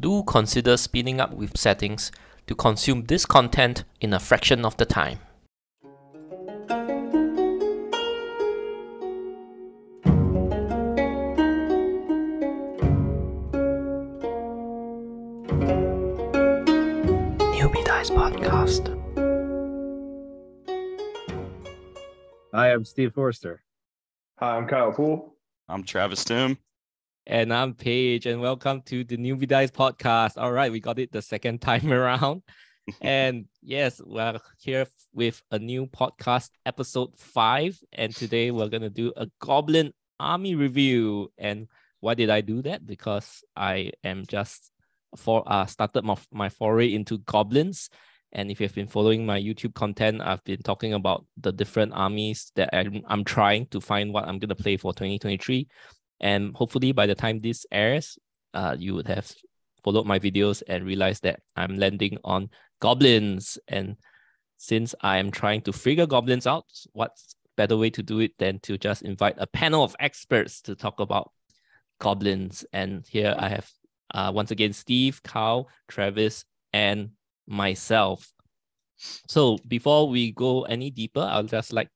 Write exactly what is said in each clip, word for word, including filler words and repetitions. do consider speeding up with settings to consume this content in a fraction of the time. Newbie Dice Podcast. Hi, I'm Steve Forster. Hi, I'm Kyle Poole. I'm Travis Timm. And I'm Paige, and welcome to the Newbie Dice Podcast. All right, we got it the second time around. And yes, we're here with a new podcast, episode five. And today we're going to do a Goblin Army review. And why did I do that? Because I am just for uh, started my, my foray into goblins. And if you've been following my YouTube content, I've been talking about the different armies that I'm, I'm trying to find what I'm going to play for twenty twenty-three. And hopefully by the time this airs, uh, you would have followed my videos and realized that I'm landing on goblins. And since I am trying to figure goblins out, what's better way to do it than to just invite a panel of experts to talk about goblins? And here I have, uh, once again, Steve, Kyle, Travis, and myself. So before we go any deeper, I'll just like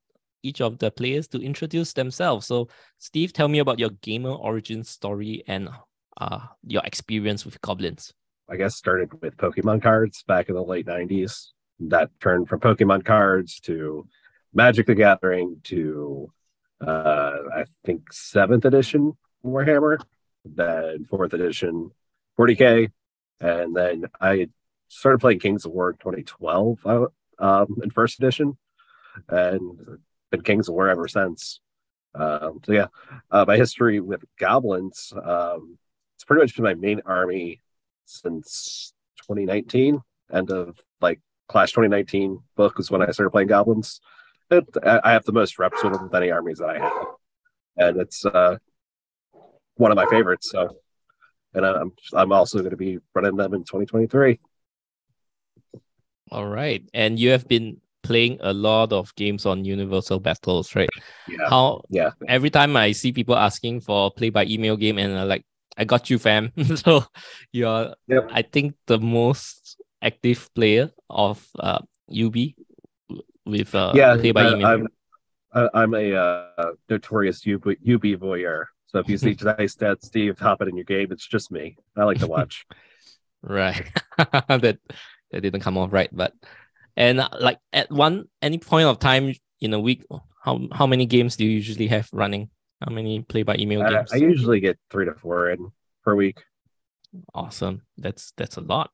each of the players to introduce themselves. So, Steve, tell me about your gamer origin story and uh, your experience with goblins. I guess started with Pokemon cards back in the late nineties. That turned from Pokemon cards to Magic the Gathering to, uh, I think, seventh edition Warhammer, then fourth edition forty K. And then I started playing Kings of War in twenty twelve um, in first edition. And Kings of War ever since. Um, so yeah, uh, my history with goblins, um, it's pretty much been my main army since twenty nineteen. End of like Clash twenty nineteen book was when I started playing goblins. It, I have the most reps with them of any armies that I have, and it's uh, one of my favorites. So, and I'm I'm also going to be running them in twenty twenty-three. All right, and you have been playing a lot of games on Universal Battles, right? Yeah. How? Yeah. Every time I see people asking for a play by email game, and I'm like, I got you, fam. So you're, yep. I think, the most active player of uh, U B with uh, yeah, play by uh, email. I'm, I'm a uh, notorious U B voyeur. So if you see today's stats, Steve, hop it in your game. It's just me. I like to watch. Right. that that didn't come off right, but. And like at one any point of time in a week, how how many games do you usually have running? How many play by email uh, games? I usually get three to four in per week. Awesome, that's that's a lot.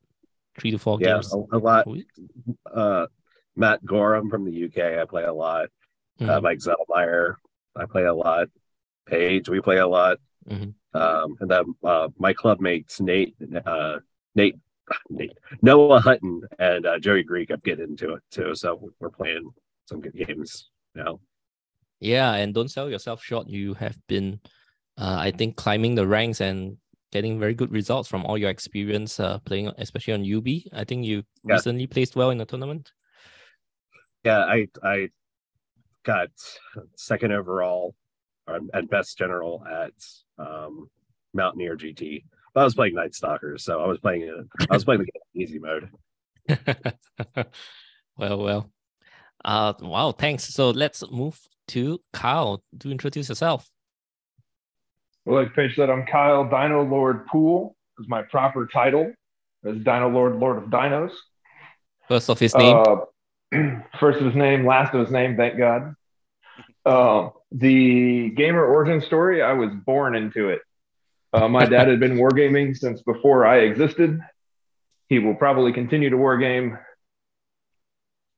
Three to four yeah, games. Yeah, a, a lot. Uh, Matt Gorham from the U K, I play a lot. Mm-hmm. Uh, Mike Zellmeyer, I play a lot. Paige, we play a lot. Mm-hmm. Um, and then uh, my club mates Nate, uh, Nate. Noah Hutton and uh, Joey Greek, I'm getting into it too. So we're playing some good games now. Yeah, and don't sell yourself short. You have been, uh, I think, climbing the ranks and getting very good results from all your experience uh, playing, especially on U B. I think you yeah. recently placed well in the tournament. Yeah, I I got second overall and best general at um, Mountaineer G T. I was playing Night Stalkers, so I was playing it. I was playing the game in easy mode. well, well. Uh, wow, thanks. So let's move to Kyle to introduce yourself. Well, like Paige said, I'm Kyle Dino Lord Poole. Is my proper title as Dino Lord, Lord of Dinos. First of his name. Uh, first of his name, last of his name. Thank God. Uh, the gamer origin story. I was born into it. Uh, my dad had been wargaming since before I existed. He will probably continue to wargame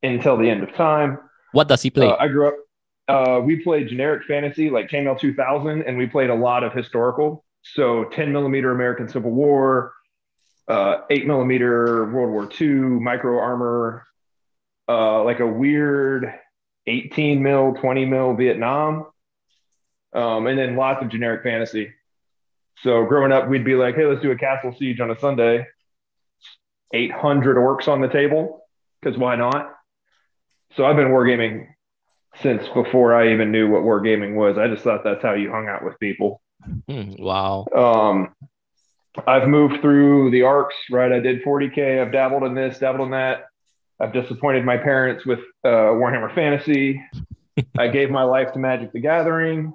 until the end of time. What does he play? Uh, I grew up, uh, we played generic fantasy like K M L two thousand, and we played a lot of historical. So ten millimeter American Civil War, uh, eight millimeter World War Two, micro armor, uh, like a weird eighteen mil, twenty mil Vietnam, um, and then lots of generic fantasy. So growing up, we'd be like, hey, let's do a castle siege on a Sunday. eight hundred orcs on the table, because why not? So I've been wargaming since before I even knew what wargaming was. I just thought that's how you hung out with people. Mm, wow. Um, I've moved through the arcs, right? I did forty K. I've dabbled in this, dabbled in that. I've disappointed my parents with uh, Warhammer Fantasy. I gave my life to Magic the Gathering.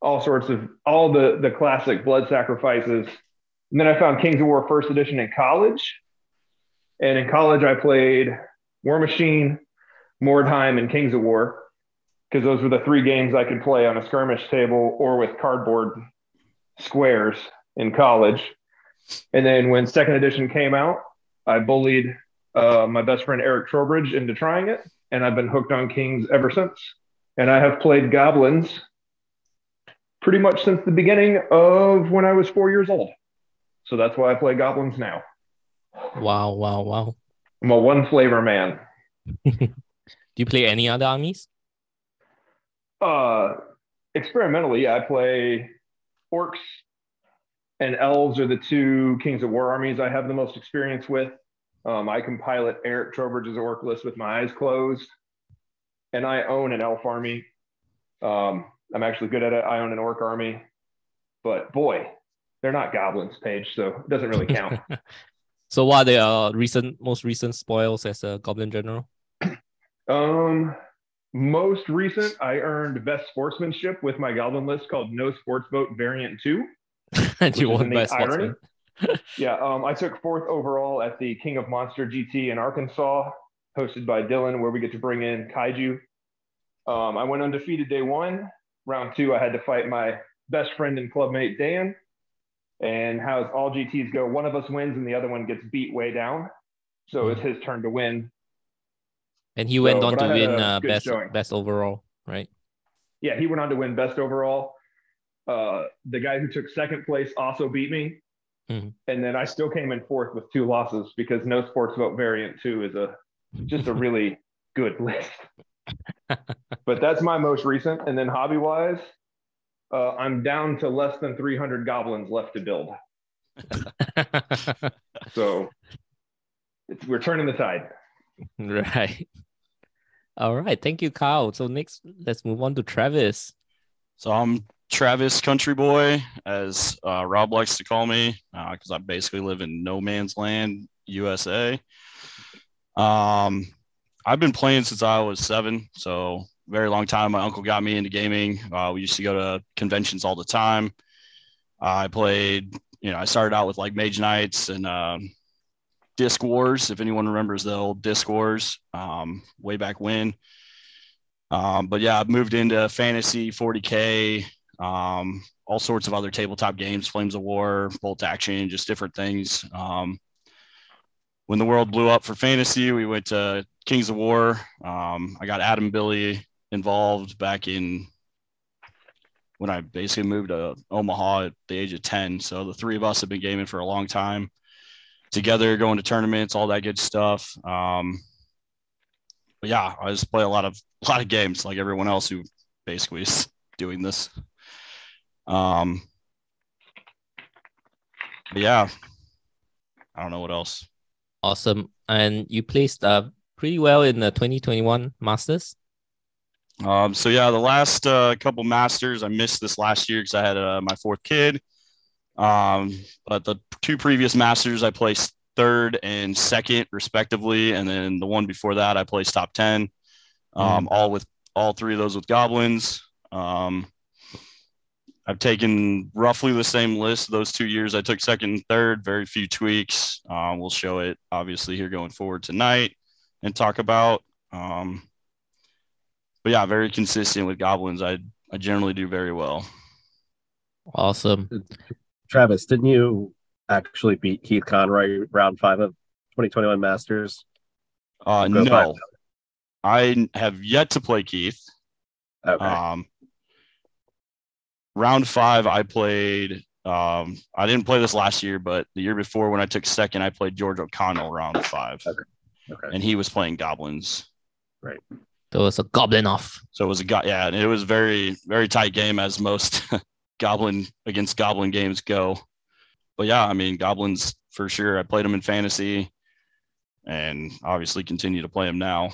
All sorts of, all the, the classic blood sacrifices. And then I found Kings of War First Edition in college. And in college, I played War Machine, Mordheim, and Kings of War, because those were the three games I could play on a skirmish table or with cardboard squares in college. And then when second edition came out, I bullied uh, my best friend Eric Trowbridge into trying it, and I've been hooked on Kings ever since. And I have played Goblins pretty much since the beginning of when I was four years old. So that's why I play Goblins now. Wow, wow, wow. I'm a one-flavor man. Do you play any other armies? Uh, experimentally, I play Orcs and Elves are the two Kings of War armies I have the most experience with. Um, I can pilot Eric Trowbridge's Orc list with my eyes closed. And I own an Elf army. Um, I'm actually good at it. I own an Orc army. But boy, they're not Goblins, Paige, so it doesn't really count. So what are the uh, recent, most recent spoils as a Goblin General? Um, most recent, I earned Best Sportsmanship with my Goblin list called No Sports Boat Variant two. And you won Best Sportsman. Yeah, um, I took fourth overall at the King of Monster G T in Arkansas, hosted by Dylan, where we get to bring in Kaiju. Um, I went undefeated day one. Round two, I had to fight my best friend and clubmate, Dan. And how all G Ts go, one of us wins and the other one gets beat way down. So it's his turn to win. And he went so, on to win uh, best showing. best overall, right? Yeah, he went on to win best overall. Uh, the guy who took second place also beat me. Mm-hmm. And then I still came in fourth with two losses because No Sports Vote Variant two is a just a really good list. But that's my most recent. And then hobby-wise, Uh, I'm down to less than three hundred goblins left to build. So it's, we're turning the tide. Right. All right. Thank you, Kyle. So next, let's move on to Travis. So I'm Travis Country Boy, as uh, Rob likes to call me, because uh, I basically live in no man's land, U S A. Um, I've been playing since I was seven, so... very long time. My uncle got me into gaming. Uh, we used to go to conventions all the time. Uh, I played, you know, I started out with like Mage Knights and um, Disc Wars, if anyone remembers the old Disc Wars, um, way back when. Um, but yeah, I moved into Fantasy, forty K, um, all sorts of other tabletop games, Flames of War, Bolt Action, just different things. Um, when the world blew up for Fantasy, we went to Kings of War. Um, I got Adam Billy involved back in when I basically moved to Omaha at the age of ten. So the three of us have been gaming for a long time together, going to tournaments, all that good stuff. Um, but yeah, I just play a lot of, a lot of games like everyone else who basically is doing this. Um, but yeah, I don't know what else. Awesome. And you placed uh, pretty well in the twenty twenty-one Masters. Um, so yeah, the last uh, couple Masters, I missed this last year because I had uh, my fourth kid. Um, but the two previous Masters, I placed third and second respectively. And then the one before that, I placed top ten, um, mm. all with all three of those with Goblins. Um, I've taken roughly the same list those two years. I took second and third, very few tweaks. Uh, we'll show it obviously here going forward tonight and talk about, um, but yeah, very consistent with Goblins. I I generally do very well. Awesome. Travis, didn't you actually beat Keith Conroy round five of twenty twenty-one Masters? Uh, no, five. I have yet to play Keith. Okay. Um, round five, I played, um, I didn't play this last year, but the year before when I took second, I played George O'Connell round five. Okay. Okay. And he was playing Goblins. Right. So it was a goblin off. So it was a go- yeah, and it was very, very tight game as most goblin against goblin games go. But yeah, I mean, Goblins for sure. I played them in Fantasy and obviously continue to play them now.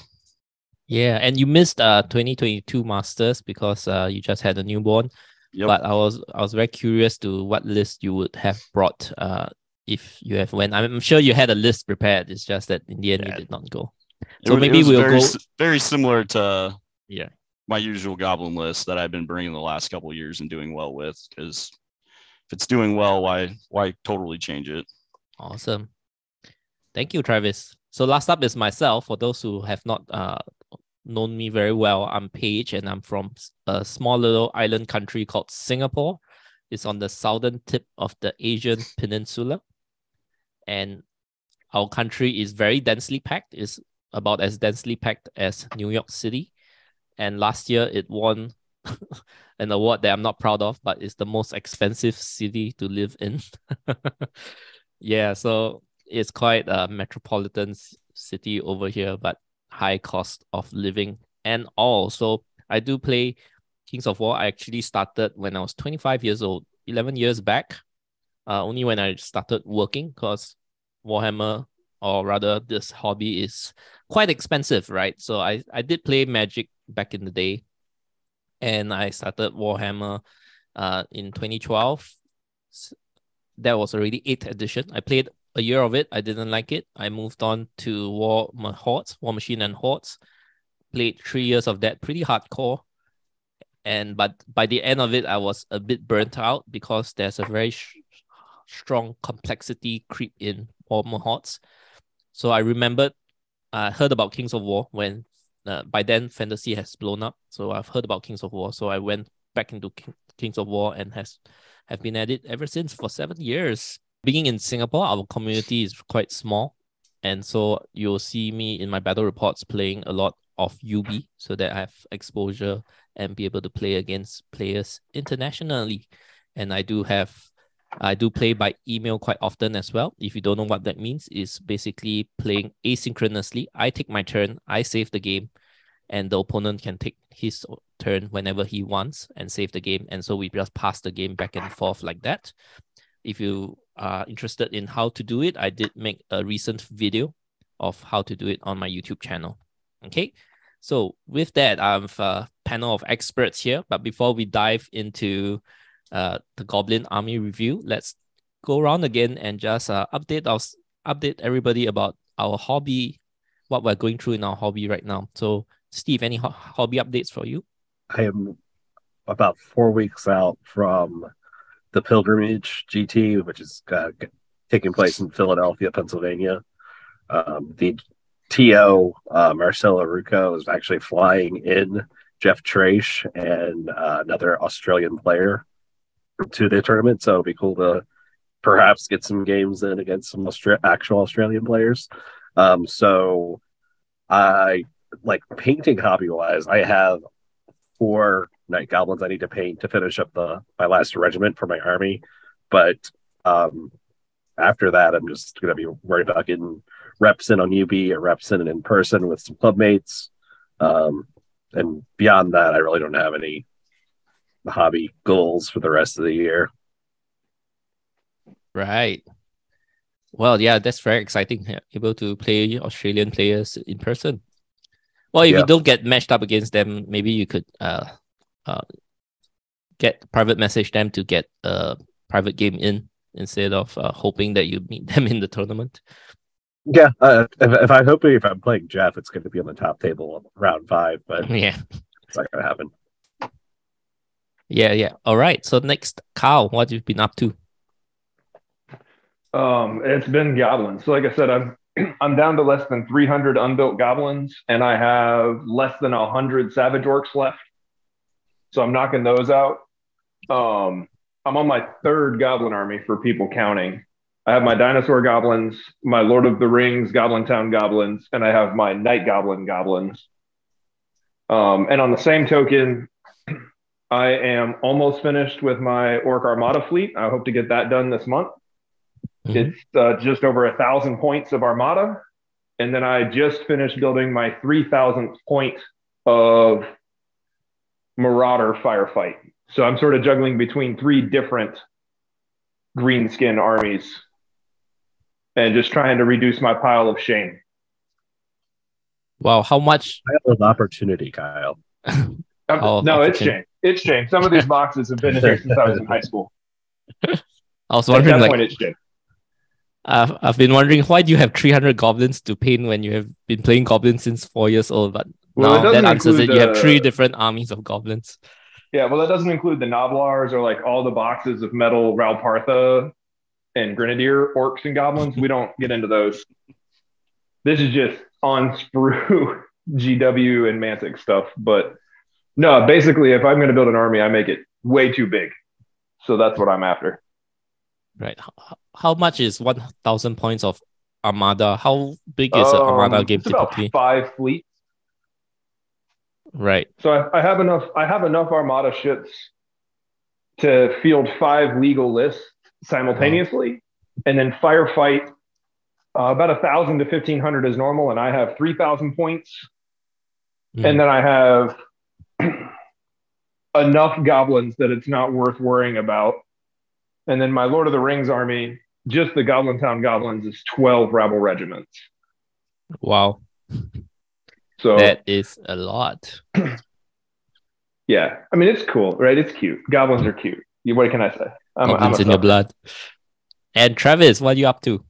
Yeah, and you missed uh twenty twenty-two Masters because uh you just had a newborn. Yep. But I was I was very curious to what list you would have brought uh, if you have went. I'm sure you had a list prepared. It's just that in the end yeah. you did not go. So it, maybe it was we'll very, go very similar to yeah my usual goblin list that I've been bringing the last couple of years and doing well with. Because if it's doing well, why why totally change it? Awesome. Thank you, Travis. So last up is myself. For those who have not uh, known me very well, I'm Paige, and I'm from a small little island country called Singapore. It's on the southern tip of the Asian peninsula. And our country is very densely packed. It's about as densely packed as New York City. And last year, it won an award that I'm not proud of, but it's the most expensive city to live in. Yeah, so it's quite a metropolitan city over here, but high cost of living and all. So I do play Kings of War. I actually started when I was twenty-five years old, eleven years back, uh, only when I started working, because Warhammer, or rather this hobby, is quite expensive, right? So I, I did play Magic back in the day, and I started Warhammer uh, in twenty twelve. That was already eighth edition. I played a year of it. I didn't like it. I moved on to War Hordes, War Machine and Hordes. Played three years of that pretty hardcore. And but by the end of it, I was a bit burnt out because there's a very sh- strong complexity creep in War Hordes. So I remembered, I uh, heard about Kings of War when, uh, by then, Fantasy has blown up. So I've heard about Kings of War. So I went back into King- Kings of War and has have been at it ever since for seven years. Being in Singapore, our community is quite small. And so you'll see me in my battle reports playing a lot of U B so that I have exposure and be able to play against players internationally. And I do have, I do play by email quite often as well. If you don't know what that means, it's basically playing asynchronously. I take my turn, I save the game, and the opponent can take his turn whenever he wants and save the game. And so we just pass the game back and forth like that. If you are interested in how to do it, I did make a recent video of how to do it on my YouTube channel. Okay, so with that, I have a panel of experts here. But before we dive into uh, the Goblin Army review, let's go around again and just uh, update us, update everybody about our hobby, what we're going through in our hobby right now. So Steve, any ho- hobby updates for you? I am about four weeks out from the Pilgrimage G T, which is uh, taking place in Philadelphia, Pennsylvania. Um, the T O, uh, Marcelo Rucco, is actually flying in Jeff Trash and uh, another Australian player to the tournament. So it'll be cool to perhaps get some games in against some Austra- actual Australian players. Um, so I... like painting hobby wise, I have four night goblins I need to paint to finish up the my last regiment for my army. But um, after that, I'm just going to be worried about getting reps in on U B or reps in and in person with some clubmates. Um, and beyond that, I really don't have any hobby goals for the rest of the year. Right. Well, yeah, that's very exciting. Yeah, able to play Australian players in person. Well, if yeah. you don't get matched up against them, maybe you could uh, uh, get private message them to get a private game in instead of uh, hoping that you meet them in the tournament. Yeah, uh, if, if I'm hoping if I'm playing Jeff, it's going to be on the top table round five, but yeah, it's not going to happen. Yeah, yeah. All right. So next, Kyle, what have you been up to? Um, it's been goblins. So like I said, I've. I'm down to less than three hundred unbuilt goblins, and I have less than one hundred savage orcs left. So I'm knocking those out. Um, I'm on my third goblin army for people counting. I have my dinosaur goblins, my Lord of the Rings Goblin Town goblins, and I have my night goblin goblins. Um, and on the same token, I am almost finished with my orc armada fleet. I hope to get that done this month. It's uh, just over a thousand points of Armada. And then I just finished building my three thousandth point of Marauder Firefight. So I'm sort of juggling between three different greenskin armies and just trying to reduce my pile of shame. Wow, how much? Pile of opportunity, Kyle. No, it's shame. It's changed. Some of these boxes have been here since I was in high school. I was wondering, at that like, point, it's changed. I've, I've been wondering, why do you have three hundred goblins to paint when you have been playing goblins since four years old? But well, now that answers it. The... You have three different armies of goblins. Yeah, well, that doesn't include the Noblars or like all the boxes of metal Raupartha and Grenadier orcs and goblins. We don't get into those. This is just on sprue G W and Mantic stuff. But no, basically, if I'm going to build an army, I make it way too big. So that's what I'm after. Right. How much is one thousand points of Armada? How big is um, an Armada game it's typically? About five fleets. Right. So I, I have enough. I have enough Armada ships to field five legal lists simultaneously, oh. and then firefight uh, about a thousand to fifteen hundred is normal, and I have three thousand points, mm. and then I have enough goblins that it's not worth worrying about. And then my Lord of the Rings army, just the Goblin Town goblins, is twelve rebel regiments. Wow. So that is a lot. Yeah. I mean, it's cool, right? It's cute. Goblins are cute. What can I say? I'm, Goblins I'm in your blood. And Travis, what are you up to?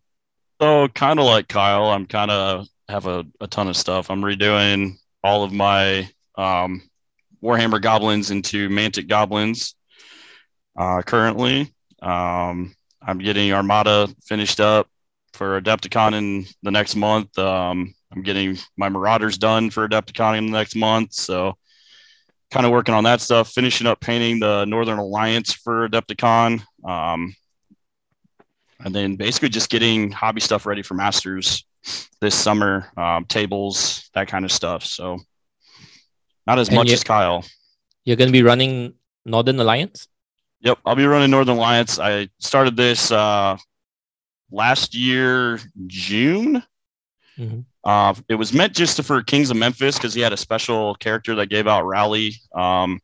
So kind of like Kyle, I'm kind of have a, a ton of stuff. I'm redoing all of my um, Warhammer goblins into Mantic goblins uh, currently. Um, I'm getting Armada finished up for Adepticon in the next month. Um, I'm getting my Marauders done for Adepticon in the next month. So kind of working on that stuff, finishing up painting the Northern Alliance for Adepticon. Um, and then basically just getting hobby stuff ready for Masters this summer, um, tables, that kind of stuff. So not as and much as Kyle. You're going to be running Northern Alliance? Yep. I'll be running Northern Alliance. I started this uh, last year, June. Mm-hmm. Uh, it was meant just for Kings of Memphis because he had a special character that gave out Rally. Um,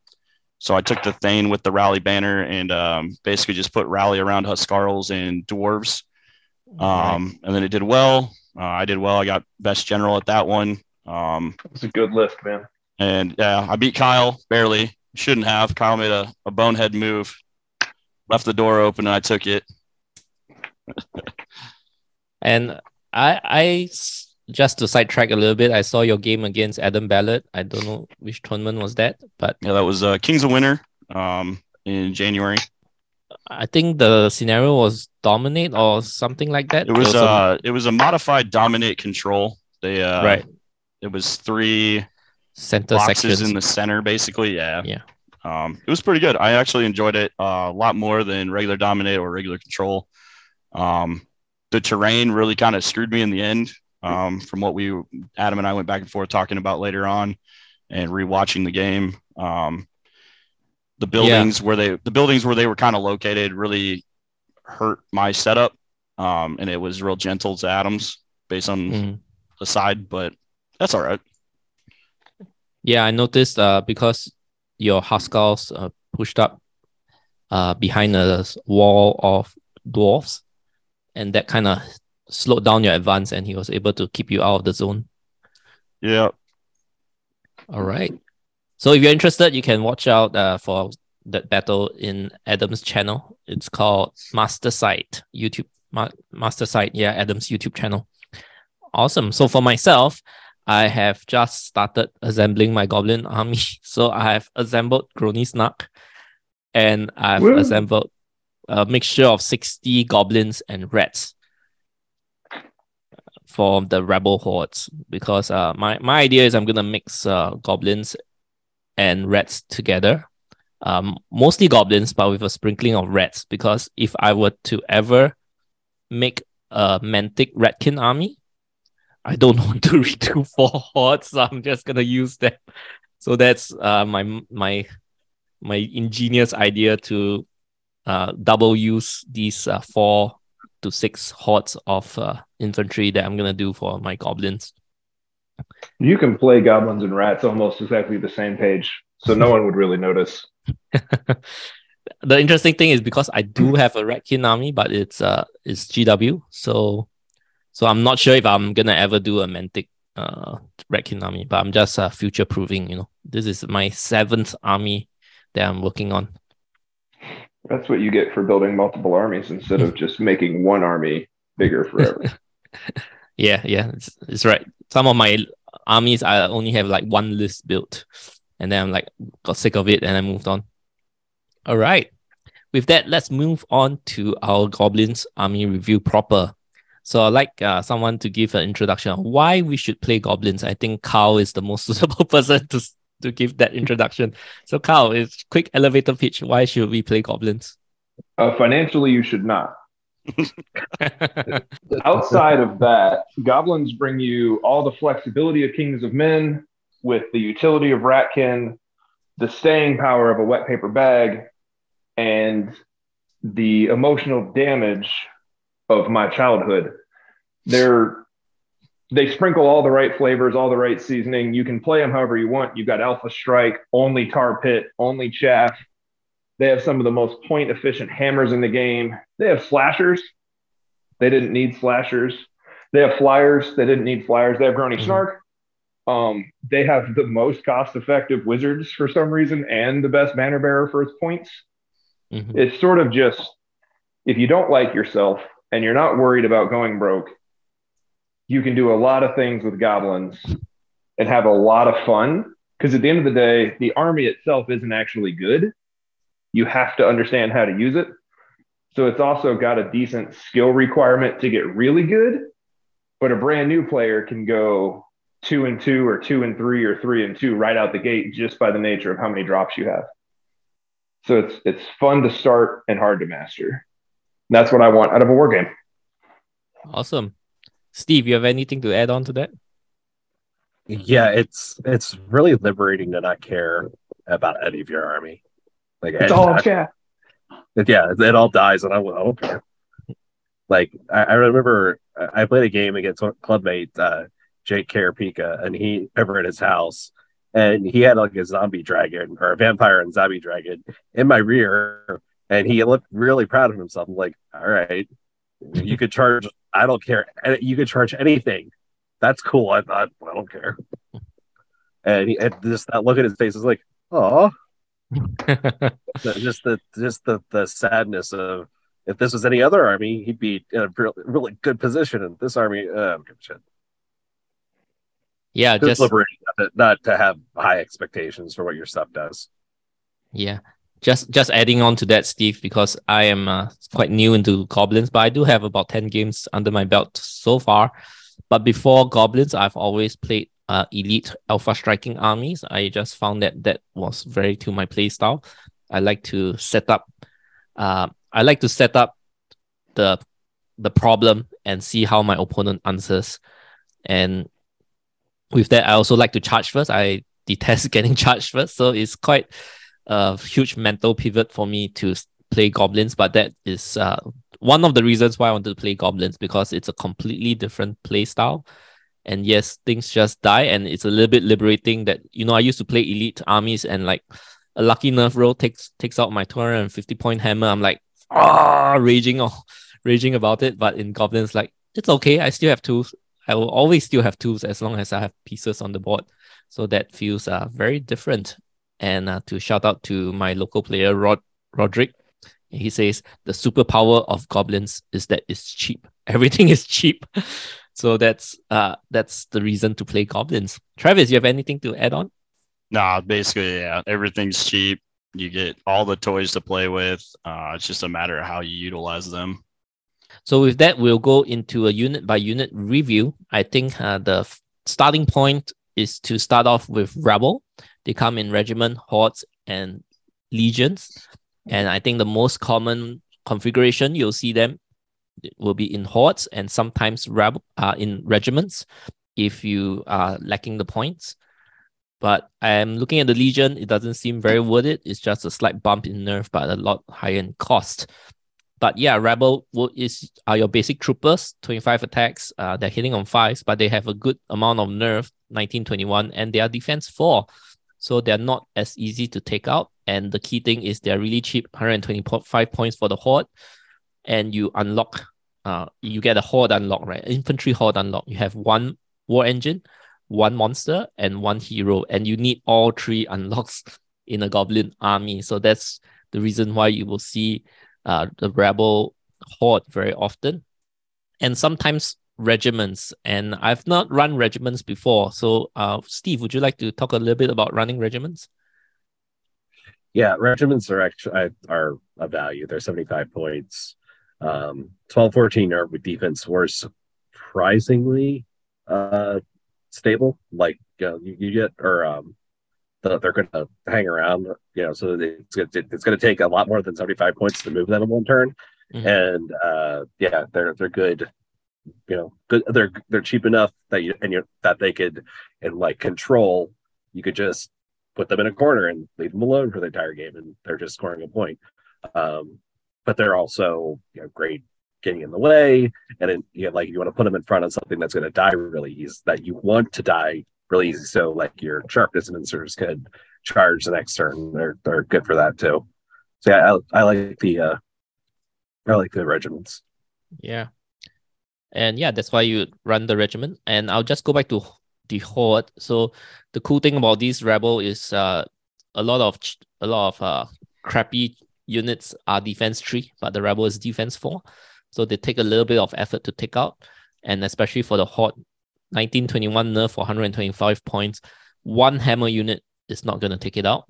so I took the Thane with the Rally banner and um, basically just put Rally around Huskarls and Dwarves. Um, right. And then it did well. Uh, I did well. I got best general at that one. Um, it's a good list, man. And yeah, I beat Kyle barely. Shouldn't have. Kyle made a, a bonehead move, left the door open, and I took it. And I, I. Just to sidetrack a little bit, I saw your game against Adam Ballard. I don't know which tournament was that, but yeah, that was uh, Kings of Winter um, in January. I think the scenario was dominate or something like that. It was a uh, it was a modified dominate control. They uh, right. It was three center boxes sections in the center, basically. Yeah, yeah. Um, it was pretty good. I actually enjoyed it uh, a lot more than regular dominate or regular control. Um, the terrain really kind of screwed me in the end. Um, from what we, Adam and I went back and forth talking about later on and rewatching the game. Um, the buildings yeah. where they, the buildings where they were kind of located really hurt my setup. Um, and it was real gentle to Adam's based on mm. the side, but that's all right. Yeah. I noticed, uh, because your Huskarls uh, pushed up, uh, behind a wall of Dwarves, and that kind of slowed down your advance, and he was able to keep you out of the zone. Yeah. All right. So if you're interested, you can watch out uh, for that battle in Adam's channel. It's called Master Sight YouTube. Ma- Master Sight, yeah, Adam's YouTube channel. Awesome. So for myself, I have just started assembling my goblin army. So I have assembled Crony Snark, and I've Woo. assembled a mixture of sixty goblins and rats for the rebel hordes, because uh, my, my idea is I'm going to mix uh, goblins and rats together. Um, mostly goblins, but with a sprinkling of rats, because if I were to ever make a Mantic Ratkin army, I don't want to redo four hordes, so I'm just going to use them. So that's uh, my, my, my ingenious idea to uh, double use these uh, four to six hordes of uh, infantry that I'm going to do for my goblins. You can play goblins and rats almost exactly the same page, so no one would really notice. The interesting thing is, because I do have a Ratkin army, but it's uh it's G W, so so I'm not sure if I'm going to ever do a Mantic uh, Ratkin army, but I'm just uh, future-proving, you know. This is my seventh army that I'm looking on. That's what you get for building multiple armies instead of just making one army bigger forever. yeah, yeah, it's, it's right. Some of my armies, I only have like one list built, and then I'm like, got sick of it, and I moved on. All right. With that, let's move on to our Goblins army review proper. So I'd like uh, someone to give an introduction on why we should play Goblins. I think Kyle is the most suitable person to to give that introduction. So Kyle, it's quick elevator pitch. Why should we play Goblins? Uh, financially, you should not. Outside of that, Goblins bring you all the flexibility of Kings of Men with the utility of Ratkin, the staying power of a wet paper bag, and the emotional damage of my childhood. They're They sprinkle all the right flavors, all the right seasoning. You can play them however you want. You've got Alpha Strike, only Tar Pit, only Chaff. They have some of the most point-efficient hammers in the game. They have Slashers. They didn't need Slashers. They have Flyers. They didn't need Flyers. They have Crony Snark. Um, they have the most cost-effective Wizards for some reason and the best Banner Bearer for its points. Mm-hmm. It's sort of just, if you don't like yourself and you're not worried about going broke, you can do a lot of things with Goblins and have a lot of fun, because at the end of the day, the army itself isn't actually good. You have to understand how to use it. So it's also got a decent skill requirement to get really good, but a brand new player can go two and two or two and three or three and two right out the gate just by the nature of how many drops you have. So it's it's fun to start and hard to master. And that's what I want out of a war game. Awesome. Steve, you have anything to add on to that? Yeah, it's it's really liberating to not care about any of your army. Like it's all I, chat. It, yeah, it all dies, and I, I don't care. Like I, I remember, I played a game against clubmate uh, Jake Karapika, and he over at his house, and he had like a zombie dragon or a vampire and zombie dragon in my rear, and he looked really proud of himself. I'm like, all right, you could charge. I don't care. You could charge anything. That's cool. I thought, I don't care. And, he, and just that look at his face is like, oh, just the just the, the sadness of if this was any other army, he'd be in a really good position. And this army, uh, I'm giving shit. Yeah, just, just liberating not to, not to have high expectations for what your stuff does. Yeah. Just just adding on to that, Steve, because I am uh, quite new into Goblins, but I do have about ten games under my belt so far. But before Goblins, I've always played uh, elite alpha striking armies. I just found that that was very to my playstyle. I like to set up. Uh, I like to set up the the problem and see how my opponent answers. And with that, I also like to charge first. I detest getting charged first, so it's quite a huge mental pivot for me to play Goblins, but that is uh, one of the reasons why I wanted to play Goblins, because it's a completely different play style. And yes, things just die, and it's a little bit liberating that, you know, I used to play elite armies, and like a lucky nerf roll takes takes out my two hundred fifty point hammer. I'm like, ah, raging oh, raging about it. But in Goblins, like, it's okay. I still have tools. I will always still have tools as long as I have pieces on the board. So that feels uh, very different. And uh, to shout out to my local player, Rod Roderick. He says, the superpower of Goblins is that it's cheap. Everything is cheap. So that's uh, that's the reason to play Goblins. Travis, you have anything to add on? Nah, basically, yeah. Everything's cheap. You get all the toys to play with. Uh, it's just a matter of how you utilize them. So with that, we'll go into a unit-by-unit review. I think uh, the f- starting point is to start off with Rabble. They come in regiment, hordes, and legions. And I think the most common configuration you'll see them will be in hordes and sometimes rab- uh, in regiments if you are lacking the points. But I'm looking at the legion. It doesn't seem very worth it. It's just a slight bump in nerf, but a lot higher in cost. But yeah, Rabble is are your basic troopers, twenty-five attacks. Uh, they're hitting on fives, but they have a good amount of nerf, nineteen, twenty-one, and they are defense four. So they're not as easy to take out. And the key thing is they're really cheap, one hundred twenty-five points for the horde. And you unlock, uh, you get a horde unlock, right? Infantry horde unlock. You have one war engine, one monster, and one hero. And you need all three unlocks in a goblin army. So that's the reason why you will see uh, the rebel horde very often, and sometimes regiments. And I've not run regiments before. So uh, Steve, would you like to talk a little bit about running regiments? Yeah, regiments are actually are a value. They're seventy-five points. Um, twelve fourteen are with defense were surprisingly uh, stable. Like uh, you, you get, or um, the, they're going to hang around, you know, so it's, it's going to take a lot more than seventy-five points to move them in one turn. Mm-hmm. And uh, yeah, they're they're good. You know, good, they're they're cheap enough that you and you that they could and like control. You could just put them in a corner and leave them alone for the entire game, and they're just scoring a point. Um, but they're also, you know, great getting in the way, and then, you know, like you want to put them in front of something that's going to die really easy, that you want to die really easy. So like your sharpness mincers could charge the next turn. They're they're good for that too. So yeah, I, I like the uh, I like the regiments. Yeah, and yeah, that's why you run the regiment. And I'll just go back to the horde. So the cool thing about these rebel is uh, a lot of ch- a lot of uh, crappy units are defense three, but the rebel is defense four, so they take a little bit of effort to take out. And especially for the horde, nineteen twenty-one nerf for one hundred twenty-five points, one hammer unit is not going to take it out.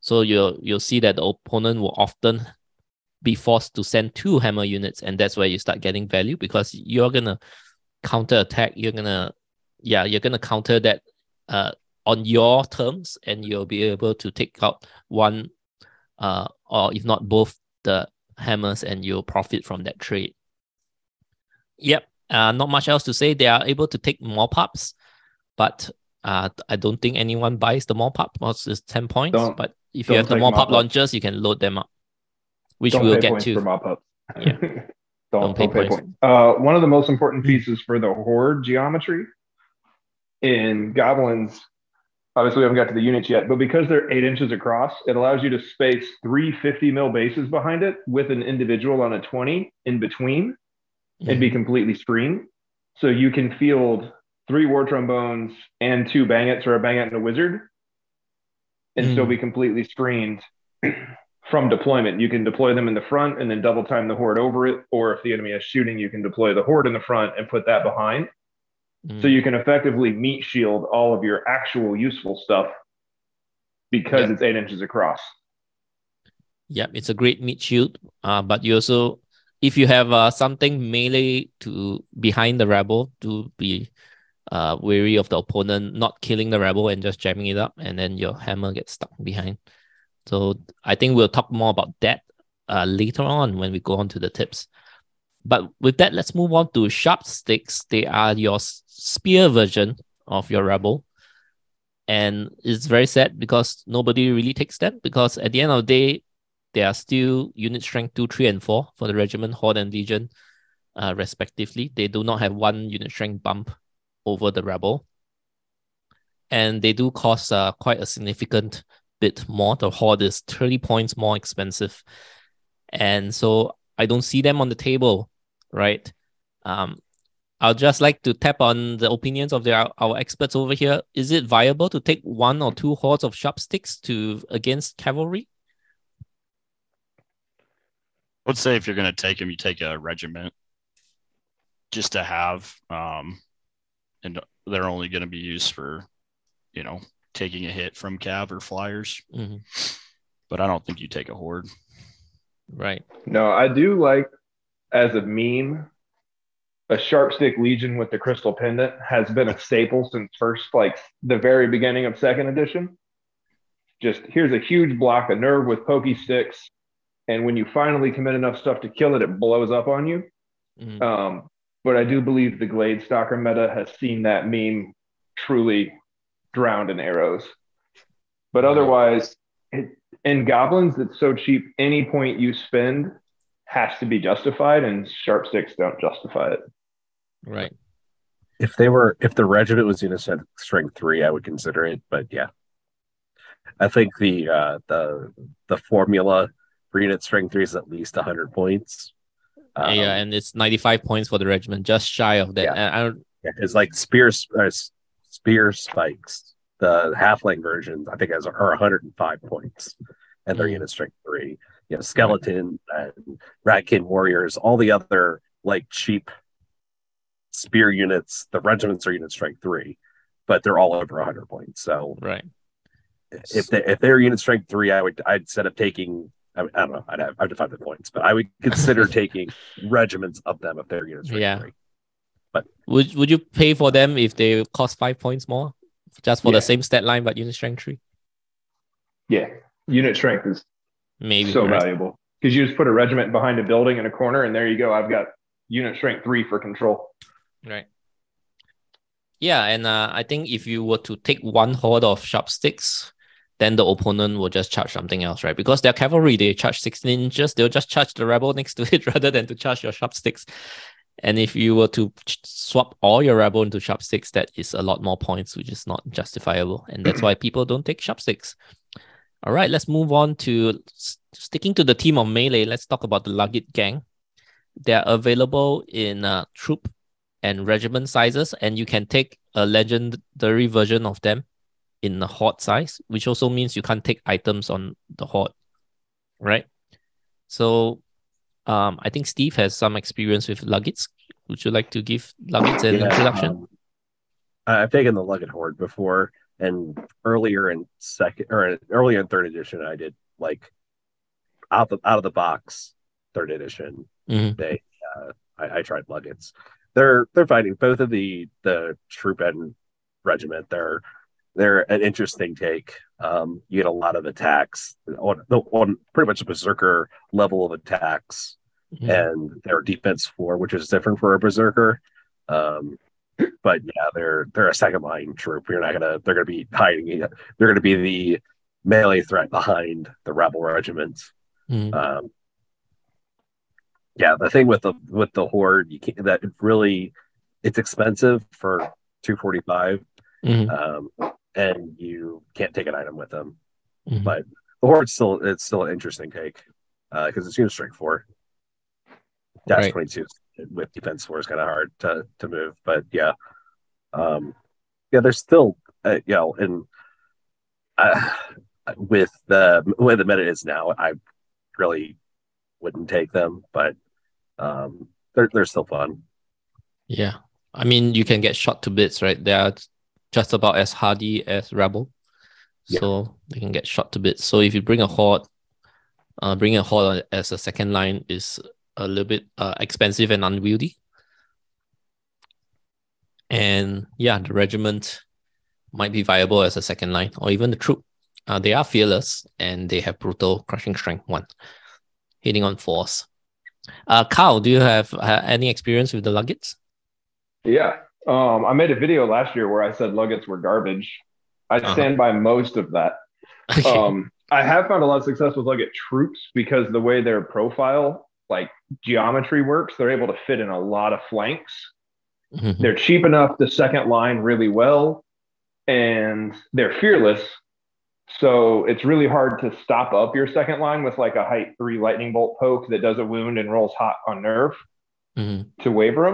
So you'll you'll see that the opponent will often be forced to send two hammer units, and that's where you start getting value, because you're going to counter attack. You're going to Yeah, you're going to counter that uh, on your terms, and you'll be able to take out one uh, or if not both the hammers, and you'll profit from that trade. Yep, uh, not much else to say. They are able to take more pups, but uh, I don't think anyone buys the more pup. It's just ten points, don't, but if you have the more pup launchers, you can load them up, which we'll get to. Yeah. don't, don't pay, don't pay points. points. Uh, one of the most important pieces for the horde geometry in goblins, obviously we haven't got to the units yet, but because they're eight inches across, it allows you to space three fifty mil bases behind it with an individual on a twenty in between and mm-hmm. be completely screened. So you can field three war trombones and two bangets, or a banget and a wizard, and mm-hmm. still be completely screened from deployment. You can deploy them in the front and then double time the horde over it, or if the enemy is shooting, you can deploy the horde in the front and put that behind. So you can effectively meat shield all of your actual useful stuff because yep. it's eight inches across. Yeah, it's a great meat shield. Uh, but you also, if you have uh, something melee to behind the rebel, to be uh, wary of the opponent not killing the rebel and just jamming it up, and then your hammer gets stuck behind. So I think we'll talk more about that uh, later on when we go on to the tips. But with that, let's move on to sharp sticks. They are your spear version of your rebel. And it's very sad because nobody really takes them, because at the end of the day, they are still unit strength two, three, and four for the regiment, horde, and legion, uh, respectively. They do not have one unit strength bump over the rebel. And they do cost uh, quite a significant bit more. The horde is thirty points more expensive. And so I don't see them on the table. Right. Um, I'll just like to tap on the opinions of the, our experts over here. Is it viable to take one or two hordes of sharp sticks to against cavalry? I would say if you're going to take them, you take a regiment just to have, um, and they're only going to be used for, you know, taking a hit from cav or flyers. Mm-hmm. But I don't think you take a horde. Right. No, I do like, as a meme, a sharp stick legion with the crystal pendant has been a staple since first, like the very beginning of second edition. Just here's a huge block of nerve with pokey sticks, and when you finally commit enough stuff to kill it, it blows up on you. Mm-hmm. Um, but I do believe the Glade Stalker meta has seen that meme truly drowned in arrows. But otherwise, it, in goblins, it's so cheap. Any point you spend has to be justified, and sharp sticks don't justify it. Right. If they were, if the regiment was unit strength three, I would consider it. But yeah, I think the uh, the the formula for unit strength three is at least one hundred points. Um, yeah, and it's ninety-five points for the regiment, just shy of that. Yeah. I don't. Yeah, it's like spear uh, spear spikes. the halfling versions, I think, has are one hundred five points, and their unit strength three. You know, skeleton and ratkin warriors, all the other like cheap spear units. The regiments are unit strength three, but they're all over one hundred points. So right, if they if they're unit strength three, I would I'd set up taking. I, mean, I don't know. I'd have, I'd have to find the points, but I would consider taking regiments of them if they're unit strength yeah. three. But would would you pay for them if they cost five points more, just for yeah. the same stat line but unit strength three? Yeah, unit strength is maybe so right. valuable, because you just put a regiment behind a building in a corner, and there you go. I've got unit strength three for control. Right. Yeah, and uh, I think if you were to take one horde of sharp sticks, then the opponent will just charge something else, right? Because their cavalry, they charge sixteen inches. They'll just charge the rebel next to it rather than to charge your sharp sticks. And if you were to swap all your rebel into sharp sticks, that is a lot more points, which is not justifiable. And that's why people don't take sharp sticks. All right, let's move on to sticking to the theme of melee. Let's talk about the Lugget Gang. They're available in uh, troop and regiment sizes, and you can take a legendary version of them in the horde size, which also means you can't take items on the horde, right? So um, I think Steve has some experience with Luggets. Would you like to give Luggets an yeah, introduction? Um, I've taken the Lugget Horde before. And earlier in second or earlier in third edition, I did like out the out of the box third edition. Mm-hmm. They, uh, I, I tried Luggets. They're they're fighting both of the the troop and regiment. They're they're an interesting take. Um, you get a lot of attacks on, on pretty much a berserker level of attacks, mm-hmm. and their defense four, which is different for a berserker. Um, But yeah, they're they're a second line troop. You're not gonna they're gonna be hiding. They're gonna be the melee threat behind the rebel regiments. Mm. Um, yeah, the thing with the with the horde, you can't, that it really it's expensive for two forty-five, mm. um, and you can't take an item with them. Mm. But the horde still it's still an interesting take because uh, it's unit strength four. Dash twenty two. With defense four is kind of hard to, to move, but yeah, um, yeah, there's still uh, you know, and uh, with the way the meta is now, I really wouldn't take them, but um, they're they're still fun. Yeah, I mean, you can get shot to bits, right? They are just about as hardy as rebel, yeah. so they can get shot to bits. So if you bring a horde, uh, bring a horde as a second line is a little bit uh, expensive and unwieldy. And yeah, the regiment might be viable as a second line, or even the troop. Uh, they are fearless, and they have brutal crushing strength one, hitting on force. Uh, Kyle, do you have uh, any experience with the Luggets? Yeah. Um, I made a video last year where I said Luggets were garbage. I uh-huh. stand by most of that. Okay. Um, I have found a lot of success with Lugget troops because the way their profile like geometry works, they're able to fit in a lot of flanks. Mm-hmm. They're cheap enough to second line really well, and they're fearless, so it's really hard to stop up your second line with like a height three lightning bolt poke that does a wound and rolls hot on nerve mm-hmm. to waver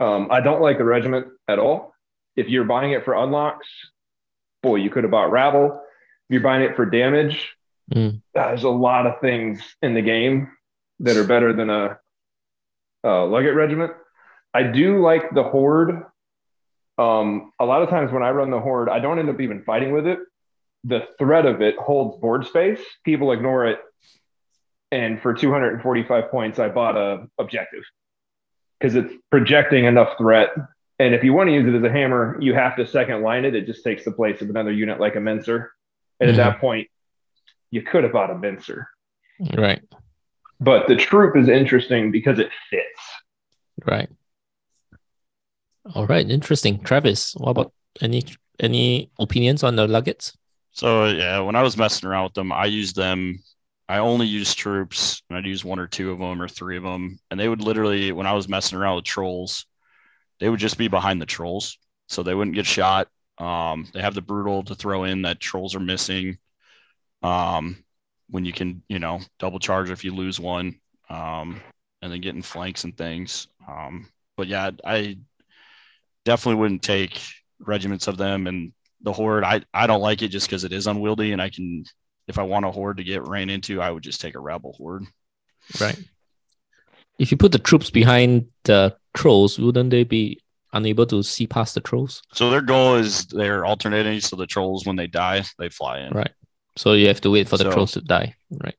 them. um, I don't like the regiment at all. If you're buying it for unlocks, boy, you could have bought rabble. If you're buying it for damage, mm. there's a lot of things in the game that are better than a, a Lugget regiment. I do like the horde. Um, a lot of times when I run the horde, I don't end up even fighting with it. The threat of it holds board space. People ignore it. And for two forty-five points, I bought a objective because it's projecting enough threat. And if you want to use it as a hammer, you have to second line it. It just takes the place of another unit like a Menser. And mm-hmm. at that point, you could have bought a Menser. Right. But the troop is interesting because it fits. Right. All right. Interesting. Travis, what about any any opinions on the Luggets? So, yeah, when I was messing around with them, I used them. I only used troops, and I'd use one or two of them or three of them. And they would literally, when I was messing around with trolls, they would just be behind the trolls. So they wouldn't get shot. Um, they have the brutal to throw in that trolls are missing. Um. When you can, you know, double charge if you lose one, um, and then getting flanks and things. Um, but yeah, I definitely wouldn't take regiments of them. And the horde, I, I don't like it just because it is unwieldy, and I can, if I want a horde to get ran into, I would just take a rebel horde. Right. If you put the troops behind the trolls, wouldn't they be unable to see past the trolls? So their goal is they're alternating, so the trolls, when they die, they fly in. Right. So you have to wait for the so, trolls to die. Right.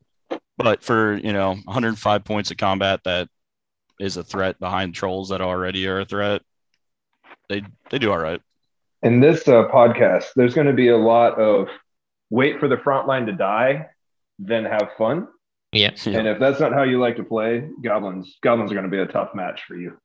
But for, you know, one hundred five points of combat, that is a threat behind trolls that already are a threat. They they do all right. In this uh, podcast, there's going to be a lot of wait for the front line to die, then have fun. Yeah. And if that's not how you like to play, goblins, goblins are going to be a tough match for you.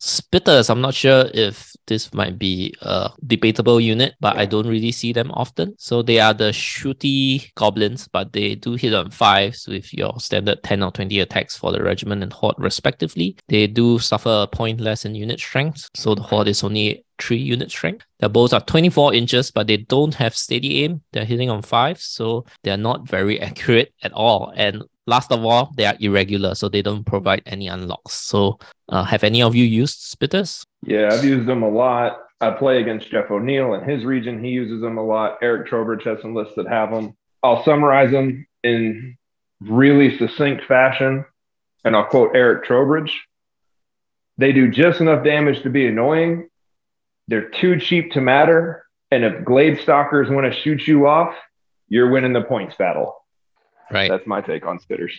Spitters, I'm not sure if this might be a debatable unit, but I don't really see them often. So they are the shooty goblins, but they do hit on fives with your standard ten or twenty attacks for the regiment and horde respectively. They do suffer a point less in unit strength, so the horde is only three unit strength. Their bows are twenty-four inches, but they don't have steady aim. They're hitting on fives, so they're not very accurate at all. And last of all, they are irregular, so they don't provide any unlocks. So uh, have any of you used Spitters? Yeah, I've used them a lot. I play against Jeff O'Neill in his region. He uses them a lot. Eric Trowbridge has some lists that have them. I'll summarize them in really succinct fashion, and I'll quote Eric Trowbridge. They do just enough damage to be annoying. They're too cheap to matter. And if Glade Stalkers want to shoot you off, you're winning the points battle. Right. That's my take on Spitters.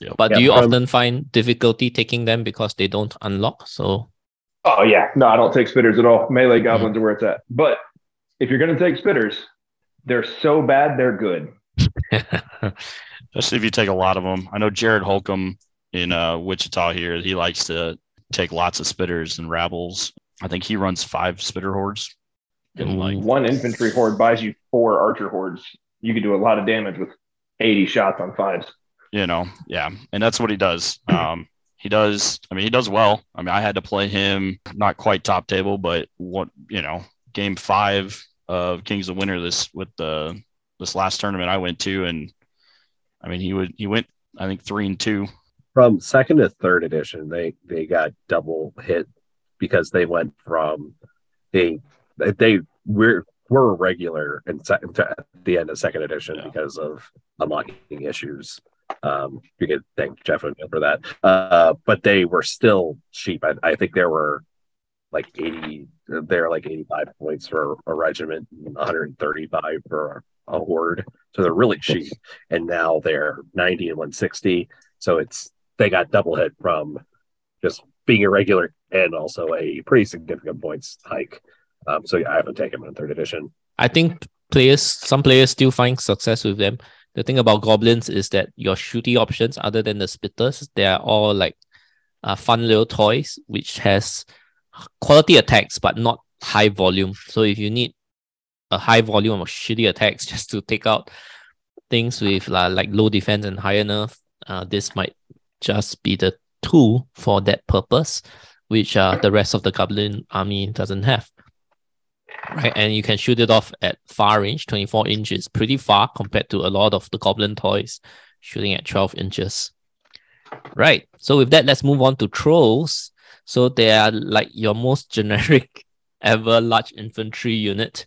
Yeah. But yeah, do you um, often find difficulty taking them because they don't unlock? So, oh, yeah. No, I don't take Spitters at all. Melee Goblins mm-hmm. are where it's at. But if you're going to take Spitters, they're so bad, they're good. Especially if you take a lot of them. I know Jared Holcomb in uh, Wichita here, he likes to take lots of Spitters and Rabbles. I think he runs five Spitter hordes. And like one infantry horde buys you four archer hordes. You can do a lot of damage with eighty shots on fives, you know. Yeah, and that's what he does. Um, he does. I mean, he does well. I mean, I had to play him not quite top table, but what you know, game five of Kings of Winter this with the this last tournament I went to, and I mean, he would he went I think three and two from second to third edition. They they got double hit because they went from they they we're. were regular in se- at the end of second edition yeah. because of unlocking issues. Um, you could thank Jeff O'Neill for that. Uh, but they were still cheap. I, I think there were like eighty, there were like eighty-five points for a regiment, and one hundred thirty-five for a horde. So they're really cheap. And now they're ninety and one sixty. So it's they got double hit from just being irregular and also a pretty significant points hike. Um, so yeah, I haven't taken them in third edition. I think players, some players still find success with them. The thing about goblins is that your shooty options, other than the Spitters, they are all like uh, fun little toys, which has quality attacks, but not high volume. So if you need a high volume of shitty attacks just to take out things with uh, like low defense and higher nerf, uh, this might just be the tool for that purpose, which uh, the rest of the goblin army doesn't have. Right, and you can shoot it off at far range. twenty-four inches, pretty far compared to a lot of the goblin toys shooting at twelve inches. Right, so with that, let's move on to trolls. So they are like your most generic ever large infantry unit.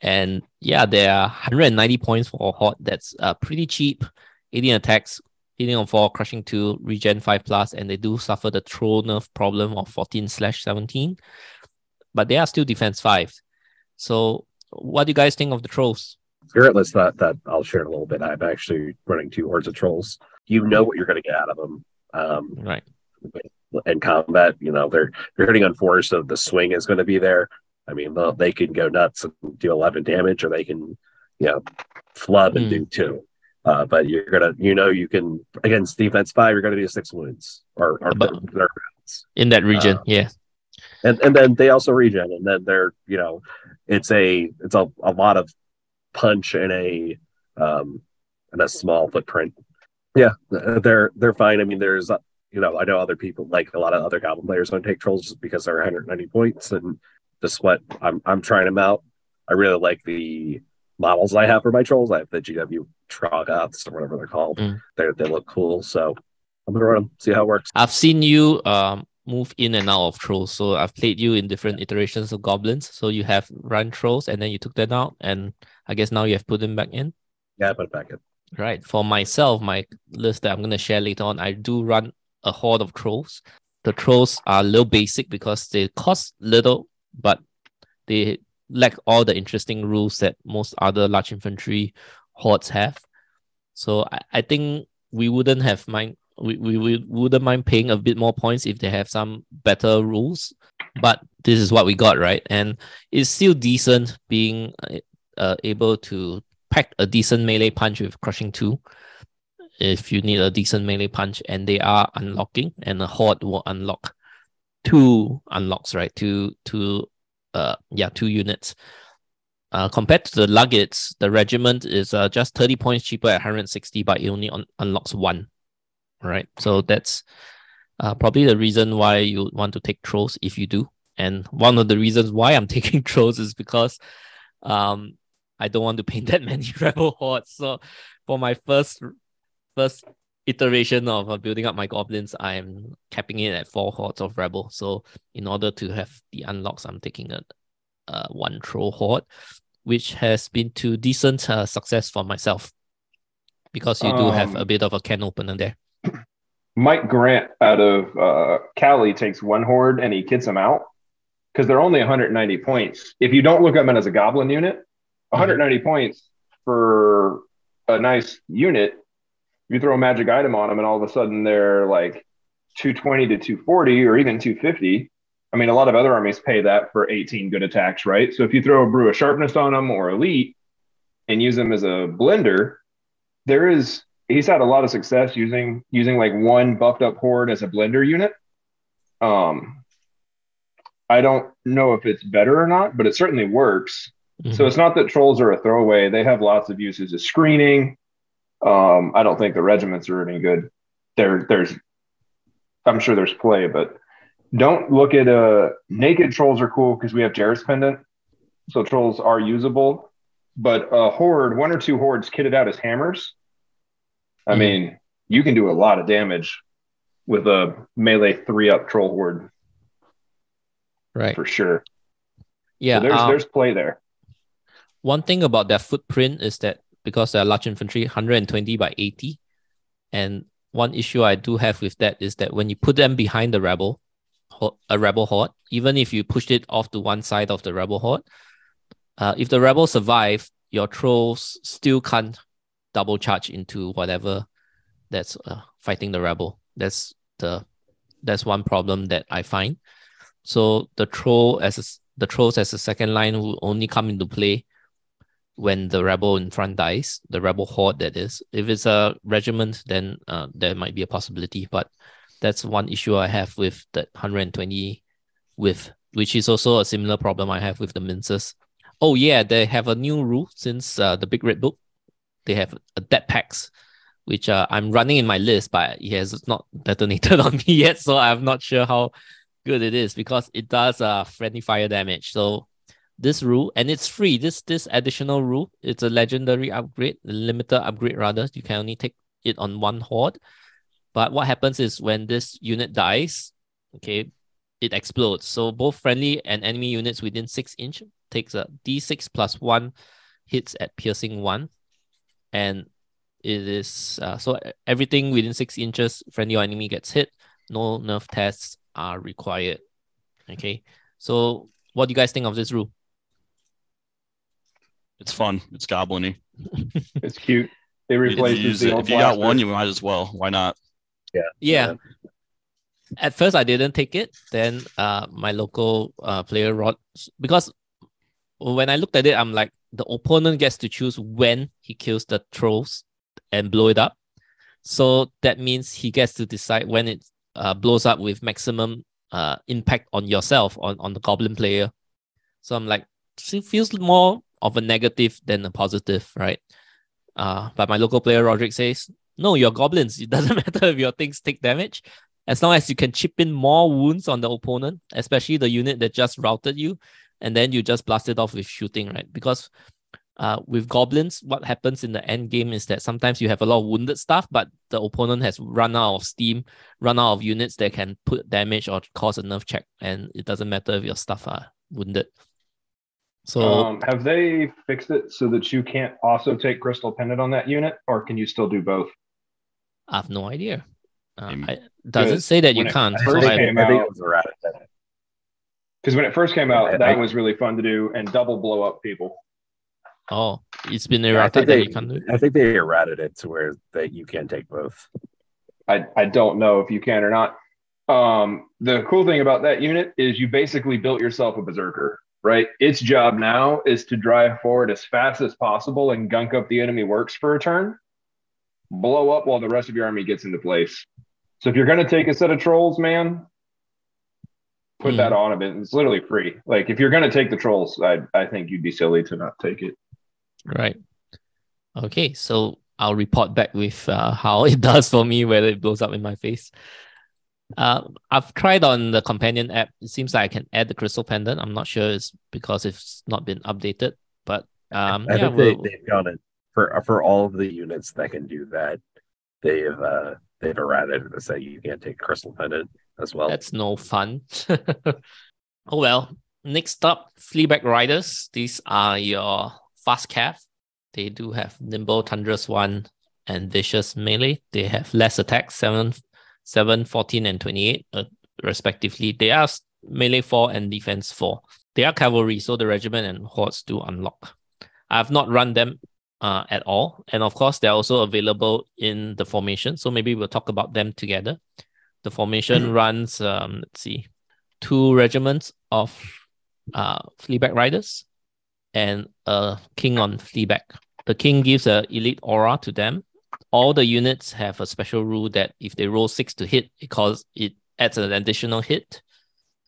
And yeah, they are one hundred ninety points for a horde. That's uh, pretty cheap. eighteen attacks, hitting on four, crushing two, regen five plus, and they do suffer the troll nerf problem of fourteen slash seventeen. But they are still defense five. So what do you guys think of the trolls? Spiritless, that that I'll share a little bit. I'm actually running two hordes of trolls. You know what you're going to get out of them. Um, right. In combat, you know, they're they're hitting on fours, so the swing is going to be there. I mean, well, they can go nuts and do eleven damage, or they can, you know, flub and mm. do two. Uh, but you're going to, you know, you can, against defense five, you're going to do six wounds. or, or but, In that region, um, yeah. And and then they also regen, and then they're, you know, it's a it's a, a lot of punch in a um in a small footprint. Yeah, they're they're fine. I mean, there's you know I know other people, like a lot of other goblin players, don't take trolls just because they're one hundred ninety points, and just what I'm I'm trying them out. I really like the models I have for my trolls. I have the G W Trogoths or whatever they're called. Mm. They they look cool, so I'm gonna run them, see how it works. I've seen you um. move in and out of trolls. So I've played you in different iterations of goblins. So you have run trolls and then you took them out, and I guess now you have put them back in. Yeah, I put it back in. Right. For myself, my list that I'm going to share later on, I do run a horde of trolls. The trolls are a little basic because they cost little, but they lack all the interesting rules that most other large infantry hordes have. So I, I think we wouldn't have mind we, we, we wouldn't mind paying a bit more points if they have some better rules. But this is what we got, right? And it's still decent being uh, able to pack a decent melee punch with Crushing two if you need a decent melee punch, and they are unlocking, and a horde will unlock two unlocks, right? Two, two, uh, yeah, two units. Uh, compared to the luggets, the regiment is uh, just thirty points cheaper at one hundred sixty, but it only un- unlocks one, right? So that's uh, probably the reason why you want to take trolls if you do. And one of the reasons why I'm taking trolls is because um, I don't want to paint that many rebel hordes. So for my first first iteration of uh, building up my goblins, I'm capping it at four hordes of rebel. So in order to have the unlocks, I'm taking a Uh, one troll horde, which has been to decent uh, success for myself, because you um, do have a bit of a can opener there. Mike Grant out of uh, Cali takes one horde and he kicks them out because they're only one hundred ninety points. If you don't look at them as a goblin unit, one hundred ninety mm-hmm. points for a nice unit, you throw a magic item on them and all of a sudden they're like two twenty to two forty or even two fifty. I mean, a lot of other armies pay that for eighteen good attacks, right? So if you throw a brew of sharpness on them or elite and use them as a blender, there is, he's had a lot of success using, using like one buffed up horde as a blender unit. Um, I don't know if it's better or not, but it certainly works. Mm-hmm. So it's not that trolls are a throwaway. They have lots of uses as screening. Um, I don't think the regiments are any good. There, there's, I'm sure there's play, but don't look at uh, naked trolls are cool because we have Jairus Pendant, so trolls are usable. But a horde, one or two hordes kitted out as hammers, I mm. mean, you can do a lot of damage with a melee three-up troll horde. Right. For sure. Yeah. So there's, um, there's play there. One thing about their footprint is that because they're large infantry, one hundred twenty by eighty, and one issue I do have with that is that when you put them behind the rebel, a rebel horde, even if you pushed it off to one side of the rebel horde, uh, if the rebels survive, your trolls still can't double charge into whatever that's uh, fighting the rebel. That's the that's one problem that I find. So the troll as a, the trolls as a second line will only come into play when the rebel in front dies, the rebel horde that is. If it's a regiment, then uh, there might be a possibility, but that's one issue I have with that one hundred twenty with, which is also a similar problem I have with the Minces. Oh yeah, they have a new rule since uh, the Big Red Book. They have Adept Packs, which uh, I'm running in my list, but it has not detonated on me yet, so I'm not sure how good it is because it does uh, friendly fire damage. So this rule, and it's free, this this additional rule, it's a legendary upgrade, limited upgrade rather. You can only take it on one horde. But what happens is when this unit dies, okay, it explodes. So both friendly and enemy units within six inch takes a d six plus one hits at piercing one. And it is, uh, so everything within six inches, friendly or enemy gets hit. No nerf tests are required. Okay, so what do you guys think of this rule? It's fun. It's goblin-y. It's cute. It replaces the old If you got one, you might as well. Why not? Yeah. yeah. Yeah. At first, I didn't take it. Then uh, my local uh, player Rod, because when I looked at it, I'm like, the opponent gets to choose when he kills the trolls and blow it up. So that means he gets to decide when it uh, blows up with maximum uh, impact on yourself, on, on the goblin player. So I'm like, it feels more of a negative than a positive, right? Uh, but my local player Roderick says, no, you're goblins. It doesn't matter if your things take damage. As long as you can chip in more wounds on the opponent, especially the unit that just routed you, and then you just blast it off with shooting, right? Because Uh, with goblins, what happens in the end game is that sometimes you have a lot of wounded stuff, but the opponent has run out of steam, run out of units that can put damage or cause a nerf check, and it doesn't matter if your stuff are wounded. So, um, have they fixed it so that you can't also take Crystal Pendant on that unit, or can you still do both? I have no idea. Uh, I, does it say that you can't? Because when it first came out, that I, was really fun to do and double blow up people. Oh, it's been errated. Yeah, I, think they, I think they errated it to where that you can take both. I, I don't know if you can or not. Um, the cool thing about that unit is you basically built yourself a berserker, right? Its job now is to drive forward as fast as possible and gunk up the enemy works for a turn, blow up while the rest of your army gets into place. So if you're going to take a set of trolls, man, put mm. that on of it. It's literally free. Like if you're going to take the trolls, I, I think you'd be silly to not take it. Right. Okay, so I'll report back with uh, how it does for me, whether it blows up in my face. Uh, I've tried on the companion app. It seems like I can add the Crystal Pendant. I'm not sure it's because it's not been updated, but um, I yeah, think we'll... they, they've got it for for all of the units that can do that. They've uh, they've errated to say you can't take Crystal Pendant as well. That's no fun. Oh well. Next up, Fleabag Riders. These are your fast calf. They do have nimble, thunderous one, and vicious melee. They have less attacks, seven, seven, fourteen, and twenty-eight, uh, respectively. They are melee four and defense four. They are cavalry, so the regiment and hordes do unlock. I have not run them uh, at all. And of course, they're also available in the formation. So maybe we'll talk about them together. The formation mm-hmm. runs, um, let's see, two regiments of uh, Fleabag Riders and a king on Fleabag. The king gives an elite aura to them. All the units have a special rule that if they roll six to hit, it causes, it adds an additional hit.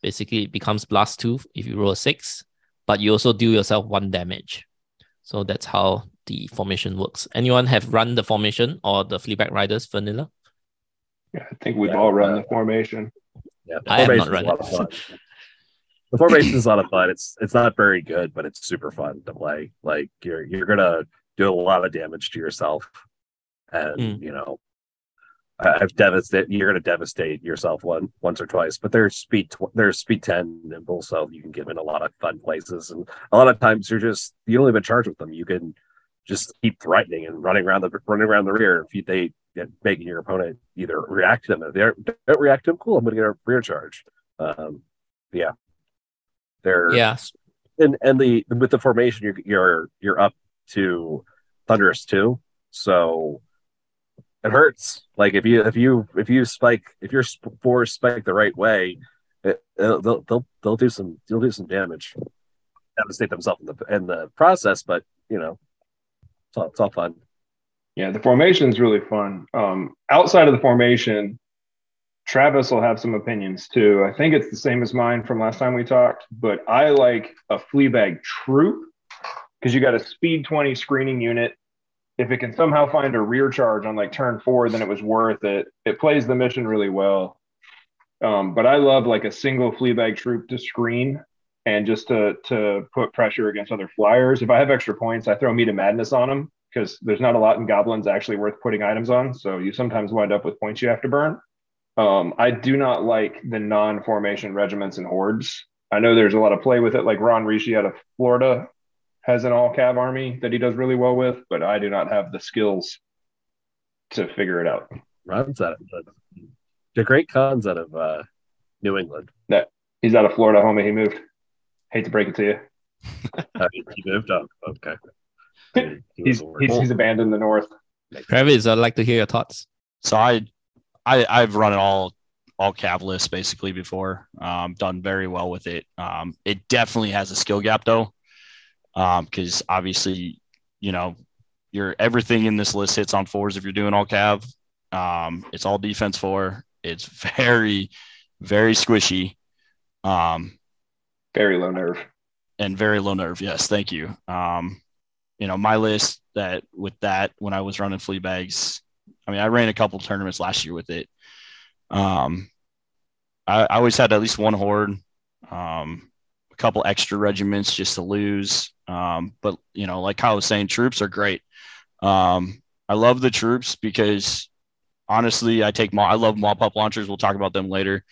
Basically, it becomes plus two if you roll a six, but you also deal yourself one damage. So that's how the formation works. Anyone have run the formation or the Fleabag Riders vanilla? Yeah, I think we've yeah, all run uh, the formation. Yeah, the I have not run it. The formation is a lot of fun. It's it's not very good, but it's super fun to play. Like you're you're gonna do a lot of damage to yourself, and mm. you know, I've devastated. You're gonna devastate yourself one once or twice. But there's speed. Tw- there's speed ten nimble, so you can get in a lot of fun places. And a lot of times you're just you don't even charge with them. You can just keep threatening and running around the running around the rear. If you, they get making your opponent either react to them, if they don't react to them, cool, I'm gonna get a rear charge. Um, yeah. They're yes, and and the with the formation you're you're you're up to thunderous two, so it hurts. Like if you if you if you spike if your spores spike the right way, it, they'll they'll they'll do some they'll do some damage, devastate themselves in the in the process. But you know, it's all, it's all fun. Yeah, the formation is really fun. Um, outside of the formation, Travis will have some opinions too. I think it's the same as mine from last time we talked, but I like a Fleabag troop because you got a speed twenty screening unit. If it can somehow find a rear charge on like turn four, then it was worth it. It plays the mission really well. Um, but I love like a single Fleabag troop to screen and just to, to put pressure against other flyers. If I have extra points, I throw Meat of Madness on them because there's not a lot in goblins actually worth putting items on. So you sometimes wind up with points you have to burn. Um, I do not like the non-formation regiments and hordes. I know there's a lot of play with it. Like Ron Rishi out of Florida has an all-cav army that he does really well with, but I do not have the skills to figure it out. Ron's out of the great cons out of uh, New England. No, he's out of Florida, homie. He moved. Hate to break it to you. uh, he moved up. Okay. He he's, he's, he's abandoned the North. Travis, I'd like to hear your thoughts. So I... I, I've run it all, all cav lists basically before. Um, done very well with it. Um, it definitely has a skill gap though, because um, obviously, you know, your everything in this list hits on fours if you're doing all cav. Um, it's all defense four. It's very, very squishy. Um, very low nerve. And very low nerve. Yes, thank you. Um, you know, my list that with that when I was running Fleabags. I mean, I ran a couple of tournaments last year with it. Um, I, I always had at least one horde, um, a couple extra regiments just to lose. Um, but, you know, like Kyle was saying, troops are great. Um, I love the troops because, honestly, I take I love mop-up launchers. We'll talk about them later.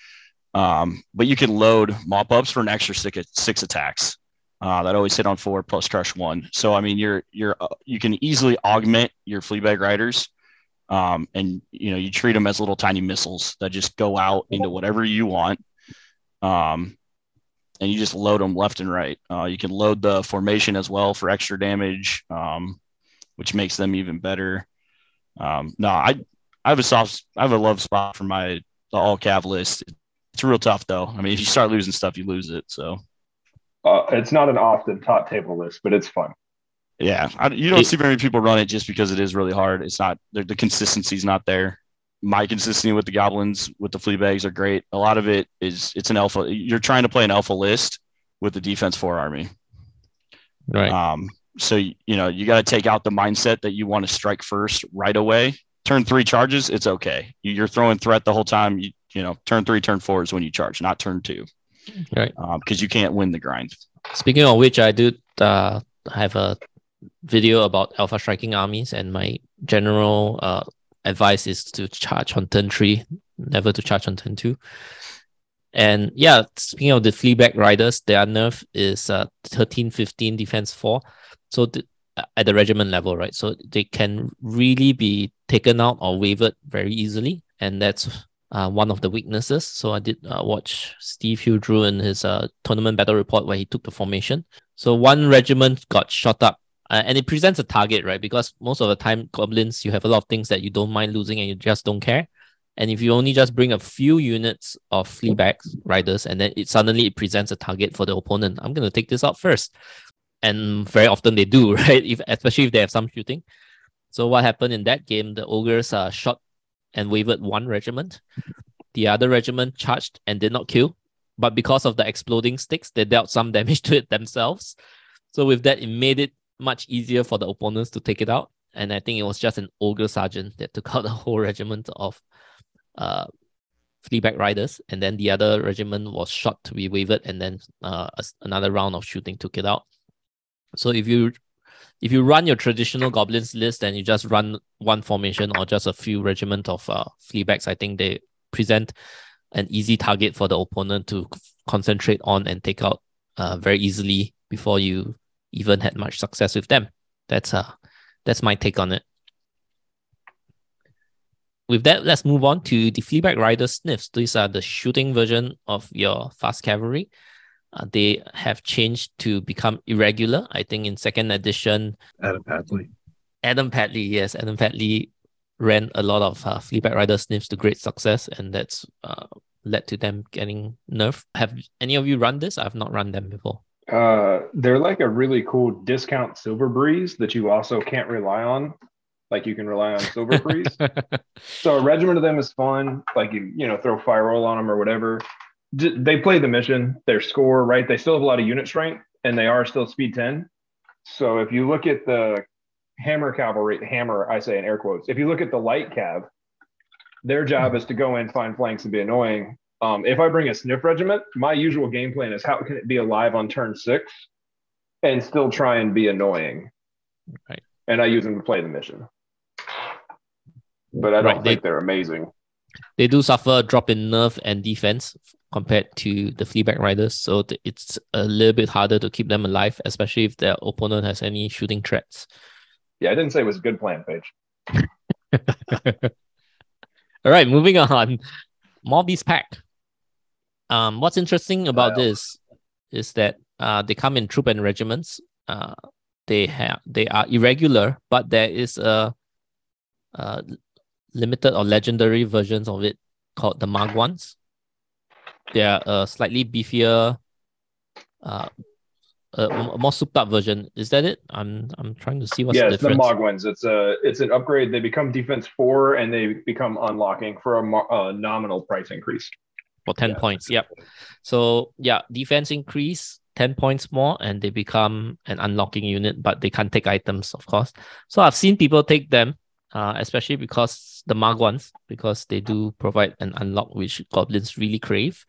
Um, but you can load mop-ups for an extra six, six attacks uh, that always hit on four plus crush one. So, I mean, you're you're uh, you can easily augment your Fleabag Riders. Um, and, you know, you treat them as little tiny missiles that just go out into whatever you want. Um, and you just load them left and right. Uh, you can load the formation as well for extra damage, um, which makes them even better. Um, no, I, I have a soft, I have a love spot for my the all cav list. It's real tough though. I mean, if you start losing stuff, you lose it. So uh, it's not an off the top table list, but it's fun. Yeah, I, you don't it, see very many people run it just because it is really hard. It's not the consistency's not there. My consistency with the goblins with the flea bags are great. A lot of it is it's an alpha. You're trying to play an alpha list with the defense four army, right? Um, so you know you got to take out the mindset that you want to strike first right away. Turn three charges, it's okay. You're throwing threat the whole time. You you know turn three, turn four is when you charge, not turn two, right? Because um, you can't win the grind. Speaking of which, I do uh, have a video about alpha striking armies, and my general uh, advice is to charge on turn three, never to charge on turn two. And yeah, speaking of the Fleabag Riders, their nerf is uh, thirteen fifteen defense four, so th- at the regiment level, right? So they can really be taken out or wavered very easily, and that's uh, one of the weaknesses. So I did uh, watch Steve Hugh-Drew in his uh, tournament battle report where he took the formation. So one regiment got shot up. Uh, and it presents a target, right? Because most of the time, goblins, you have a lot of things that you don't mind losing and you just don't care. And if you only just bring a few units of Fleabag Riders, and then it suddenly it presents a target for the opponent. I'm going to take this out first. And very often they do, right? If, especially if they have some shooting. So what happened in that game, the ogres uh, shot and wavered one regiment. The other regiment charged and did not kill. But because of the exploding sticks, they dealt some damage to it themselves. So with that, it made it much easier for the opponents to take it out. And I think it was just an ogre sergeant that took out the whole regiment of uh, Fleabag Riders. And then the other regiment was shot to be wavered, and then uh, another round of shooting took it out. So if you if you run your traditional goblins list and you just run one formation or just a few regiment of uh, Fleabags, I think they present an easy target for the opponent to concentrate on and take out uh, very easily before you even had much success with them. That's uh, that's my take on it. With that, let's move on to the Fleabag Rider Sniffs. These are the shooting version of your fast cavalry. Uh, they have changed to become irregular. I think in second edition... Adam Padley. Adam Padley, yes. Adam Padley ran a lot of uh, Fleabag Rider Sniffs to great success, and that's uh, led to them getting nerfed. Have any of you run this? I've not run them before. Uh, they're like a really cool discount Silver Breeze that you also can't rely on. Like you can rely on Silver Breeze. So a regiment of them is fun. Like you, you know, throw fire roll on them or whatever. D- they play the mission, their score, right? They still have a lot of unit strength, and they are still speed ten. So if you look at the hammer cavalry, hammer, I say in air quotes, if you look at the light cav, their job is to go in, find flanks, and be annoying. Um, if I bring a sniff regiment, my usual game plan is how can it be alive on turn six and still try and be annoying. Right. And I use them to play the mission. But I don't right. think they, they're amazing. They do suffer a drop in nerf and defense compared to the Fleabag Riders. So th- it's a little bit harder to keep them alive, especially if their opponent has any shooting threats. Yeah, I didn't say it was a good plan, Paige. All right, moving on. Morbius Pack. Um, what's interesting about wow. this is that uh, they come in troop and regiments. Uh, they have they are irregular, but there is a, a limited or legendary versions of it called the Magwans. They are a slightly beefier, uh, a more souped up version. Is that it? I'm I'm trying to see what's yeah, the difference. Yeah, the Mogwans. It's a it's an upgrade. They become defense four, and they become unlocking for a, a nominal price increase. For ten yeah. points. Yep. So yeah, defense increase ten points more, and they become an unlocking unit, but they can't take items, of course. So I've seen people take them, uh, especially because the Magwans, because they do provide an unlock which goblins really crave.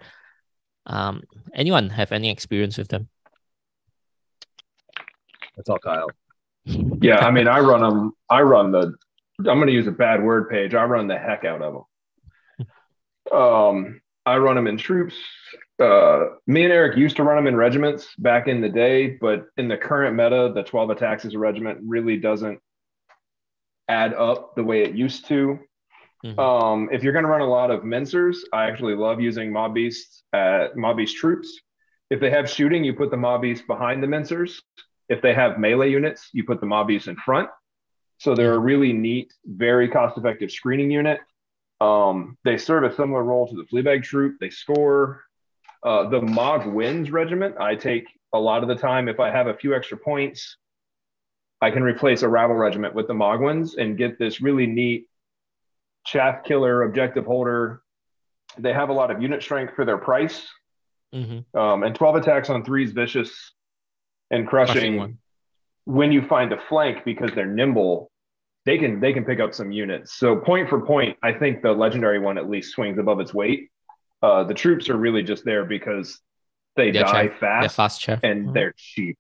Um, anyone have any experience with them? That's all, Kyle. Yeah, I mean, I run them. I run the. I'm going to use a bad word, Paige. I run the heck out of them. Um, I run them in troops. Uh, me and Eric used to run them in regiments back in the day, but in the current meta, the twelve attacks as a regiment really doesn't add up the way it used to. Mm-hmm. Um, if you're going to run a lot of mensers, I actually love using mob beasts at mob beast troops. If they have shooting, you put the mob beasts behind the mensers. If they have melee units, you put the mob beasts in front. So they're a really neat, very cost-effective screening unit. Um, they serve a similar role to the Fleabag troop. They score. Uh, the Mog Wins regiment, I take a lot of the time. If I have a few extra points, I can replace a Rabble regiment with the Mog Wins and get this really neat chaff killer, objective holder. They have a lot of unit strength for their price. Mm-hmm. Um, and twelve attacks on threes, vicious, and crushing. crushing one. When you find a flank, because they're nimble, they can they can pick up some units. So point for point, I think the legendary one at least swings above its weight. Uh, the troops are really just there because they they're die chef. fast, they're fast chef. and mm-hmm. they're cheap.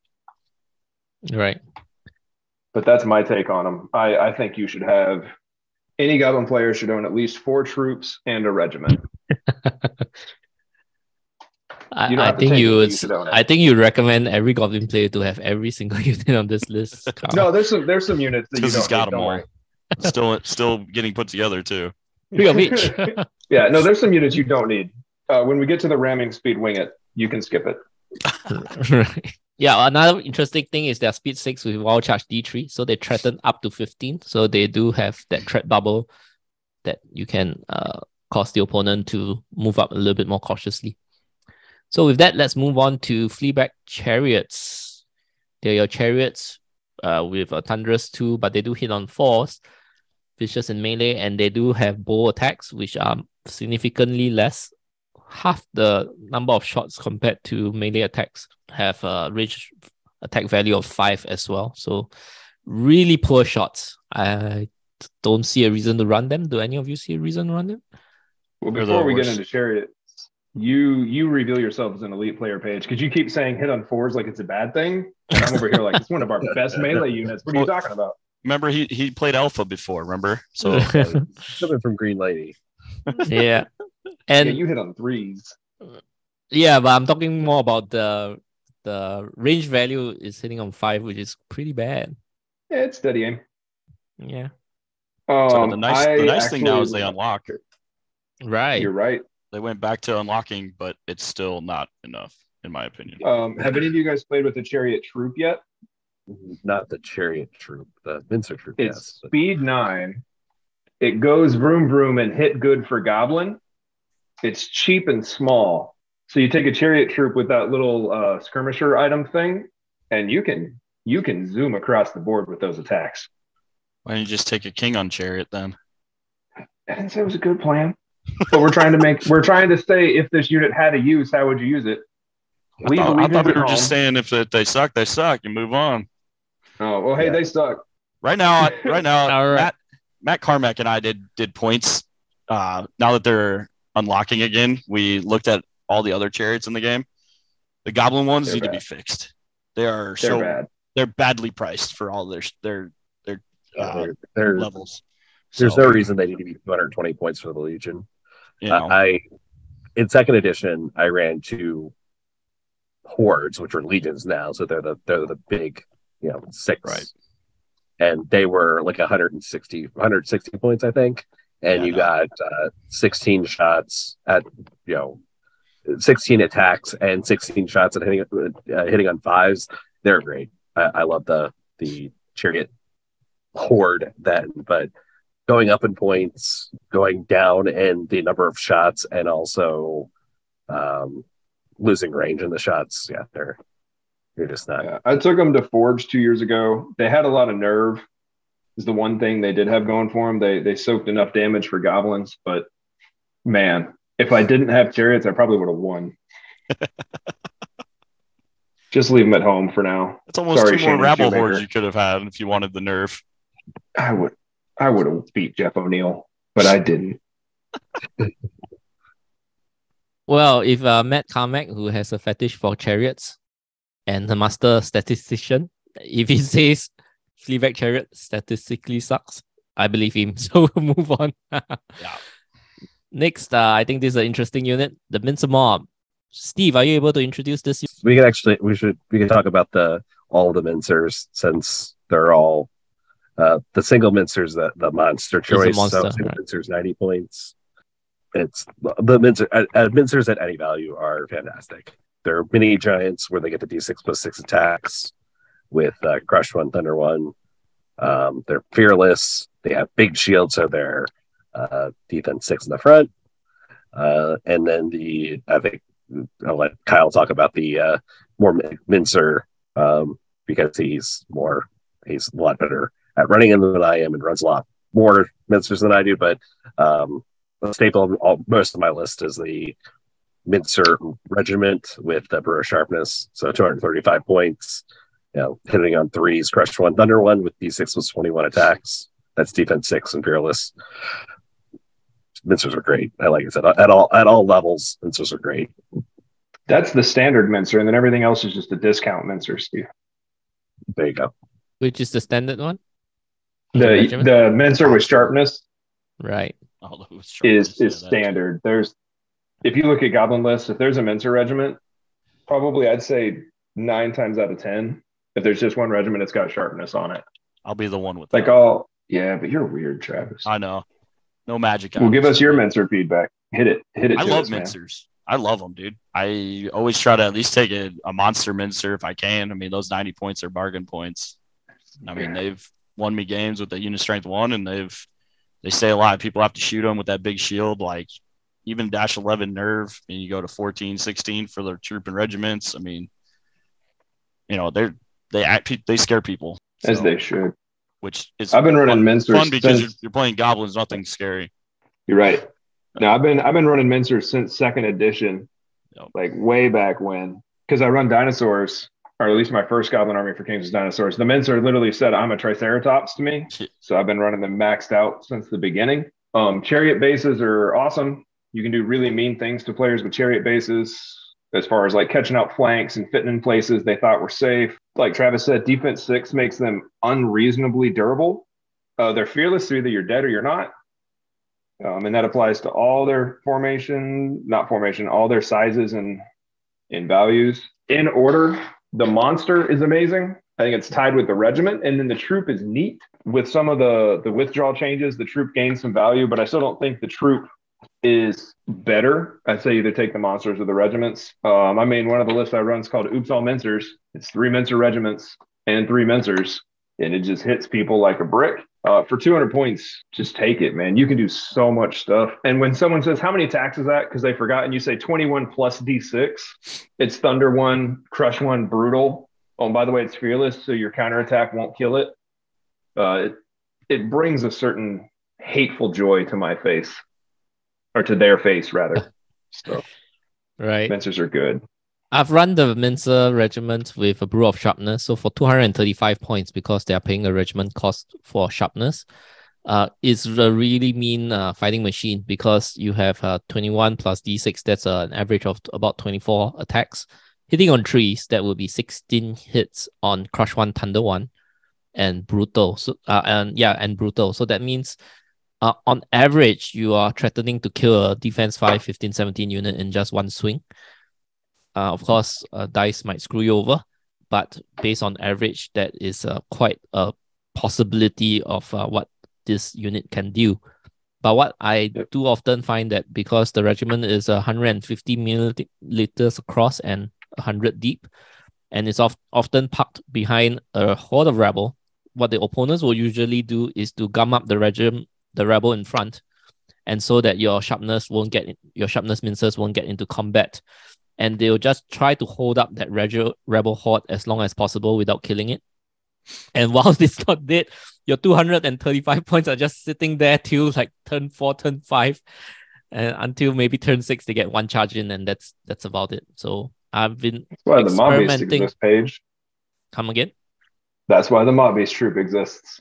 Right. But that's my take on them. I, I think you should have, any goblin player should own at least four troops and a regiment. I, I think you would. I think you recommend every goblin player to have every single unit on this list. No, there's some there's some units that you don't got them all. Right. Still, still getting put together too. Each. Yeah, no, there's some units you don't need. Uh, when we get to the ramming speed, wing it. You can skip it. Right. Yeah, another interesting thing is their speed six with wild charge D three, so they threaten up to fifteen. So they do have that threat bubble that you can uh, cause the opponent to move up a little bit more cautiously. So with that, let's move on to Fleabag Chariots. They're your Chariots uh, with a Thunderous two, but they do hit on fours, vicious and melee, and they do have bow attacks, which are significantly less. Half the number of shots compared to melee attacks have a range attack value of five as well. So really poor shots. I don't see a reason to run them. Do any of you see a reason to run them? Well, before we get into Chariots, You you reveal yourself as an elite player, Paige, because you keep saying hit on fours like it's a bad thing. And I'm over here like, it's one of our best melee units. What are you talking about? Remember, he he played Alpha before, remember? So something from Green Lady. Yeah. And yeah, you hit on threes. Yeah, but I'm talking more about the the range value is hitting on five, which is pretty bad. Yeah, it's steady aim. Yeah. Um, so the nice, the nice thing now is they unlock. Right. You're right. They went back to unlocking, but it's still not enough, in my opinion. Um, have any of you guys played with the Chariot Troop yet? Not the Chariot Troop, the Mincer Troop. It's yes, but... speed nine. It goes vroom vroom and hit good for Goblin. It's cheap and small. So you take a Chariot Troop with that little uh, skirmisher item thing, and you can you can zoom across the board with those attacks. Why don't you just take a King on Chariot then? I didn't say it was a good plan. But we're trying to make, we're trying to say if this unit had a use, how would you use it? Leave, I thought, I thought we were just saying if they suck, they suck. You move on. Oh, well, hey, yeah. They suck. Right now, right now, right. Matt, Matt Carmack and I did did points. Uh, now that they're unlocking again, we looked at all the other chariots in the game. The goblin ones they're need bad. to be fixed. They are they're so bad. They're badly priced for all their their their, uh, yeah, they're, they're, levels. There's so, no reason they need to be two hundred twenty points for the Legion. You know. uh, I in second edition I ran two hordes, which are legions now, so they're the they're the big, you know, six, right? And they were like one hundred sixty points, I think, and yeah, you no. got uh, sixteen shots at, you know, sixteen attacks and sixteen shots at hitting uh, hitting on fives. They're great. I, I love the the Chariot horde then, but going up in points, going down in the number of shots, and also um, losing range in the shots. Yeah, they're you're just not. Yeah. I took them to Forbes two years ago. They had a lot of nerve. Is the one thing they did have going for them. They they soaked enough damage for goblins, but man, if I didn't have Chariots, I probably would have won. Just leave them at home for now. It's almost Sorry, two more Shane rabble hordes you could have had if you wanted the nerve. I would. I would have beat Jeff O'Neill, but I didn't. Well, if uh, Matt Carmack, who has a fetish for chariots, and the master statistician, if he says Fleabag Chariot statistically sucks, I believe him. So we'll move on. Yeah. Next, uh, I think this is an interesting unit, the Mincer Mob. Steve, are you able to introduce this? We can actually, we should, we can talk about the all the Mincers, since they're all uh, the single Mincer's the, the monster choice. Monster, so single right. Mincer's ninety points. It's the Mincer, uh, uh, Mincers at any value are fantastic. They're mini giants where they get the D six plus six attacks with uh, Crush One, Thunder One. Um, they're fearless. They have big shields, so they're uh, defense six in the front. Uh, and then the I think. I'll let Kyle talk about the uh, more Mincer um, because he's more he's a lot better at running than I am and runs a lot more Mincers than I do. But um, the staple of all, most of my list is the Mincer Regiment with the Burrow Sharpness, so two hundred thirty-five points. You know, hitting on threes, Crush One, Thunder One with D six plus twenty-one attacks. That's defense six and fearless. Mincers are great. I like I said, at all at all levels, Mincers are great. That's the standard Mincer, and then everything else is just a discount Mincer, Steve. There you go. Which is the standard one? The the, the Mincer with sharpness, right? Oh, sharpness is is yeah, standard. There's, if you look at Goblin lists, if there's a Mincer regiment, probably I'd say nine times out of ten, if there's just one regiment, it's got sharpness on it. I'll be the one with like that. all. Yeah, but you're weird, Travis. I know. No magic. Well, give us your Mincer feedback. Hit it. Hit it. I love us, Mincers. Man. I love them, dude. I always try to at least take a, a monster Mincer if I can. I mean, those ninety points are bargain points. I mean, yeah. They've won me games with the unit strength one, and they've they stay alive. People have to shoot them with that big shield. Like, even dash eleven nerve, and you go to fourteen, sixteen for their troop and regiments. I mean, you know, they're they act, they scare people. So. As they should. Which is I've been running fun, Mincers fun because since, you're, you're playing goblins, nothing scary. You're right. No, I've been I've been running Mincers since second edition, yep. Like way back when, because I run dinosaurs, or at least my first goblin army for Kings is dinosaurs. The Mincer literally said, "I'm a Triceratops" to me, so I've been running them maxed out since the beginning. Um, chariot bases are awesome. You can do really mean things to players with chariot bases, as far as like catching out flanks and fitting in places they thought were safe. Like Travis said, defense six makes them unreasonably durable. Uh, they're fearless, so either you're dead or you're not. Um, and that applies to all their formation, not formation, all their sizes and, and values. In order, the monster is amazing. I think it's tied with the regiment. And then the troop is neat. With some of the, the withdrawal changes, the troop gains some value, but I still don't think the troop is better. I'd say either take the monsters or the regiments. Um, I mean, one of the lists I run is called Oops All Mincers. It's three Mincer regiments and three Mincers, and it just hits people like a brick. Uh, for two hundred points, just take it, man. You can do so much stuff. And when someone says, how many attacks is that? Because they forgot, and you say twenty-one plus D six. It's Thunder One, Crush One, Brutal. Oh, and by the way, it's fearless, so your counterattack won't kill it. Uh, it, it brings a certain hateful joy to my face. Or to their face, rather. So, right. Mincers are good. I've run the Mincer regiment with a Brew of Sharpness, so for two hundred thirty-five points, because they are paying a regiment cost for sharpness. Uh, it's a really mean uh, fighting machine because you have uh, twenty-one plus D six. That's uh, an average of about twenty-four attacks. Hitting on threes, that would be sixteen hits on Crush One, Thunder One, and Brutal. So, uh, and yeah, and Brutal. So that means. Uh, on average, you are threatening to kill a defense five, fifteen, seventeen unit in just one swing. Uh, of course, uh, dice might screw you over, but based on average, that is uh, quite a possibility of uh, what this unit can do. But what I do often find that because the regiment is one hundred fifty milliliters across and one hundred deep, and it's oft- often parked behind a horde of rabble, what the opponents will usually do is to gum up the regiment the rebel in front, and so that your sharpness won't get your sharpness Mincers won't get into combat, and they'll just try to hold up that reg- rebel horde as long as possible without killing it. And whilst it's not dead, your two hundred thirty-five points are just sitting there till like turn four, turn five, and until maybe turn six they get one charge in, and that's that's about it. So I've been that's why experimenting. The mob exists, Paige. Come again? That's why the mob troop exists,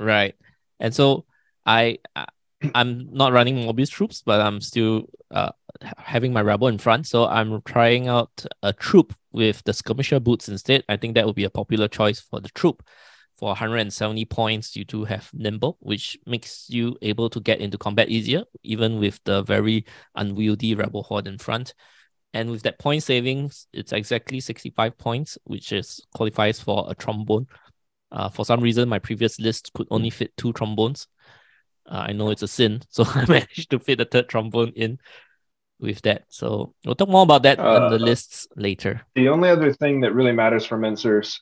right? And so. I I'm not running Morbius troops, but I'm still uh, having my rebel in front. So I'm trying out a troop with the skirmisher boots instead. I think that would be a popular choice for the troop. For one hundred seventy points, you do have nimble, which makes you able to get into combat easier, even with the very unwieldy rebel horde in front. And with that point savings, it's exactly sixty-five points, which is qualifies for a trombone. Uh, for some reason, my previous list could only fit two trombones. Uh, I know it's a sin, so I managed to fit a third trombone in with that. So we'll talk more about that uh, on the lists later. The only other thing that really matters for Mincers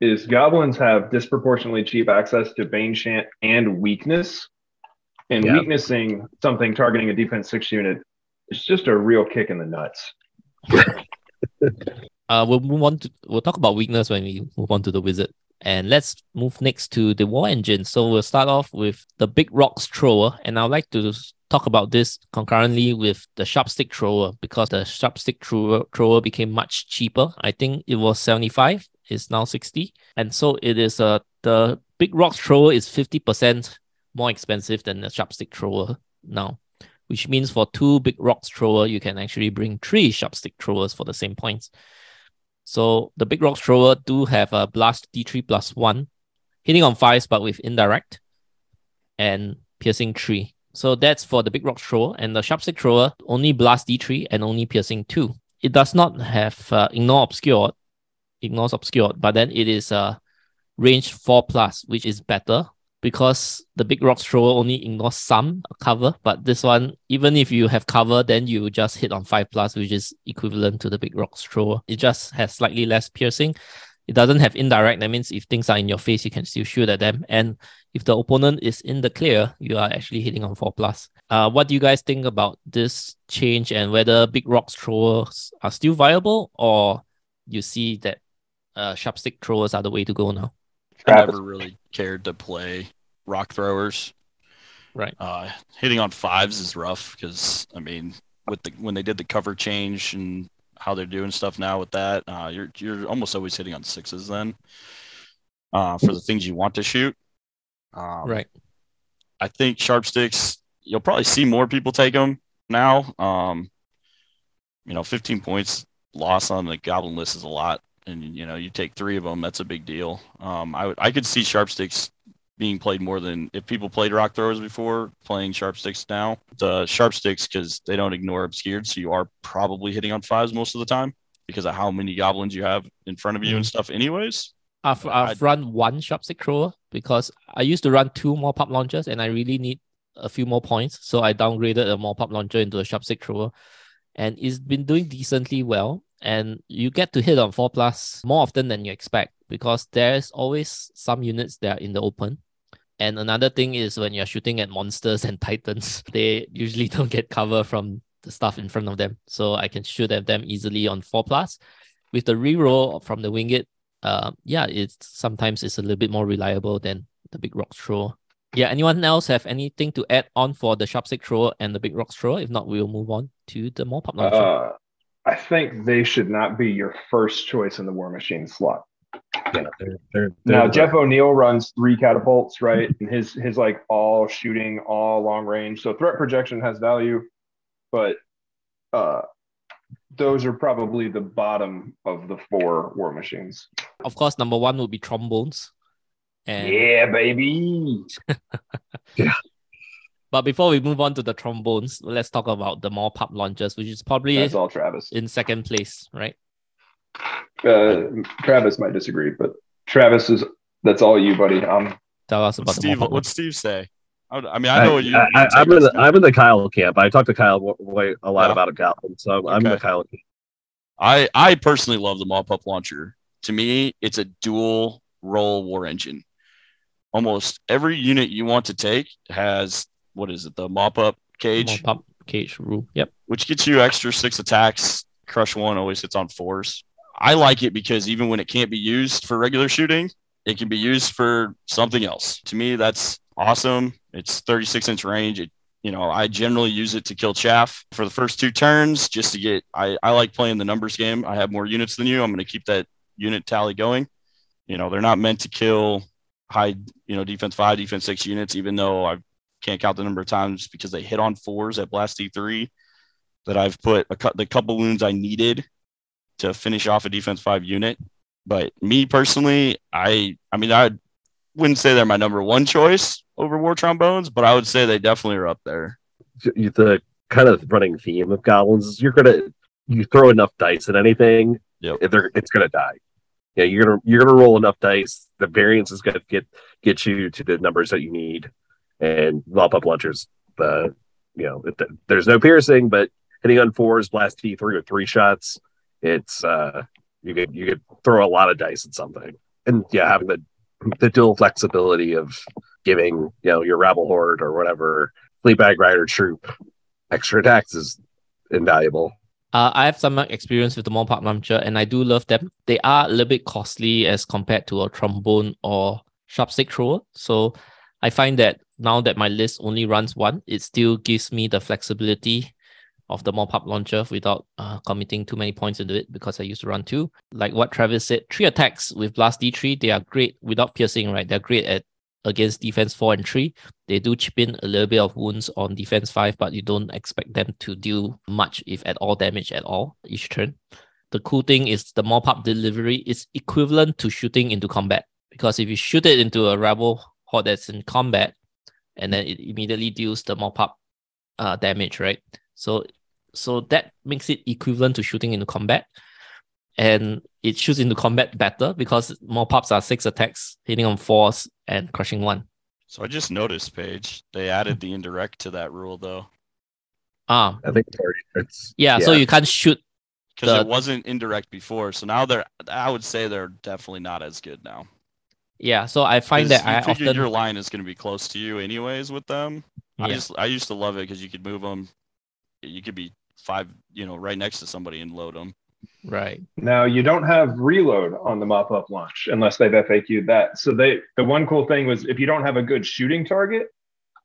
is goblins have disproportionately cheap access to Bane Chant and Weakness. And yeah. weaknessing something targeting a defense six unit is just a real kick in the nuts. uh, we'll move on to, we'll talk about weakness when we move on to the wizard. And let's move next to the war engine. So we'll start off with the big rocks thrower. And I'd like to talk about this concurrently with the sharp stick thrower, because the sharp stick thrower, thrower became much cheaper. I think it was seventy-five. It's now sixty. And so it is uh, the big rocks thrower is fifty percent more expensive than the sharp stick thrower now, which means for two big rocks thrower, you can actually bring three sharp stick throwers for the same points. So the big rocks thrower do have a blast D three plus one, hitting on fives, but with indirect and piercing three. So that's for the big rocks thrower, and the sharp stick thrower only blast D three and only piercing two. It does not have uh, ignore obscure, ignores obscure, but then it is uh, range four plus, which is better because the big rocks thrower only ignores some cover, but this one, even if you have cover, then you just hit on five plus, which is equivalent to the big rocks thrower. It just has slightly less piercing. It doesn't have indirect. That means if things are in your face, you can still shoot at them. And if the opponent is in the clear, you are actually hitting on four plus. Uh, what do you guys think about this change and whether big rocks throwers are still viable, or you see that uh, sharp stick throwers are the way to go now? I never really cared to play rock throwers. Right. Uh, hitting on fives is rough because, I mean, with the when they did the cover change and how they're doing stuff now with that, uh, you're you're almost always hitting on sixes then uh, for the things you want to shoot. Um, right. I think sharp sticks, you'll probably see more people take them now. Um, you know, fifteen points loss on the goblin list is a lot. And, you know, you take three of them, that's a big deal. Um, I, w- I could see sharp sticks being played more than, if people played rock throwers before, playing sharp sticks now. The sharp sticks, because they don't ignore obscured, so you are probably hitting on fives most of the time because of how many goblins you have in front of you and stuff anyways. I've, I've run one sharp stick thrower because I used to run two more pop launchers and I really need a few more points. So I downgraded a more pop launcher into a sharp stick thrower. And it's been doing decently well. And you get to hit on four plus more often than you expect because there's always some units that are in the open. And another thing is when you're shooting at monsters and titans, they usually don't get cover from the stuff in front of them. So I can shoot at them easily on four plus. With the reroll from the winged, uh, yeah, it's sometimes it's a little bit more reliable than the big rock thrower. Yeah, anyone else have anything to add on for the sharp stick thrower and the big rock thrower? If not, we'll move on to the more popular thrower. I think they should not be your first choice in the War Machine slot. Yeah, they're, they're, now, they're, Jeff O'Neill runs three catapults, right? And his, his like all shooting, all long range. So threat projection has value, but uh, those are probably the bottom of the four War Machines. Of course, number one would be trombones. And... yeah, baby! Yeah. But before we move on to the trombones, let's talk about the more pop launchers, which is probably That's all Travis. in second place, right? Uh, Travis might disagree, but Travis is that's all you, buddy. Um, Tell us about Steve. What's Steve say? I, I mean, I know I, what you. I, I, I'm in the I'm in the Kyle camp. I talked to Kyle w- a lot yeah. about a goblin, so okay. I'm in the Kyle camp. I I personally love the more pop launcher. To me, it's a dual role war engine. Almost every unit you want to take has. What is it? The mop-up cage? Mop-up cage rule, yep. Which gets you extra six attacks. Crush one always hits on fours. I like it because even when it can't be used for regular shooting, it can be used for something else. To me, that's awesome. It's thirty-six inch range. It, you know, I generally use it to kill chaff for the first two turns just to get... I, I like playing the numbers game. I have more units than you. I'm going to keep that unit tally going. You know, they're not meant to kill high, you know, defense five, defense six units, even though I've can't count the number of times because they hit on fours at Blast D three that I've put a cu- the couple wounds I needed to finish off a defense five unit. But me personally, I I mean, I wouldn't say they're my number one choice over War Trombones, but I would say they definitely are up there. The kind of running theme of goblins is you're gonna you throw enough dice at anything, yep. if they're it's gonna die. Yeah, you're gonna you're gonna roll enough dice. The variance is gonna get get you to the numbers that you need. And Lop Up Lunchers, the you know it, there's no piercing, but hitting on fours, Blast D three with three shots, it's uh, you could you could throw a lot of dice at something. And yeah, having the the dual flexibility of giving you know your Rabble Horde or whatever Fleet Bag Rider troop extra attacks is invaluable. Uh, I have some experience with the Moorpark Launcher, and I do love them. They are a little bit costly as compared to a trombone or sharpstick thrower. So I find that now that my list only runs one, it still gives me the flexibility of the Moorpark Launcher without uh, committing too many points into it because I used to run two. Like what Travis said, three attacks with Blast D three, they are great without piercing, right? They're great at against defense four and three. They do chip in a little bit of wounds on defense five, but you don't expect them to deal much, if at all, damage at all each turn. The cool thing is the mop-up delivery is equivalent to shooting into combat, because if you shoot it into a Rabble Horde that's in combat, and then it immediately deals the mop-up uh, damage, right? So, so that makes it equivalent to shooting into combat. And it shoots into combat better because more pops are six attacks, hitting on fours and crushing one. So I just noticed, Paige, they added the indirect to that rule, though. Ah, I think it's yeah, yeah. So you can't shoot because the... it wasn't indirect before. So now they're, I would say they're definitely not as good now. Yeah, so I find that I often your line is going to be close to you anyways with them. Yeah. I just I used to love it because you could move them. You could be five, you know, right next to somebody and load them. Right. Now you don't have reload on the mop up launch unless they've F A Q'd that. So they the one cool thing was if you don't have a good shooting target,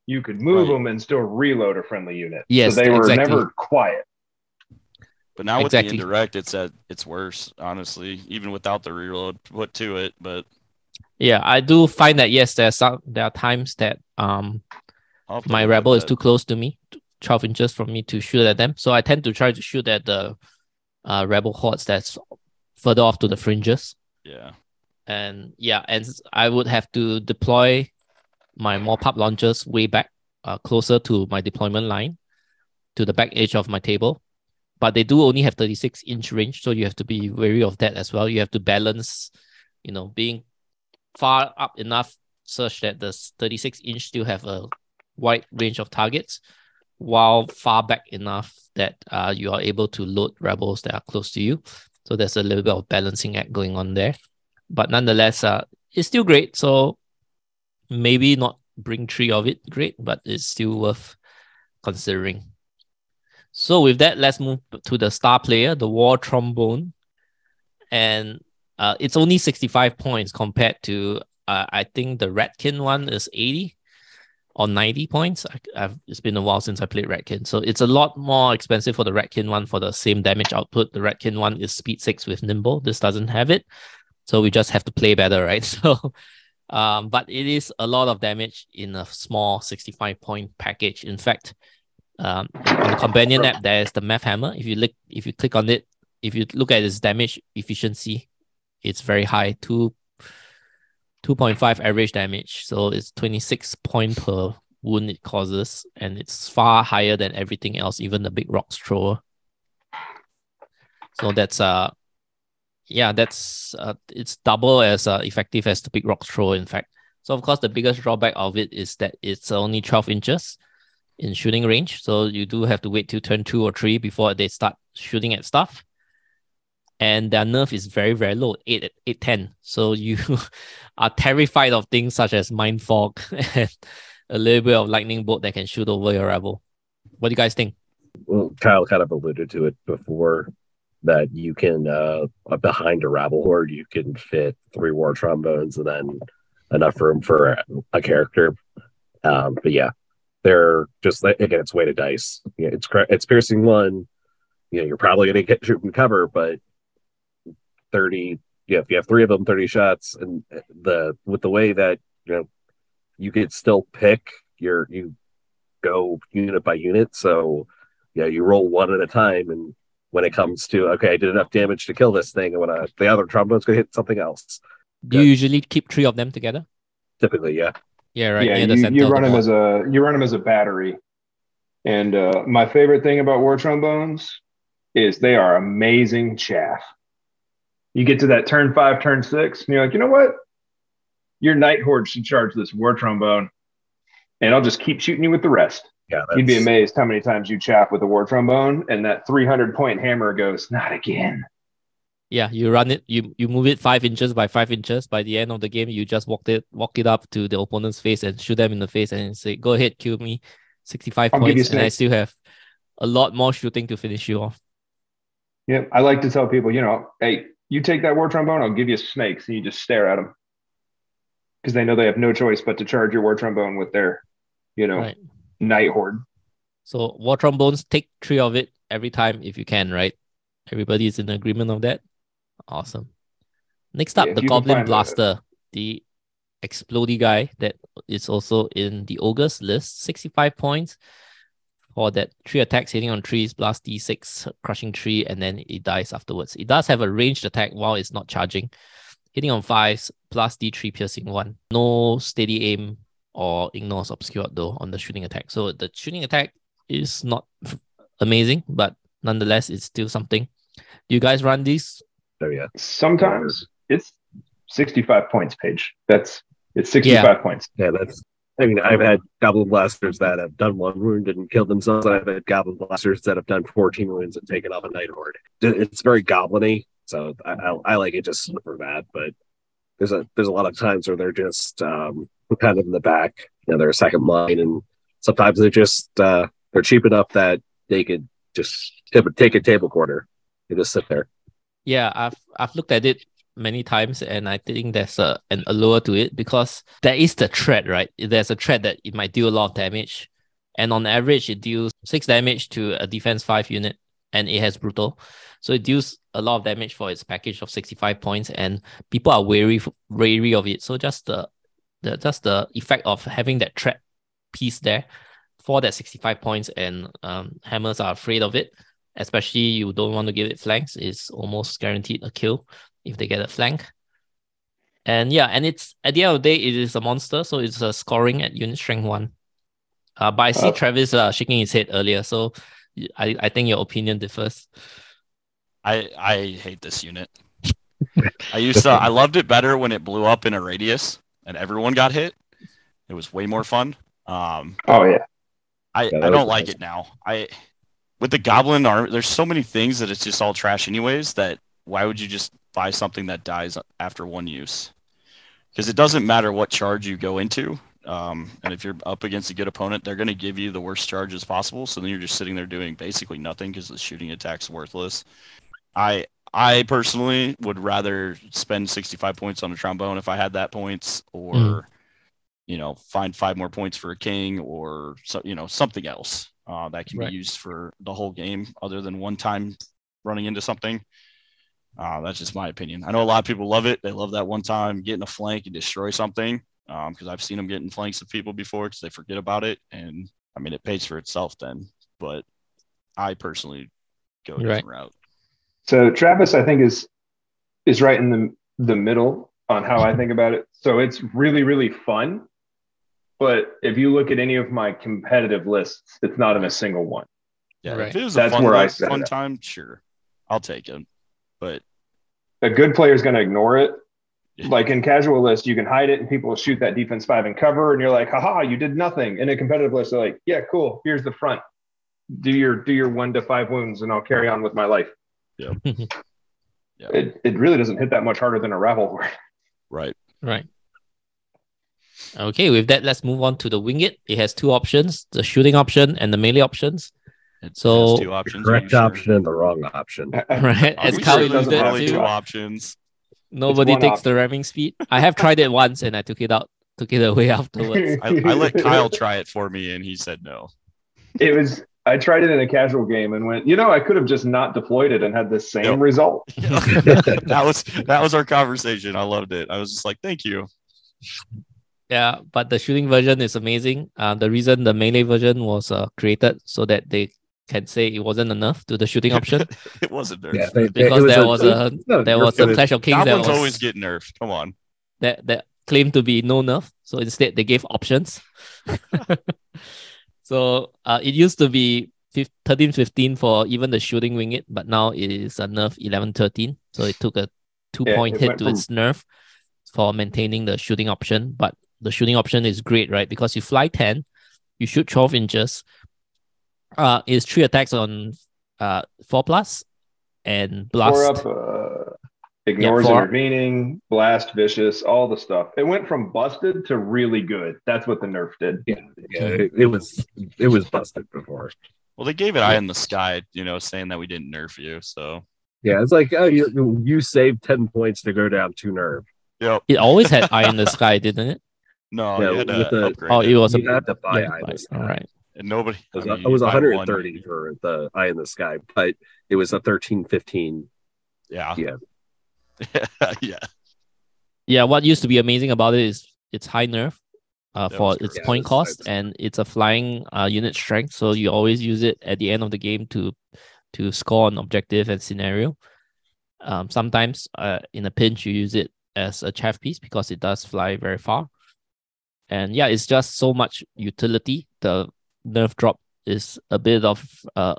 you could move right. them and still reload a friendly unit. Yes, so they were exactly. never quiet. But now exactly. with the indirect, it's at it's worse, honestly, even without the reload put to it. But yeah, I do find that yes, there are some there are times that um my Rebel is too close to me, twelve inches from me to shoot at them. So I tend to try to shoot at the Uh, Rebel Hordes that's further off to the fringes. Yeah. And yeah, and I would have to deploy my Moorpark Launchers way back, uh, closer to my deployment line, to the back edge of my table. But they do only have thirty-six inch range, so you have to be wary of that as well. You have to balance, you know, being far up enough such that the thirty-six inch still have a wide range of targets, while far back enough that uh, you are able to load rebels that are close to you. So there's a little bit of balancing act going on there. But nonetheless, uh, it's still great. So maybe not bring three of it great, but it's still worth considering. So with that, let's move to the star player, the War Trombone. And uh, it's only sixty-five points compared to, uh, I think the Ratkin one is eighty. Or ninety points. I, I've, it's been a while since I played Ratkin. So it's a lot more expensive for the Ratkin one for the same damage output. The Ratkin one is speed six with Nimble. This doesn't have it. So we just have to play better, right? So, um, but it is a lot of damage in a small sixty-five point package. In fact, um, on the companion app, there's the Math Hammer. If you, look, if you click on it, if you look at its damage efficiency, it's very high, two two point five average damage, so it's twenty-six point per wound it causes, and it's far higher than everything else, even the big rocks thrower. So that's uh, yeah, that's uh, it's double as uh, effective as the big rocks thrower. In fact, so of course the biggest drawback of it is that it's only twelve inches in shooting range, so you do have to wait till turn two or three before they start shooting at stuff. And their nerf is very, very low, eight, eight, ten. So you are terrified of things such as Mind Fog and a little bit of Lightning Bolt that can shoot over your Rebel. What do you guys think? Well, Kyle kind of alluded to it before that you can, uh, behind a Rabble Horde, you can fit three War Trombones and then enough room for a character. Um, but yeah, they're just, again, it's weighted dice. Yeah, it's, it's piercing one. You know, you're probably going to get shoot and cover, but thirty, yeah, if you have three of them, thirty shots, and the with the way that you know you could still pick your you go unit by unit. So yeah, you roll one at a time, and when it comes to, okay, I did enough damage to kill this thing, and when I, the other trombone's going to hit something else. You yeah. usually keep three of them together? Typically, yeah. Yeah, right. Yeah, you, you run them as a you run them as a battery. And uh, my favorite thing about war trombones is they are amazing chaff. You get to that turn five, turn six, and you're like, you know what? Your Night Horde should charge this war trombone, and I'll just keep shooting you with the rest. Yeah, that's... You'd be amazed how many times you chap with a war trombone, and that three hundred point hammer goes, not again. Yeah, you run it, you you move it five inches by five inches. By the end of the game, you just walk it walk it up to the opponent's face and shoot them in the face and say, go ahead, kill me. sixty-five I'll points, and I still have a lot more shooting to finish you off. Yeah, I like to tell people, you know, hey, you take that war trombone, I'll give you snakes, and you just stare at them. Because they know they have no choice but to charge your war trombone with their, you know, right. Night Horde. So war trombones, take three of it every time if you can, right? Everybody is in agreement on that. Awesome. Next up, yeah, the Goblin Blaster, the Explodey guy that is also in the Ogre's list. sixty-five points for that. Three attacks hitting on trees, plus D six, crushing tree, and then it dies afterwards. It does have a ranged attack while it's not charging. Hitting on fives, plus D three, piercing one. No steady aim or ignores obscured though on the shooting attack. So the shooting attack is not amazing, but nonetheless, it's still something. Do you guys run these? Oh, yeah. Sometimes it's sixty-five points, Paige. That's it's sixty-five yeah. points. Yeah, that's. I mean, I've had goblin blasters that have done one wound and killed themselves. I've had goblin blasters that have done fourteen wounds and taken off a Night Horde. It's very goblin-y, so I, I, I like it just for that. But there's a there's a lot of times where they're just um, kind of in the back. You know, they're a second line, and sometimes they're just uh, they're cheap enough that they could just tip, take a table quarter. They just sit there. Yeah, I've I've looked at it many times, and I think there's a, an allure to it because there is the threat, right? There's a threat that it might deal a lot of damage, and on average it deals six damage to a defense five unit, and it has brutal, so it deals a lot of damage for its package of sixty-five points, and people are wary wary of it. So just the, the just the effect of having that threat piece there for that sixty-five points, and um, hammers are afraid of it, especially you don't want to give it flanks. It's almost guaranteed a kill if they get a flank. And yeah, and it's at the end of the day, it is a monster, so it's uh, scoring at unit strength one. Uh, but I see uh, Travis uh, shaking his head earlier, so I, I think your opinion differs. I I hate this unit. I used to I loved it better when it blew up in a radius and everyone got hit. It was way more fun. Um, oh yeah, I yeah, I don't like nice. it now. I with the goblin arm, there's so many things that it's just all trash anyways. That why would you just buy something that dies after one use, because it doesn't matter what charge you go into, um, and if you're up against a good opponent, they're going to give you the worst charges possible, so then you're just sitting there doing basically nothing because the shooting attack's worthless. I I personally would rather spend sixty-five points on a trombone if I had that points, or mm. you know, find five more points for a king, or so, you know, something else uh, that can right. be used for the whole game other than one time running into something. Uh, that's just my opinion. I know a lot of people love it. They love that one time getting a flank and destroy something, because um, I've seen them getting flanks of people before because they forget about it. And I mean, it pays for itself then. But I personally go a You're different right. route. So Travis, I think, is is right in the the middle on how I think about it. So it's really, really fun. But if you look at any of my competitive lists, it's not in a single one. Yeah, right. If it was that's a fun, where I set fun it time, sure, I'll take it. But a good player is going to ignore it. Like in casual lists, you can hide it and people will shoot that defense five and cover. And you're like, haha, you did nothing. In a competitive list, they're like, yeah, cool. Here's the front. Do your do your one to five wounds and I'll carry on with my life. Yeah. yeah. It, it really doesn't hit that much harder than a ravel word. Right. Right. Okay. With that, let's move on to the Winged. It has two options, the shooting option and the melee options. It so two options, the correct option sure? and the wrong option. Right? As Kyle sure does probably two options. Nobody takes option. the ramming speed. I have tried it once and I took it out, took it away afterwards. I, I let Kyle try it for me and he said no. It was I tried it in a casual game and went, you know, I could have just not deployed it and had the same yep. result. that was that was our conversation. I loved it. I was just like, thank you. Yeah, but the shooting version is amazing. Uh, the reason the melee version was uh, created so that they can say it wasn't enough to the shooting option. It wasn't nerfed. Yeah, they, they, because was there a, was a no, there was a Clash of Kings that, that was always get nerfed. Come on. That that claimed to be no nerf, so instead they gave options. So uh, it used to be thirteen fifteen for even the shooting winged, but now it is a nerf eleven thirteen. So it took a two yeah, point it hit to from... its nerf for maintaining the shooting option. But the shooting option is great, right? Because you fly ten, you shoot twelve inches. Uh, it's three attacks on uh four plus and blast. Four up, uh, ignores yeah, intervening, blast, vicious, all the stuff. It went from busted to really good. That's what the nerf did. Yeah, yeah it, it was it was busted before. Well, they gave it eye in the sky, you know, saying that we didn't nerf you. So yeah, it's like oh, you you saved ten points to go down two nerf. Yep. It always had eye in the sky, didn't it? No, yeah, it had a, oh, it was you a, had to buy yeah, eye in the sky. All right. And nobody. It was, I mean, it was one hundred thirty one. For the eye in the sky, but it was a thirteen fifteen. Yeah. Yeah. yeah. Yeah. What used to be amazing about it is its high nerf uh, for its yeah, point cost, nice. And it's a flying uh, unit strength. So you always use it at the end of the game to to score an objective and scenario. Um, sometimes uh, in a pinch, you use it as a chaff piece because it does fly very far. And yeah, it's just so much utility. The nerf drop is a bit of uh,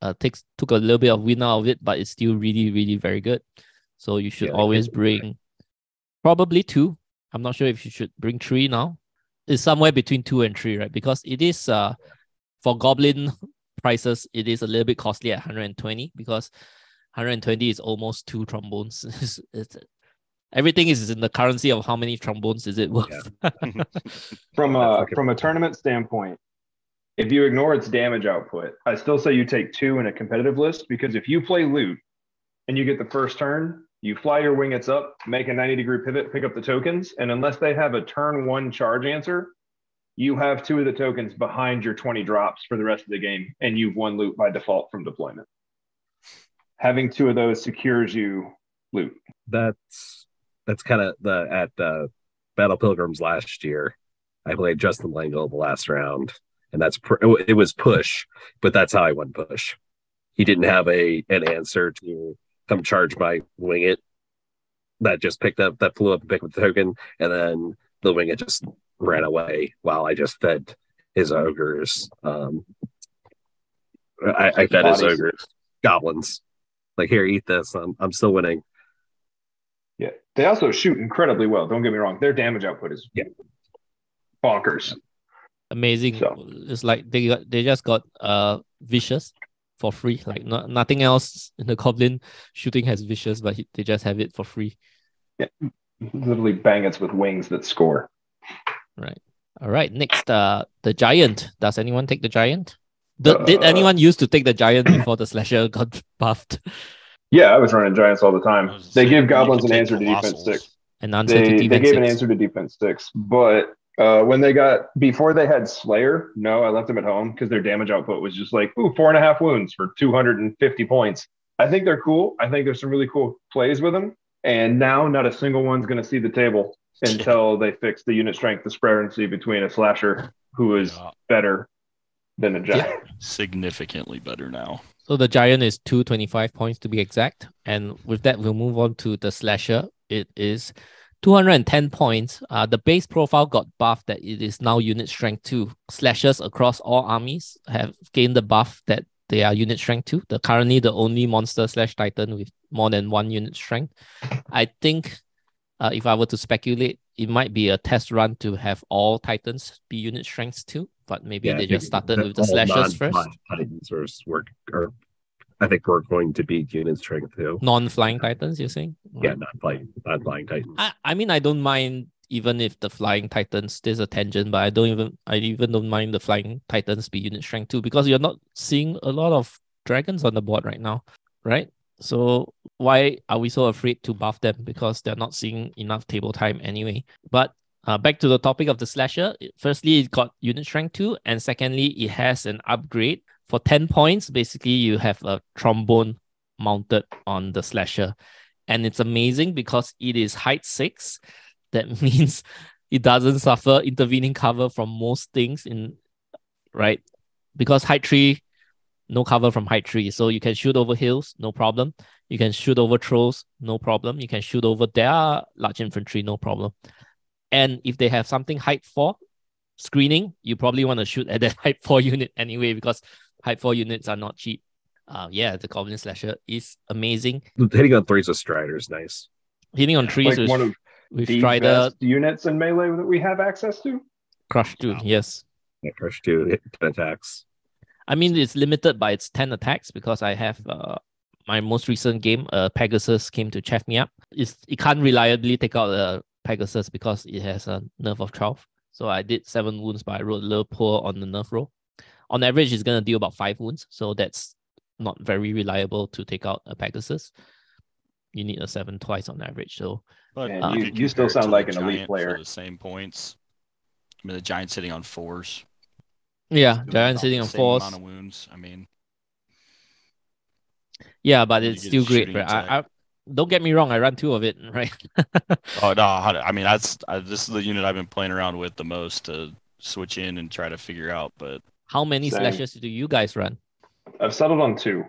uh takes took a little bit of wind out of it, but it's still really, really very good. So you should yeah, always bring probably two. I'm not sure if you should bring three now. It's somewhere between two and three, right? Because it is uh for goblin prices, it is a little bit costly at one hundred twenty because one hundred twenty is almost two trombones. it's, it's, Everything is in the currency of how many trombones is it worth. Yeah. from a from a tournament standpoint. If you ignore its damage output, I still say you take two in a competitive list because if you play loot and you get the first turn, you fly your wingets up, make a ninety degree pivot, pick up the tokens, and unless they have a turn one charge answer, you have two of the tokens behind your twenty drops for the rest of the game, and you've won loot by default from deployment. Having two of those secures you loot. That's that's kind of the at uh, Battle Pilgrims last year. I played Justin Langle the last round. And that's it was push, but that's how I won push. He didn't have a an answer to come charge my wing it. That just picked up, that flew up and picked up the token, and then the wing it just ran away while I just fed his ogres. Um, I, I fed his ogres goblins. Like here, eat this. I'm I'm still winning. Yeah, they also shoot incredibly well. Don't get me wrong. Their damage output is yeah. bonkers. Yeah. Amazing. So. It's like they got, they just got uh vicious for free. Like no, nothing else in the goblin shooting has vicious, but he, they just have it for free. Yeah, literally bangers with wings that score. Right. All right. Next, uh, the giant. Does anyone take the giant? The, uh, did anyone used to take the giant before the slasher got buffed? Yeah, I was running giants all the time. They give goblins an answer to defense six. An answer they, to defense they gave six. An answer to defense six, but. Uh, when they got before they had Slayer, no, I left them at home because their damage output was just like ooh, four and a half wounds for two hundred fifty points. I think they're cool. I think there's some really cool plays with them. And now, not a single one's going to see the table until they fix the unit strength disparity between a slasher who is yeah. better than a giant, yeah. significantly better now. So the giant is two hundred twenty-five points to be exact. And with that, we'll move on to the slasher. It is two hundred ten points. Uh, the base profile got buffed that it is now unit strength two. Slashers across all armies have gained the buff that they are unit strength two. They're currently the only monster slash titan with more than one unit strength. I think uh, if I were to speculate, it might be a test run to have all titans be unit strengths two, but maybe yeah, they just started with the slashers first. Titans work, or I think we're going to beat unit strength too. Non-flying titans, you're saying? Yeah, non-flying, non-flying titans. I, I mean, I don't mind even if the flying titans, there's a tangent, but I don't even, I even don't mind the flying titans be unit strength too, because you're not seeing a lot of dragons on the board right now, right? So why are we so afraid to buff them? Because they're not seeing enough table time anyway. But uh, back to the topic of the slasher. Firstly, it got unit strength two, and secondly, it has an upgrade. For ten points, basically, you have a trombone mounted on the slasher. And it's amazing because it is height six. That means It doesn't suffer intervening cover from most things, in right? Because height three, no cover from height three. So you can shoot over hills, no problem. You can shoot over trolls, no problem. You can shoot over their large infantry, no problem. And if they have something height four, screening, you probably want to shoot at that height four unit anyway, because height four units are not cheap. Uh, yeah, the Goblin Slasher is amazing. Hitting on threes with Strider is nice. Hitting on threes like with, one of with the Strider. Best units in melee that we have access to? Crush two, yes. Yeah, Crush two, hit ten attacks. I mean, it's limited by its ten attacks because I have uh, my most recent game, uh, Pegasus, came to chef me up. It's, it can't reliably take out uh, Pegasus because it has a nerf of twelve. So I did seven wounds, but I rolled a little poor on the nerf roll. On average, it's going to deal about five wounds. So that's not very reliable to take out a Pegasus. You need a seven twice on average. So but uh, you, you still sound like an elite player. The same points. I mean, the Giant's sitting on fours. Yeah, Giant's sitting on fours. Amount of wounds. I mean, yeah, but it's still great. Right? I, I don't get me wrong. I run two of it, right? oh no! I mean, that's I, this is the unit I've been playing around with the most to switch in and try to figure out. But how many same. Slashes do you guys run? I've settled on two.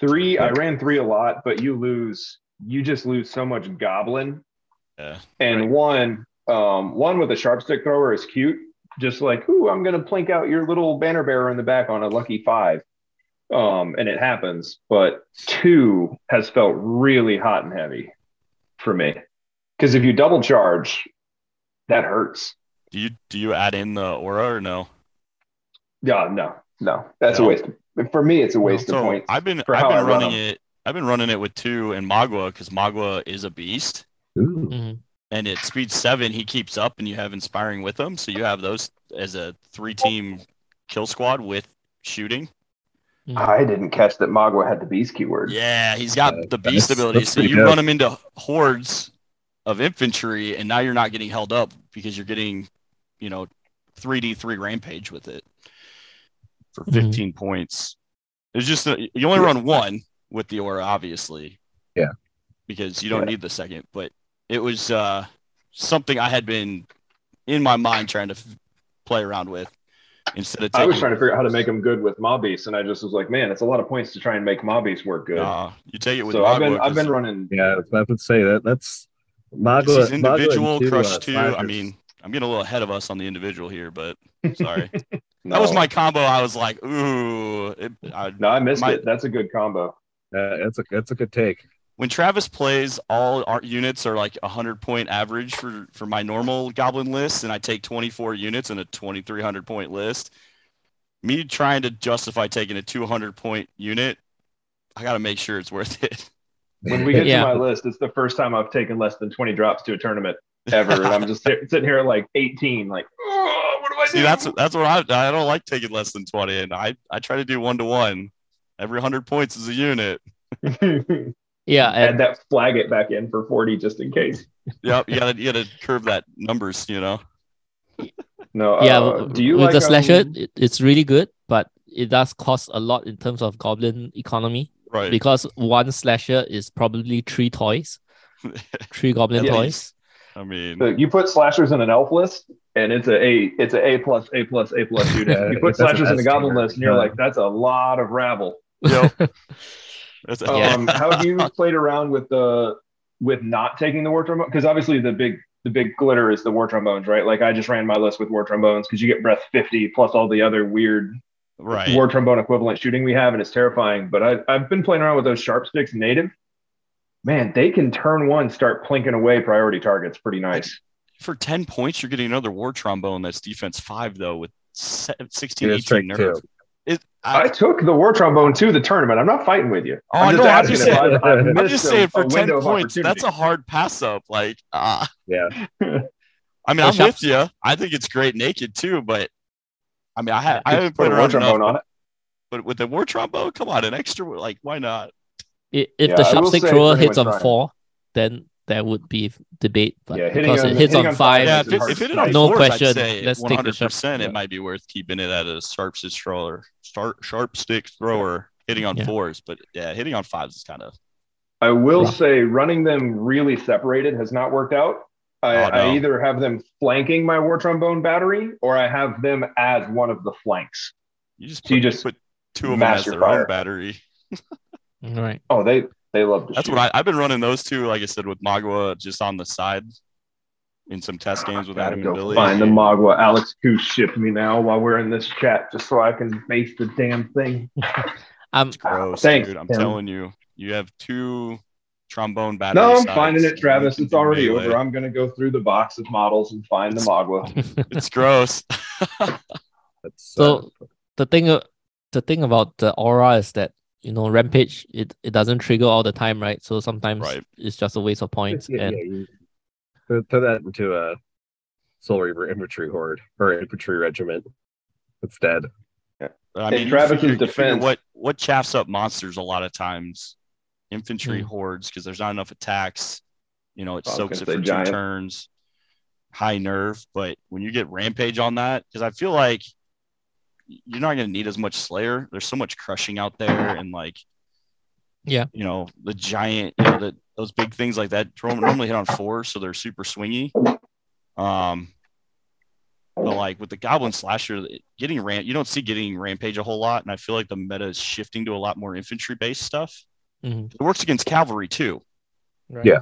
Three, I ran three a lot, but you lose, you just lose so much goblin. Yeah, and right. one, um, one with a sharp stick thrower is cute. Just like, ooh, I'm going to plink out your little banner bearer in the back on a lucky five. Um, and it happens. But two has felt really hot and heavy for me. Because if you double charge, that hurts. Do you, do you add in the aura or no? Yeah, no, no. That's no. a waste of For me, it's a waste so of points. I've been, I've been run running them. it. I've been running it with two and Magua because Magua is a beast, Ooh. and at speed seven he keeps up, and you have inspiring with him, so you have those as a three-team kill squad with shooting. I didn't catch that Magua had the beast keyword. Yeah, he's got uh, the beast ability, so you good. run him into hordes of infantry, and now you're not getting held up because you're getting, you know, three D three rampage with it. For fifteen mm-hmm. points, it's just a, you only run one with the aura, obviously. Yeah, because you don't yeah. need the second. But it was uh, something I had been in my mind trying to f- play around with. Instead of taking, I was trying to figure out how to make them good with Mobbeast, and I just was like, man, it's a lot of points to try and make Mobbeast work good. Uh, you take it with. So I've been, I've been running. Yeah, I would say that that's Magua individual Magua crush two. I mean, I'm getting a little ahead of us on the individual here, but sorry. No. That was my combo. I was like, ooh. It, I, no, I missed my, it. That's a good combo. Uh, that's, a, that's a good take. When Travis plays, all our units are like one hundred point average for, for my normal goblin list, and I take twenty-four units in a twenty-three hundred point list. Me trying to justify taking a two hundred point unit, I got to make sure it's worth it. When we get yeah. to my list, it's the first time I've taken less than twenty drops to a tournament ever, and I'm just sitting here at like eighteen, like, oh. See, that's that's what I I don't like taking less than twenty, and I, I try to do one to one. Every hundred points is a unit. yeah, and that flag it back in for forty just in case. Yep, you gotta you gotta curve that numbers, you know. No, yeah. Uh, do you with like, the slasher? Um... It, it's really good, but it does cost a lot in terms of goblin economy, right? Because one slasher is probably three toys, three goblin yeah, toys. I mean, so you put slashers in an elf list. And it's a A, it's a A plus, A plus, A plus unit. You put slashers in the goblin list, and you're yeah. like, that's a lot of rabble. Yep. that's a, um, yeah. How have you played around with the with not taking the war trombone? Because obviously the big the big glitter is the war trombones, right? Like I just ran my list with war trombones because you get breath fifty plus all the other weird right. war trombone equivalent shooting we have, and it's terrifying. But I, I've been playing around with those sharp sticks native. Man, they can turn one, start plinking away priority targets. Pretty nice. For ten points, you're getting another war trombone that's defense five, though, with sixteen, yeah, eighteen nerfs. It, I, I took the war trombone to the tournament. I'm not fighting with you. Oh, I'm just, no, I'm just saying, I, I'm just saying a, for a ten points, that's a hard pass up. Like, ah. Uh, yeah. I mean, I'm with you. I think it's great naked, too, but I mean, I, ha- I haven't put a war trombone enough, on it. But with the war trombone, come on, an extra, like, why not? If yeah, the sharpstick thrower hits on trying. four, then. That would be debate, but yeah, because on, it hits on five, yeah, if it, if it on no fours, question. I'd say let's take the shot. It yeah. might be worth keeping it at a sharp stick thrower. Start sharp stick thrower hitting on yeah. fours, but yeah, hitting on fives is kind of. I will rough. say running them really separated has not worked out, I, oh, no. I either have them flanking my war trombone battery, or I have them as one of the flanks. You just, so put, you just put two of them as their fire. own battery. Right. Oh, they they love to That's shoot. what I, I've been running those two, like I said, with Magua just on the side in some test games with Adam and Billy. Find the Magua. Alex Coos shipped me now while we're in this chat just so I can face the damn thing. um, it's gross, thanks, dude. I'm Tim. telling you. You have two... trombone battery. No, I'm finding it, Travis. It's already over. I'm going to go through the box of models and find the Magua. It's gross. So the thing, the thing about the aura is that, you know, Rampage, it, it doesn't trigger all the time, right? So sometimes right. it's just a waste of points. Yeah, and yeah, you throw that into a Soul Reaver infantry horde or infantry regiment. It's dead. Yeah. I mean, Travis's figure, defense. What what chaffs up monsters a lot of times? Infantry mm. hordes, because there's not enough attacks. You know, it well, soaks it for two giant. turns. High nerve, but when you get Rampage on that, because I feel like you're not going to need as much Slayer. There's so much crushing out there, and like, yeah, you know, the giant, you know, the, those big things like that normally hit on four, so they're super swingy. Um, but like with the Goblin Slasher, getting ramp, you don't see getting Rampage a whole lot, and I feel like the meta is shifting to a lot more infantry-based stuff. Mm-hmm. It works against cavalry too, right? Yeah,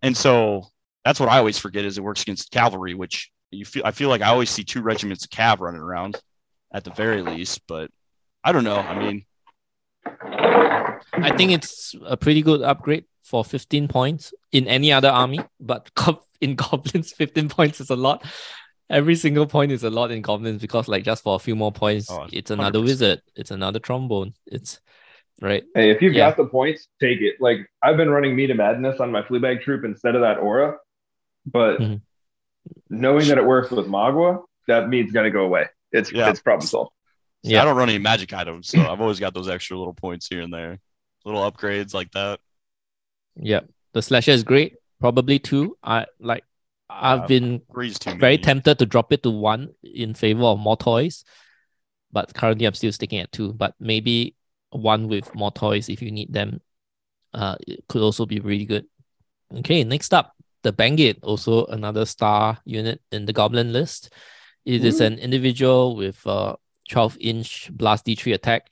and so that's what I always forget is it works against cavalry, which you feel. I feel like I always see two regiments of cav running around, at the very least. But I don't know. I mean, I think it's a pretty good upgrade for fifteen points in any other army, but in goblins, fifteen points is a lot. Every single point is a lot in goblins because, like, just for a few more points, oh, it's another one hundred percent wizard, it's another trombone, it's. Right. Hey, if you've yeah. got the points, take it. Like, I've been running Meat of Madness on my Fleabag troop instead of that aura, but mm-hmm. knowing that it works with Magua, that meat's gonna go away. It's yeah. it's problem solved. So yeah, I don't run any magic items, so I've always got those extra little points here and there, little upgrades like that. Yeah, the slasher is great. Probably two. I like. I've uh, been very tempted to drop it to one in favor of more toys, but currently I'm still sticking at two. But maybe. One with more toys if you need them. Uh, it could also be really good. Okay, next up, the Bangit, also another star unit in the Goblin list. It mm. is an individual with a twelve-inch Blast D three attack,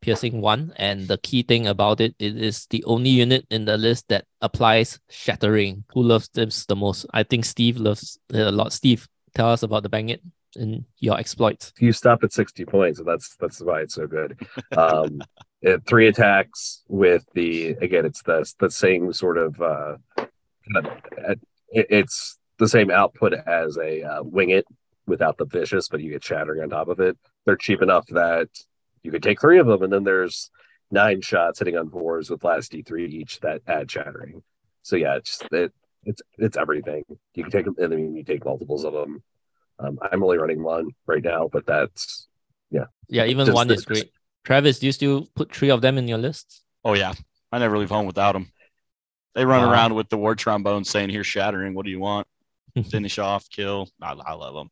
piercing one, and the key thing about it, it is the only unit in the list that applies Shattering. Who loves this the most? I think Steve loves it a lot. Steve, tell us about the Bangit in your exploits. You stop at sixty points, and that's that's why it's so good. Um, it, three attacks with the again, it's the the same sort of uh, it, it's the same output as a uh, wing it without the vicious, but you get Shattering on top of it. They're cheap enough that you could take three of them, and then there's nine shots hitting on fours with last D three each that add Shattering. So yeah, it's just, it it's it's everything. You can take them, and then you take multiples of them. Um, I'm only running one right now, but that's yeah. Yeah, even just one is great. Travis, do you still put three of them in your list? Oh yeah, I never leave home without them. They run wow. around with the war trombone saying, "Here's Shattering. What do you want? Finish off, kill." I, I love them.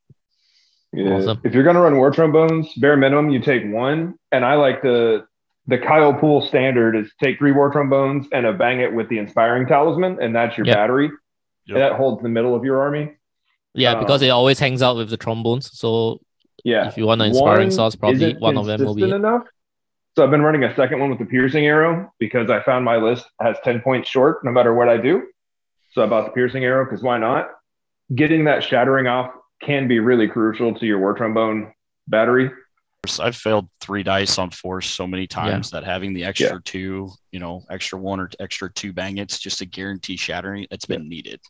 Yeah. Awesome. If you're gonna run war trombones, bare minimum you take one. And I like the the Kyle Poole standard is take three war trombones and a bang it with the inspiring talisman, and that's your yep. battery. Yep. That holds the middle of your army. Yeah, because um, it always hangs out with the trombones. So yeah, if you want an inspiring source, probably one of them will be enough. So I've been running a second one with the piercing arrow because I found my list has ten points short no matter what I do. So I bought the piercing arrow because why not? Getting that Shattering off can be really crucial to your war trombone battery. I've failed three dice on four so many times yeah. that having the extra yeah. two, you know, extra one or extra two bang it's just to guarantee Shattering. It's been yeah. needed.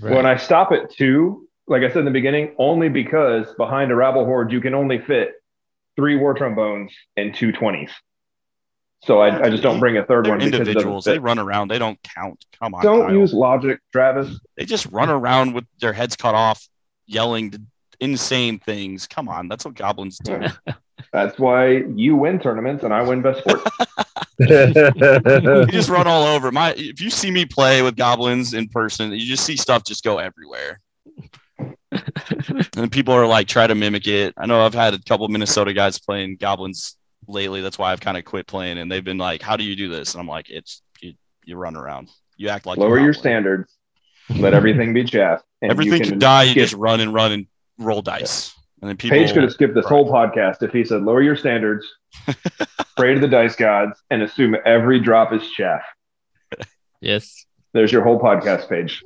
Right. When I stop at two. Like I said in the beginning, only because behind a rabble horde, you can only fit three war trombones and two twenties. So I, I just don't bring a third They're one. Individuals, they run around. They don't count. Come on. Don't Kyle. use logic, Travis. They just run around with their heads cut off, yelling insane things. Come on. That's what goblins do. That's why you win tournaments and I win best sport. You just run all over. My, if you see me play with goblins in person, you just see stuff just go everywhere. And people are like, try to mimic it. I know I've had a couple of Minnesota guys playing goblins lately. That's why I've kind of quit playing. And they've been like, how do you do this? And I'm like, it's you, you run around. You act like lower your standards. Let everything be chaff. Everything can die. Skip. You just run and run and roll dice. Yeah. And then people. Paige could have skipped this whole podcast if he said, lower your standards, pray to the dice gods, and assume every drop is chaff. Yes. There's your whole podcast, Paige.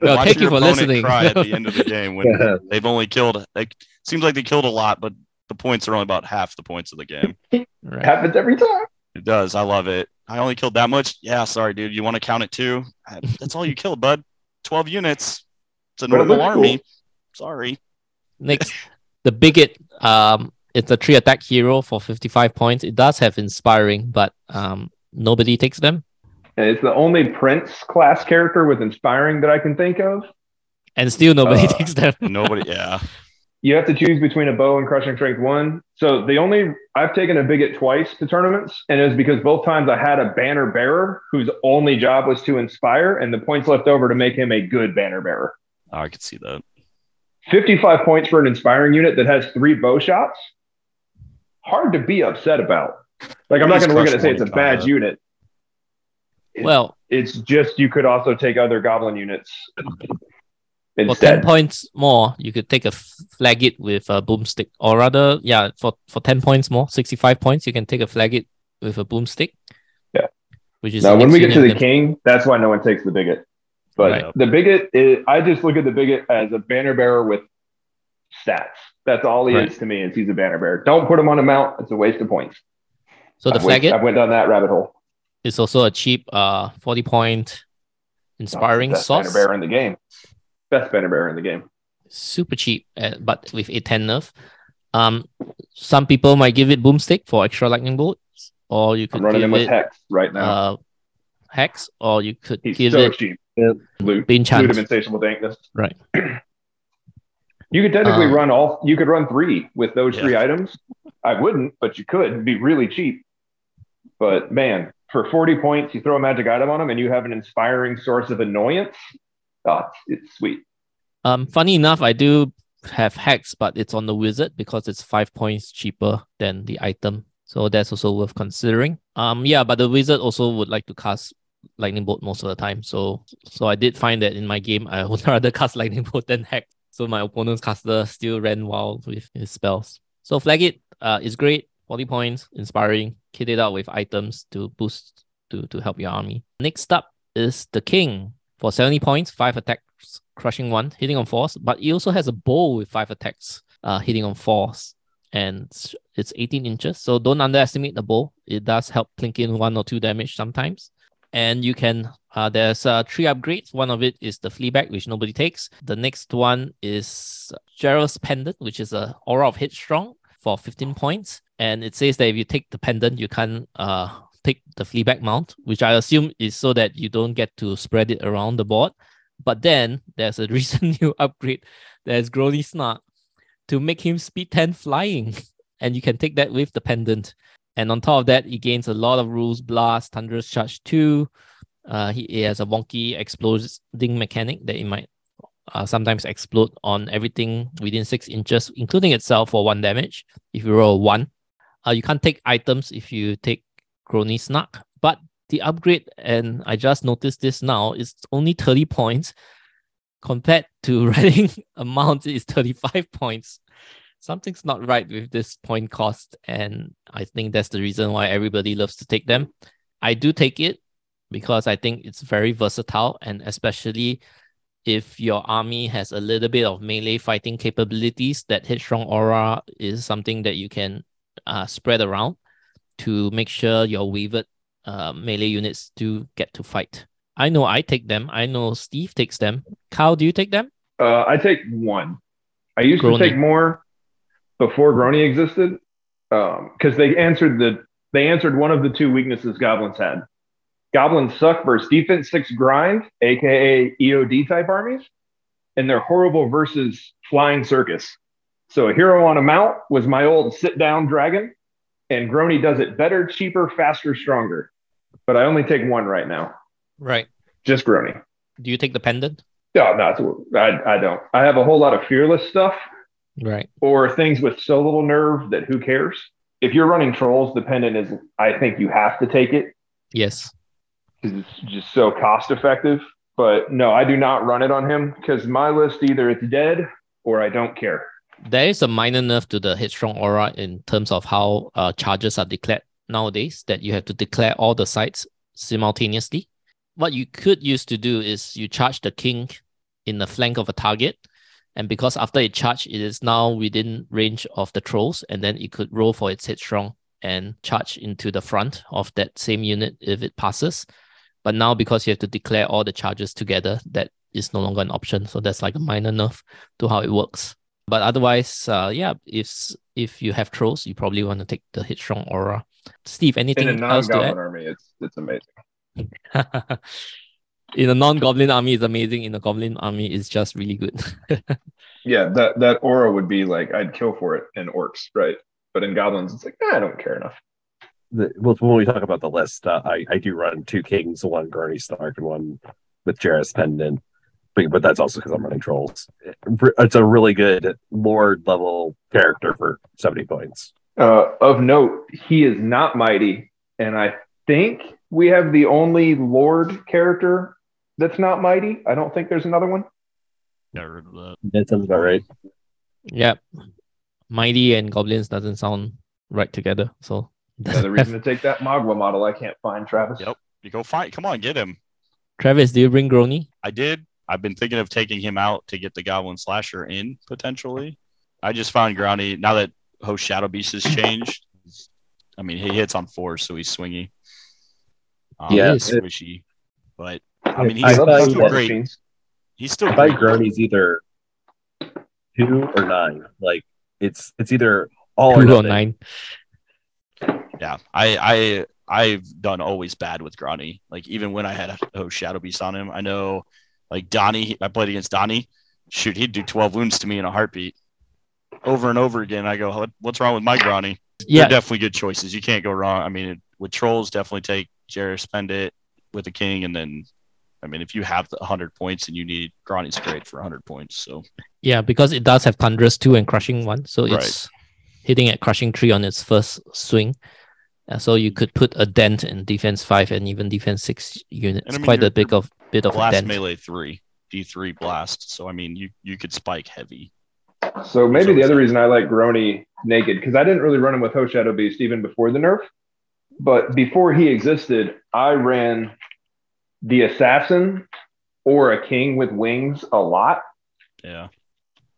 Well, thank you for listening. Cry at the end of the game when yeah. they've only killed. They, it seems like they killed a lot, but the points are only about half the points of the game. Right. Happens every time. It does. I love it. I only killed that much. Yeah, sorry, dude. You want to count it too? That's all you killed, bud. Twelve units. It's a normal army. Cool. Sorry. Next, the bigot. Um, it's a three attack hero for fifty-five points. It does have inspiring, but um, nobody takes them. And it's the only Prince class character with inspiring that I can think of. And still nobody uh, takes them. Nobody, yeah. You have to choose between a bow and crushing strength one. So the only, I've taken a bigot twice to tournaments, and it was because both times I had a banner bearer whose only job was to inspire, and the points left over to make him a good banner bearer. Oh, I could see that. fifty-five points for an inspiring unit that has three bow shots. Hard to be upset about. Like, I'm not going to look at it and say it's a bad up. unit. It, well, it's just you could also take other goblin units. Instead. For ten points more, you could take a flagit with a boomstick, or rather, yeah, for for ten points more, sixty-five points, you can take a flagit with a boomstick. Yeah, which is now when we get to the king, that's why no one takes the bigot. But right. the bigot, is, I just look at the bigot as a banner bearer with stats. That's all he right. is to me. Is he's a banner bearer. Don't put him on a mount; it's a waste of points. So the flagit, I went down that rabbit hole. It's also a cheap uh, forty-point inspiring oh, best sauce. Best banner bearer in the game. Best banner bearer in the game. Super cheap, uh, but with a ten nerf. Um, some people might give it boomstick for extra lightning bolts, or you could I'm running give in with it hex right now. Uh, hex, or you could He's give so it cheap. Loot, enchant. Loot of insatiable dankness. Right. You could technically um, run all. You could run three with those yeah. three items. I wouldn't, but you could. It'd be really cheap. But man. For forty points, you throw a magic item on them, and you have an inspiring source of annoyance. Oh, it's, it's sweet. Um, funny enough, I do have hex, but it's on the wizard because it's five points cheaper than the item. So that's also worth considering. Um, yeah, but the wizard also would like to cast lightning bolt most of the time. So, so I did find that in my game, I would rather cast lightning bolt than hex. So my opponent's caster still ran wild with his spells. So flag it uh, is great. forty points, inspiring. Kit it out with items to boost, to, to help your army. Next up is the king. For seventy points, five attacks, crushing one, hitting on fours. But he also has a bow with five attacks, uh, hitting on fours. And it's eighteen inches. So don't underestimate the bow. It does help plink in one or two damage sometimes. And you can, uh, there's uh, three upgrades. One of it is the fleabag, which nobody takes. The next one is Gerald's Pendant, which is a aura of headstrong for fifteen points. And it says that if you take the pendant, you can't uh, take the fleabag mount, which I assume is so that you don't get to spread it around the board. But then there's a recent new upgrade. There's Crony Snark to make him speed ten flying. And you can take that with the pendant. And on top of that, he gains a lot of rules. Blast, Thunderous Charge two. Uh, he, he has a wonky exploding mechanic that he might Uh, sometimes explode on everything within six inches, including itself for one damage. If you roll a one, uh, you can't take items if you take Crony Snark. But the upgrade, and I just noticed this now, is only thirty points compared to running a mount is thirty-five points. Something's not right with this point cost, and I think that's the reason why everybody loves to take them. I do take it because I think it's very versatile, and especially if your army has a little bit of melee fighting capabilities, that Headstrong Aura is something that you can uh, spread around to make sure your wavered uh, melee units do get to fight. I know I take them. I know Steve takes them. Kyle, do you take them? Uh, I take one. I used Crony. to take more before Crony existed because um, they answered the they answered one of the two weaknesses goblins had. Goblins suck versus defense six grind, aka E O D type armies, and they're horrible versus flying circus. So a hero on a mount was my old sit down dragon, and Crony does it better, cheaper, faster, stronger. But I only take one right now. Right. Just Crony. Do you take the pendant? No, no, I, I don't. I have a whole lot of fearless stuff, right? Or things with so little nerve that who cares? If you're running trolls, the pendant is. I think you have to take it. Yes. because it's just so cost effective. But no, I do not run it on him because my list, either it's dead or I don't care. There is a minor nerf to the Headstrong Aura in terms of how uh, charges are declared nowadays, that you have to declare all the sites simultaneously. What you could use to do is you charge the king in the flank of a target, and because after it charged, it is now within range of the trolls, and then it could roll for its Headstrong and charge into the front of that same unit if it passes. But now, because you have to declare all the charges together, that is no longer an option. So that's like a minor nerf to how it works. But otherwise, uh, yeah, if if you have trolls, you probably want to take the Headstrong Aura. Steve, anything else to add? In a non-goblin army, it's, it's amazing. In a non-goblin army, it's amazing. In a goblin army, it's just really good. Yeah, that, that aura would be like, I'd kill for it in orcs, right? But in goblins, it's like, eh, I don't care enough. The, well, when we talk about the list, uh, I, I do run two kings, one Crony Snark and one with Jarrah's Pendant. But, but that's also because I'm running trolls. It's a really good lord level character for seventy points. Uh, of note, he is not mighty, and I think we have the only lord character that's not mighty. I don't think there's another one. Never heard of that. That sounds about right. Yep, mighty and goblins doesn't sound right together. So another reason to take that Magua model. I can't find Travis. Yep, you go find. Come on, get him. Travis, do you bring Crony? I did. I've been thinking of taking him out to get the Goblin Slasher in, potentially. I just found Crony, now that Host Shadow Beast has changed, I mean, he hits on four, so he's swingy. Um, yeah. He's squishy. But, I mean, he's, I he's still great. Machines. He's still I great. Crony's either two or nine. Like, it's it's either all two or, or nine. Yeah. I... I I've done always bad with Crony. Like, even when I had Host Shadow Beast on him, I know... Like Donnie, I played against Donnie. Shoot, he'd do twelve wounds to me in a heartbeat. Over and over again, I go, what's wrong with my Crony? Yeah. They're definitely good choices. You can't go wrong. I mean, it, with trolls, definitely take Jarrah, spend it with the king. And then, I mean, if you have the one hundred points and you need Crony's great for one hundred points. So yeah, because it does have Thunderous two and Crushing one. So it's right. Hitting at Crushing three on its first swing. Uh, so you could put a dent in defense five and even defense six units. It's I mean, quite a big of bit of a dent. Melee three, D three blast. So I mean, you you could spike heavy. So maybe so the other reason I like Crony naked, because I didn't really run him with Host Shadow Beast even before the nerf, but before he existed, I ran the assassin or a king with wings a lot. Yeah,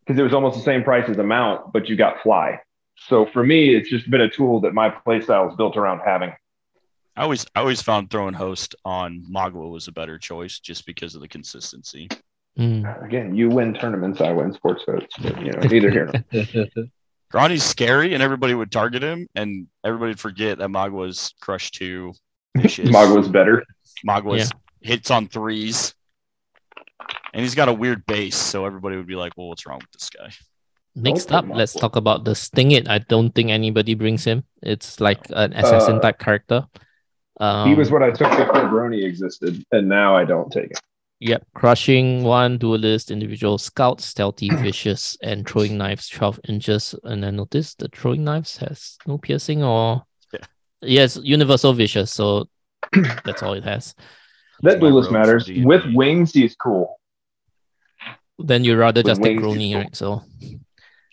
because it was almost the same price as a mount, but you got fly. So for me, it's just been a tool that my playstyle is built around having. I always, I always found throwing Host on Magua was a better choice just because of the consistency. Mm. Again, you win tournaments, I win sports votes. But, you know, neither here. Crony's scary, and everybody would target him, and everybody would forget that Magua's crush two. Magua's better. Magua's yeah. hits on threes, and he's got a weird base, so everybody would be like, "Well, what's wrong with this guy?" Next up, let's talk about the Stingit. I don't think anybody brings him. It's like an assassin uh, type character. Um, he was what I took before Crony existed, and now I don't take it. Yep. Crushing one, duelist, individual scout, stealthy, vicious, and throwing knives twelve inches. And I noticed the throwing knives has no piercing or... Yeah. Yes, universal vicious, so that's all it has. That duelist matters. With wings, he's cool. Then you'd rather just take Crony, right? So...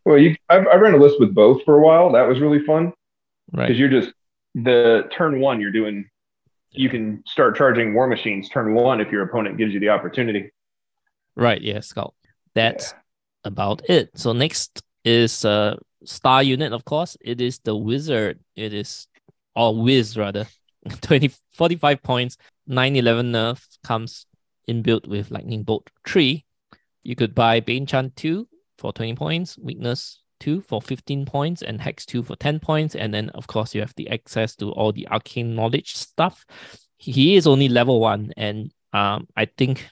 Well, you, I, I ran a list with both for a while. That was really fun. Right. Because you're just, the turn one, you're doing, you can start charging War Machines turn one if your opponent gives you the opportunity. Right, yeah, Scout. That's yeah. about it. So next is uh, Star Unit, of course. It is the Wizard. It is, or Wiz, rather. twenty, forty-five points, nine eleven nerf, comes inbuilt with Lightning Bolt three. You could buy Banechan two. For twenty points, weakness two for fifteen points, and hex two for ten points. And then, of course, you have the access to all the arcane knowledge stuff. He is only level one, and um, I think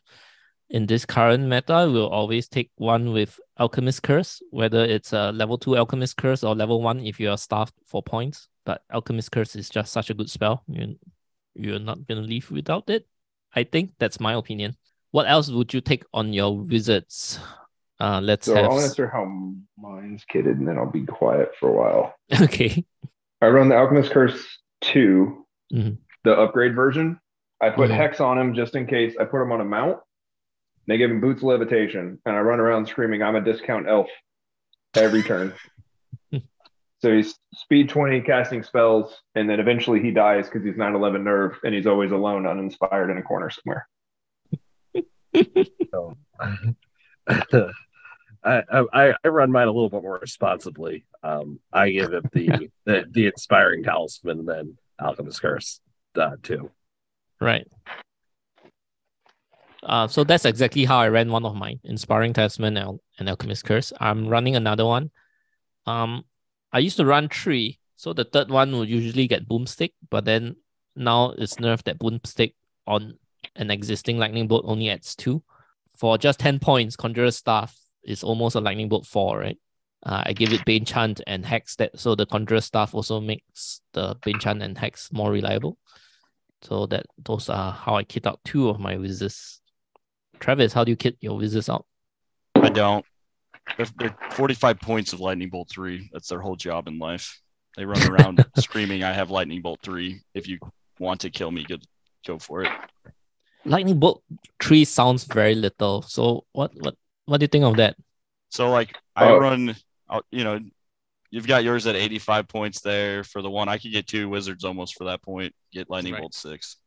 in this current meta, we'll always take one with Alchemist Curse, whether it's a level two Alchemist Curse or level one if you are staffed for points. But Alchemist Curse is just such a good spell; you you're not gonna leave without it. I think that's my opinion. What else would you take on your wizards? Uh, let's so have... I'll answer how mine's kitted, and then I'll be quiet for a while. Okay. I run the Alchemist Curse two, mm-hmm. the upgrade version. I put mm-hmm. Hex on him just in case. I put him on a mount. They give him Boots Levitation, and I run around screaming, I'm a discount elf every turn. So he's speed twenty casting spells, and then eventually he dies because he's nine eleven nerve, and he's always alone, uninspired in a corner somewhere. So, I, I I run mine a little bit more responsibly. Um, I give it the, the, the Inspiring Talisman and then Alchemist's Curse uh, too. Right. Uh, so that's exactly how I ran one of mine, Inspiring Talisman and, Al- and Alchemist's Curse. I'm running another one. Um. I used to run three, so the third one would usually get Boomstick, but then now it's nerfed that Boomstick on an existing Lightning Bolt only adds two. For just ten points, Conjurer's Staff is almost a Lightning Bolt four, right? Uh, I give it Bane Chant and Hex, that, so the Conjurer's Staff also makes the Bane Chant and Hex more reliable. So that those are how I kit out two of my Wizards. Travis, how do you kit your Wizards out? I don't. They're forty-five points of Lightning Bolt three. That's their whole job in life. They run around screaming, I have Lightning Bolt three. If you want to kill me, good, go for it. Lightning Bolt three sounds very little. So what what, what do you think of that? So, like, I oh. run, you know, you've got yours at eighty-five points there for the one. I could get two Wizards almost for that point. Get Lightning right. Bolt six.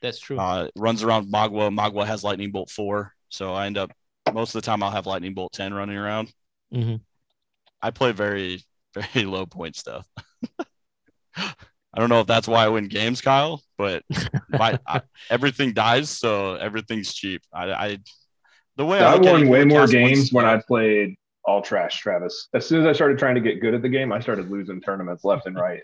That's true. Uh, runs around Magua. Magua has Lightning Bolt four. So I end up most of the time I'll have Lightning Bolt ten running around. Mm-hmm. I play very, very low point stuff. I don't know if that's why I win games, Kyle, but my, I, everything dies, so everything's cheap. I, I the way so I, I won way more games when I played all trash, Travis. As soon as I started trying to get good at the game, I started losing tournaments left and right.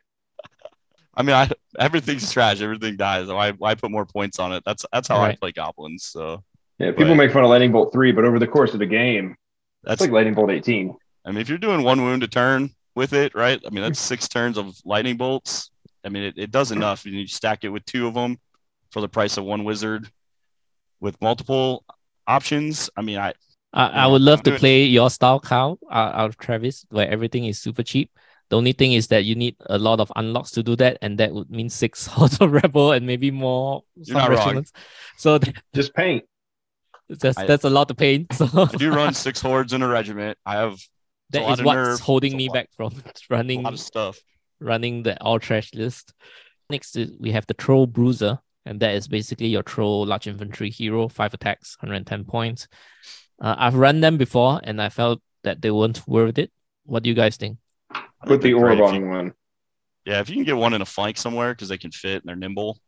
I mean, I, everything's trash. Everything dies. Why, why put more points on it? That's that's how right. I play Goblins, so... Yeah, people but, make fun of Lightning Bolt three, but over the course of the game, that's it's like Lightning Bolt eighteen. I mean, if you're doing one wound a turn with it, right? I mean, that's six turns of Lightning Bolts. I mean, it, it does enough. And you stack it with two of them for the price of one Wizard with multiple options. I mean, I... I, I would love I'm to doing... play your style, Kyle, out of Travis, where everything is super cheap. The only thing is that you need a lot of unlocks to do that, and that would mean six Hordes of Rebel and maybe more. You're not wrong. So th- Just paint. That's I, that's a lot of pain. So I do run six hordes in a regiment. I have that is what's nerve. holding it's me lot, back from running a lot of stuff. Running the all trash list. Next is, we have the Troll Bruiser, and that is basically your troll large infantry hero, five attacks, one hundred ten points. Uh, I've run them before, and I felt that they weren't worth it. What do you guys think? Put the orb on one. Yeah, if you can get one in a flank somewhere because they can fit and they're nimble,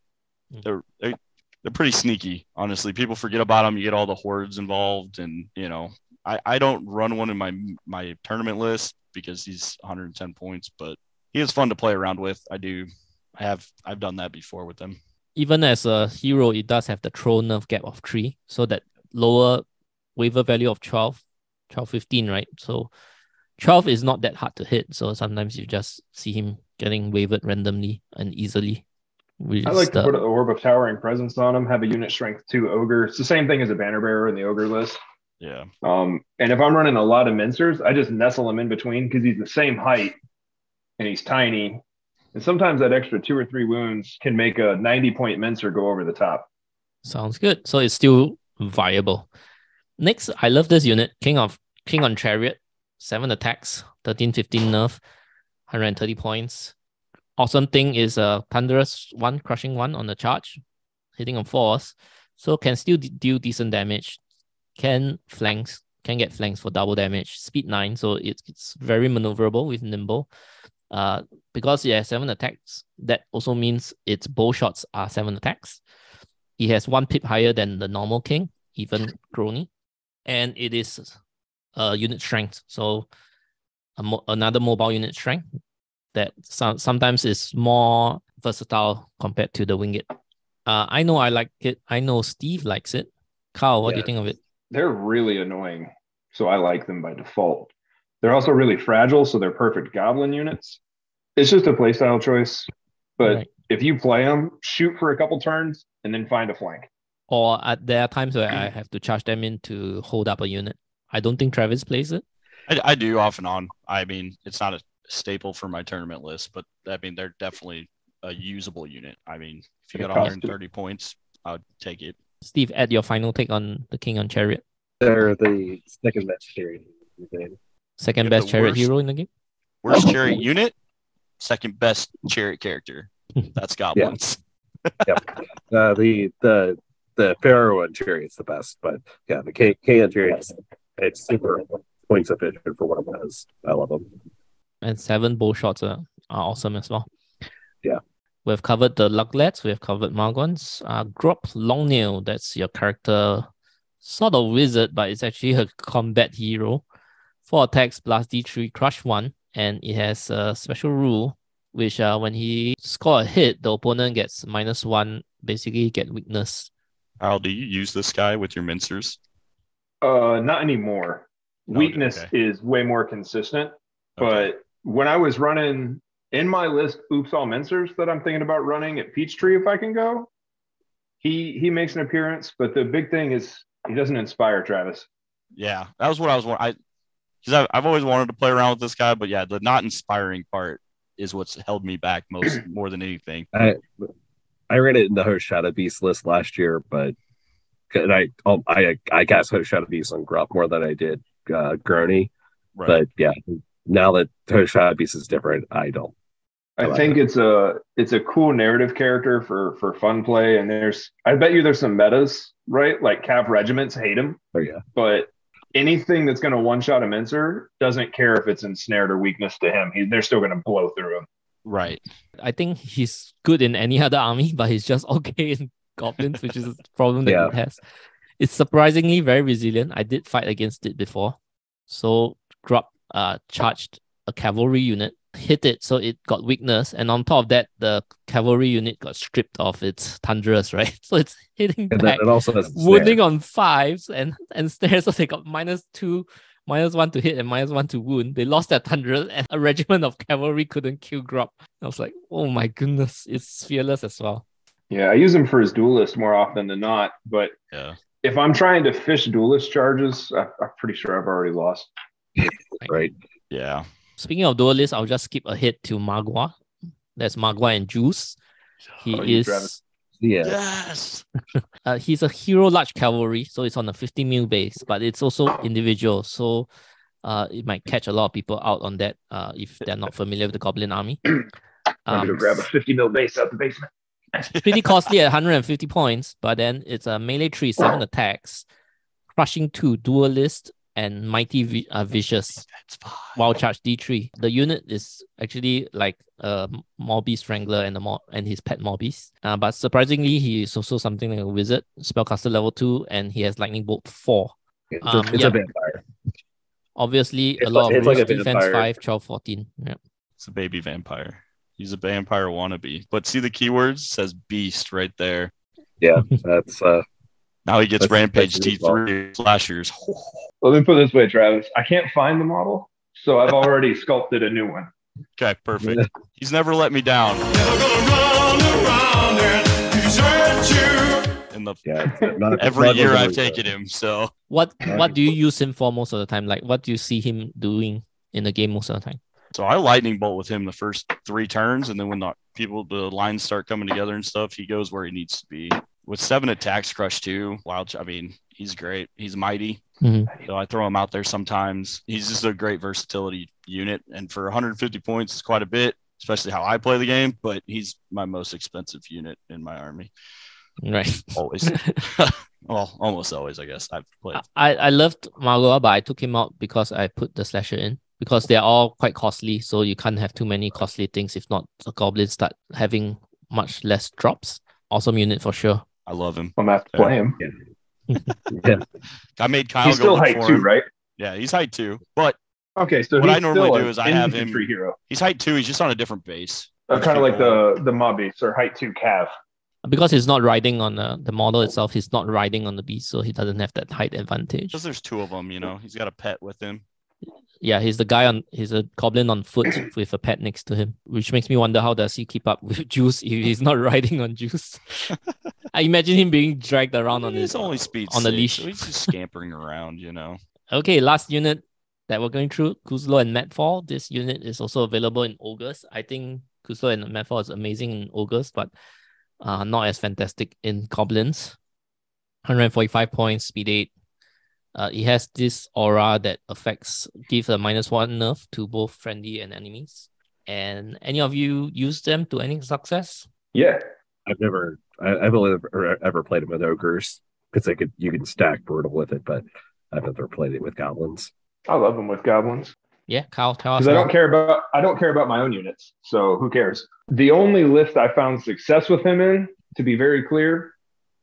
mm-hmm. they're. they're They're pretty sneaky, honestly. People forget about them. You get all the hordes involved, and you know, I, I don't run one in my my tournament list because he's one hundred ten points, but he is fun to play around with. I do, I have, I've done that before with them. Even as a hero, it does have the troll nerf gap of three, so that lower waiver value of twelve, twelve, fifteen, right? So twelve is not that hard to hit. So sometimes you just see him getting wavered randomly and easily. I like to put an Orb of Towering Presence on them, have a unit strength two ogre. It's the same thing as a banner bearer in the ogre list. Yeah. Um, and if I'm running a lot of mincers, I just nestle him in between because he's the same height and he's tiny. And sometimes that extra two or three wounds can make a ninety point mincer go over the top. Sounds good. So it's still viable. Next, I love this unit, King of King on Chariot, seven attacks, thirteen fifteen nerf, one hundred thirty points. Awesome thing is a Thunderous one, crushing one on the charge, hitting on fours, so can still d- deal decent damage, can flanks, can get flanks for double damage, speed nine, so it's, it's very maneuverable with nimble. Uh, because it has seven attacks, that also means its bow shots are seven attacks. It has one pip higher than the normal king, even crony, and it is uh, unit strength, so a mo- another mobile unit strength. That sometimes is more versatile compared to the Winged. Uh, I know I like it. I know Steve likes it. Kyle, what yeah, do you think of it? They're really annoying, so I like them by default. They're also really fragile, so they're perfect goblin units. It's just a playstyle choice, but right. if you play them, shoot for a couple turns, and then find a flank. Or uh, there are times where I have to charge them in to hold up a unit. I don't think Travis plays it. I, I do off and on. I mean, it's not a staple for my tournament list, but I mean, they're definitely a usable unit. I mean, if you got one hundred thirty points, I'd take it. Steve, add your final take on the King on Chariot. They're the second best chariot in the game. Second best chariot worst, hero in the game? Worst chariot unit, second best chariot character. That's got yeah. ones. yeah. Uh, the the the Pharaoh on chariot's the best, but yeah, the K K on chariot, it's super points efficient for what it does. I love them. And seven bow shots are, are awesome as well. Yeah. We've covered the Luglets, we've covered Margons. Uh, Grop Longnail, that's your character, sort of wizard, but it's actually a combat hero. Four attacks, plus D three, crush one, and it has a special rule, which uh, when he scores a hit, the opponent gets minus one, basically get weakness. Al, do you use this guy with your mincers? Uh, not anymore. No, weakness okay. is way more consistent, okay. but when I was running... In my list, Oops All Mincers that I'm thinking about running at Peachtree, if I can go, he he makes an appearance. But the big thing is he doesn't inspire Travis. Yeah, that was what I was I because I've always wanted to play around with this guy. But yeah, the not inspiring part is what's held me back most more than anything. I I ran it in the Host Shadow Beast list last year, but and I oh, I I cast Host Shadow Beast on Grop more than I did uh, Crony. Right. But yeah. Now that Host Shadow Beast is different, I don't. I, I think it. it's a it's a cool narrative character for for fun play, and there's I bet you there's some metas, right? Like Cav Regiments hate him. Oh yeah. But anything that's going to one shot a Mincer doesn't care if it's ensnared or weakness to him. He, they're still going to blow through him. Right. I think he's good in any other army, but he's just okay in goblins, which is a problem that yeah. he has. It's surprisingly very resilient. I did fight against it before, so drop. Uh, charged a cavalry unit, hit it, so it got weakness, and on top of that, the cavalry unit got stripped of its Thunderous, right? So it's hitting and back, it also wounding on fives and and stairs, so they got minus two, minus one to hit and minus one to wound. They lost their Thunderous, and a regiment of cavalry couldn't kill Grop. I was like, oh my goodness, it's fearless as well. Yeah, I use him for his duelist more often than not, but yeah. if I'm trying to fish duelist charges, I, I'm pretty sure I've already lost. Right. Yeah. Speaking of duelists, I'll just skip ahead to Magua. That's Magua and Juice. He oh, is. Yeah. Yes. uh, he's a hero large cavalry, so it's on a fifty mil base, but it's also individual. So uh, it might catch a lot of people out on that uh, if they're not familiar with the Goblin Army. Um, I'm going to grab a fifty mil base out the basement. Pretty costly at one hundred fifty points, but then it's a melee three, seven attacks, crushing two, duelist. And Mighty v- uh, Vicious, Wild Charge D three. The unit is actually like a Morbi Strangler and, a Mor- and his pet Morbius. Uh, but surprisingly, he is also something like a wizard, Spellcaster level two, and he has Lightning Bolt four. It's, um, a, it's yeah. a vampire. Obviously, it's a lot like, of like defense five, twelve, fourteen. Yeah. It's a baby vampire. He's a vampire wannabe. But see the keywords? It says beast right there. Yeah, that's... uh. Now he gets That's Rampage D three slashers. Let me put it this way, Travis. I can't find the model, so I've already sculpted a new one. Okay, perfect. Yeah. He's never let me down. Never gonna run around and desert you. In the yeah, not, every year I've taken him. So what what do you use him for most of the time? Like what do you see him doing in the game most of the time? So I lightning bolt with him the first three turns, and then when the people the lines start coming together and stuff, he goes where he needs to be. With seven attacks, crush two. Wild, I mean, he's great. He's mighty. Mm-hmm. So I throw him out there sometimes. He's just a great versatility unit. And for one hundred fifty points, it's quite a bit, especially how I play the game. But he's my most expensive unit in my army. Right. Always. Well, almost always, I guess. I've played. I, I loved Margoa, but I took him out because I put the slasher in. Because they're all quite costly. So you can't have too many costly things. If not, the goblins start having much less drops. Awesome unit for sure. I love him. I'm going to have to play him. Yeah. yeah. I made Kyle he's go still height for two, him. right? Yeah, he's height two. But okay, so what I normally do is I have him. Hero. He's height two. He's just on a different base. Uh, kind of like the, the Mobbies or height two Cav. Because he's not riding on the, the model itself, he's not riding on the beast, so he doesn't have that height advantage. Because there's two of them, you know. He's got a pet with him. Yeah, he's the guy on, he's a goblin on foot with a pet next to him, which makes me wonder how does he keep up with Juice if he's not riding on Juice. I imagine him being dragged around on his only speed on the leash. So he's just scampering around, you know. Okay, last unit that we're going through, Kuzlo and Madfall. This unit is also available in Ogres. I think Kuso and Medford is amazing in Ogres, but uh, not as fantastic in Goblins. one hundred forty-five points, speed eight. Uh, it has this aura that affects, gives a minus one nerf to both friendly and enemies. And any of you use them to any success? Yeah, I've never, I, I've only ever, ever played them with Ogres because I could, you can stack Brutal with it, but I've never played it with Goblins. I love them with Goblins. Yeah, Kyle, tell us. Because I don't care about I don't care about my own units, so who cares? The only list I found success with him in, to be very clear,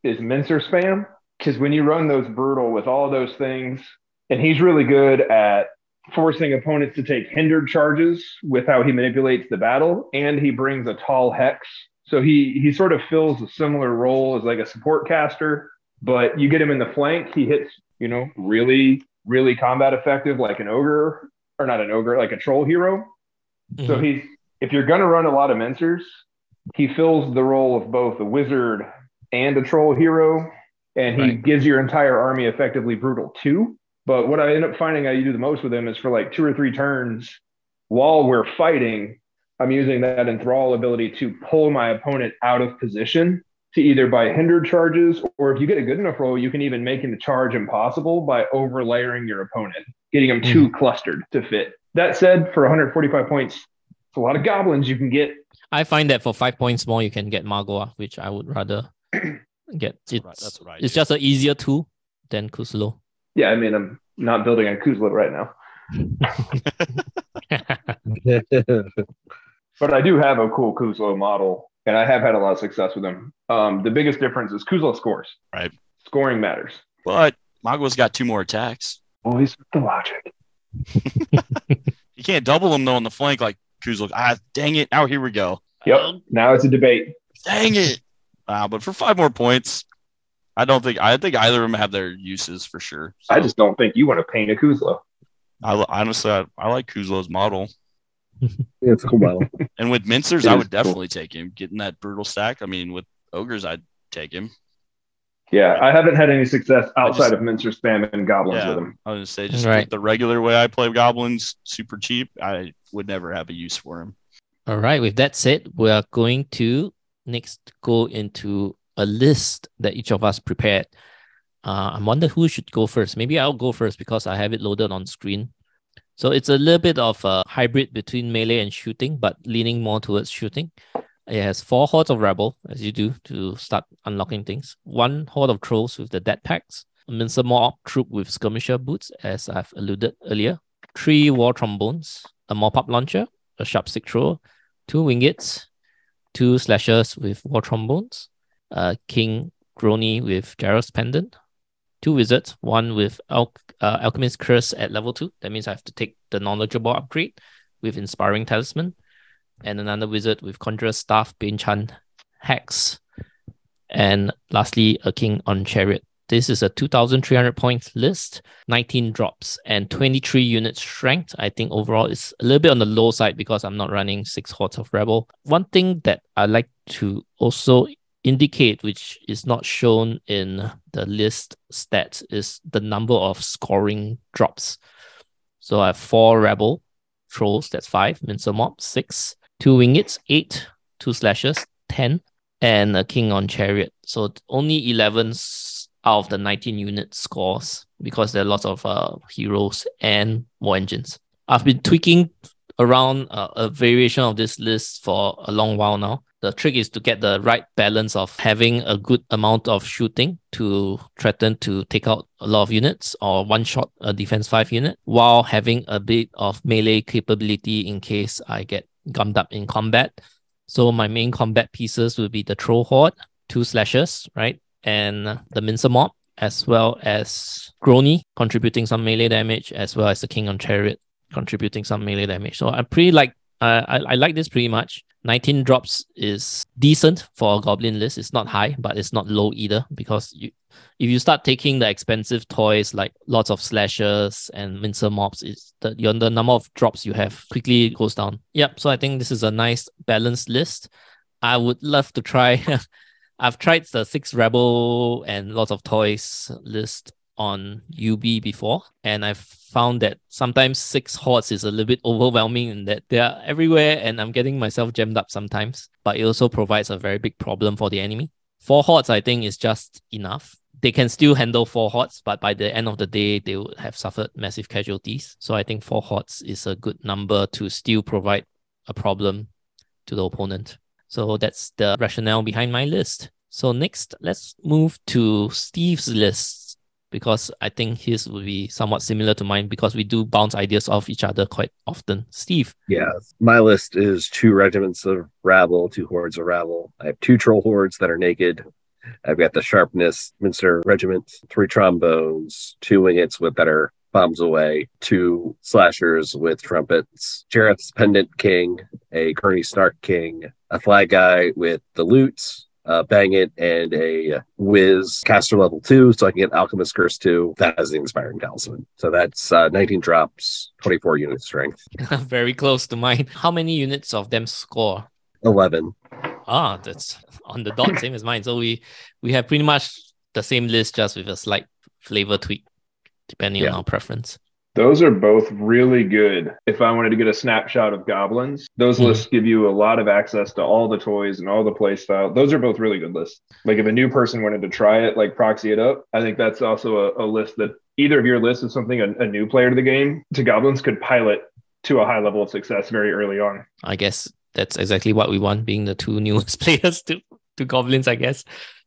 is Mincer Spam. Because when you run those Brutal with all those things, and he's really good at forcing opponents to take hindered charges with how he manipulates the battle, and he brings a tall hex. So he he sort of fills a similar role as like a support caster, but you get him in the flank, he hits, you know, really, really combat effective like an ogre, or not an ogre, like a troll hero. Mm-hmm. So he's, if you're going to run a lot of Mincers, he fills the role of both a wizard and a troll hero, and he right. gives your entire army effectively Brutal too. But what I end up finding I do the most with him is for like two or three turns while we're fighting, I'm using that enthrall ability to pull my opponent out of position to either by hindered charges, or if you get a good enough roll, you can even make the charge impossible by overlayering your opponent, getting them too mm. clustered to fit. That said, for one hundred forty-five points, it's a lot of Goblins you can get. I find that for five points more, you can get Magua, which I would rather get. It's, right, that's right, it's yeah. just an easier tool than Kuslo. Yeah, I mean, I'm not building a Kuzlet right now. But I do have a cool Kuzlo model, and I have had a lot of success with them. Um, the biggest difference is Kuzlo scores. Right. Scoring matters. But Mago's got two more attacks. Always with the logic. You can't double him, though, on the flank like Kuzlo. Ah, dang it. Now here we go. Yep. Um, now it's a debate. Dang it. Uh, but for five more points, I don't think I think either of them have their uses for sure. So. I just don't think you want to paint a Kuzlo. I honestly, I, I like Kuzlo's model. Yeah, it's a cool model. And with Mincers, I would definitely cool. take him. Getting that Brutal stack. I mean, with Ogres, I'd take him. Yeah, I haven't had any success outside just, of Mincer Spam and Goblins yeah, with him. I was gonna say just right. the regular way I play Goblins, super cheap. I would never have a use for him. All right. With that said, we are going to next go into a list that each of us prepared. Uh, I wonder who should go first. Maybe I'll go first because I have it loaded on screen. So it's a little bit of a hybrid between melee and shooting, but leaning more towards shooting. It has four hordes of rabble, as you do, to start unlocking things. One horde of trolls with the dead packs. A Mincer Mob troop with skirmisher boots, as I've alluded earlier. Three war trombones, a mop-up launcher, a sharpstick thrower, two wingets, two slashers with war trombones, Uh, King Crony with Gyros Pendant, two wizards, one with Al- uh, Alchemist Curse at level two. That means I have to take the knowledgeable upgrade with Inspiring Talisman, and another wizard with Conjurer's Staff, Banchan, Hex, and lastly, a King on Chariot. This is a two thousand three hundred points list, nineteen drops, and twenty-three units strength. I think overall it's a little bit on the low side because I'm not running six hordes of Rebel. One thing that I like to also indicate, which is not shown in the list stats, is the number of scoring drops. So I have four Rebel Trolls, that's five, Mincer Mob, six, two Wingets, eight, two Slashers, ten, and a King on Chariot. So only eleven out of the nineteen unit scores because there are lots of uh, heroes and war engines. I've been tweaking around uh, a variation of this list for a long while now. The trick is to get the right balance of having a good amount of shooting to threaten to take out a lot of units or one shot a defense five unit while having a bit of melee capability in case I get gummed up in combat. So my main combat pieces will be the troll horde, two slashers, right? And the Mincer Mob, as well as Crony contributing some melee damage, as well as the King on Chariot contributing some melee damage. So I pretty like uh, I, I like this pretty much. nineteen drops is decent for a Goblin list. It's not high, but it's not low either, because you, if you start taking the expensive toys like lots of slashers and Mincer Mobs, it's the, the number of drops you have quickly goes down. Yep, so I think this is a nice balanced list. I would love to try. I've tried the six Rebel and lots of toys list on U B before, and I've found that sometimes six hordes is a little bit overwhelming in that they are everywhere and I'm getting myself jammed up sometimes, but it also provides a very big problem for the enemy. Four hordes, I think, is just enough. They can still handle four hordes, but by the end of the day, they would have suffered massive casualties. So I think four hordes is a good number to still provide a problem to the opponent. So that's the rationale behind my list. So next, let's move to Steve's list, because I think his will be somewhat similar to mine because we do bounce ideas off each other quite often. Steve. Yeah, my list is two regiments of rabble, two hordes of rabble. I have two troll hordes that are naked. I've got the Sharpness Minster Regiment, three trombones, two wingets with better bombs away, two slashers with trumpets, Jareth's Pendant King, a Crony Snark King, a flag guy with the loots, uh, Bang It, and a Wiz Caster level two, so I can get Alchemist Curse two. That is the Inspiring Talisman. So that's uh, nineteen drops, twenty-four unit strength. Very close to mine. How many units of them score? eleven. Ah, that's on the dot, same as mine. So we we have pretty much the same list, just with a slight flavor tweak, depending yeah. on our preference. Those are both really good. If I wanted to get a snapshot of goblins, those mm. lists give you a lot of access to all the toys and all the play style. Those are both really good lists. Like if a new person wanted to try it, like proxy it up, I think that's also a, a list that either of your lists is something a, a new player to the game, to goblins, could pilot to a high level of success very early on. I guess that's exactly what we want, being the two newest players to, to goblins, I guess.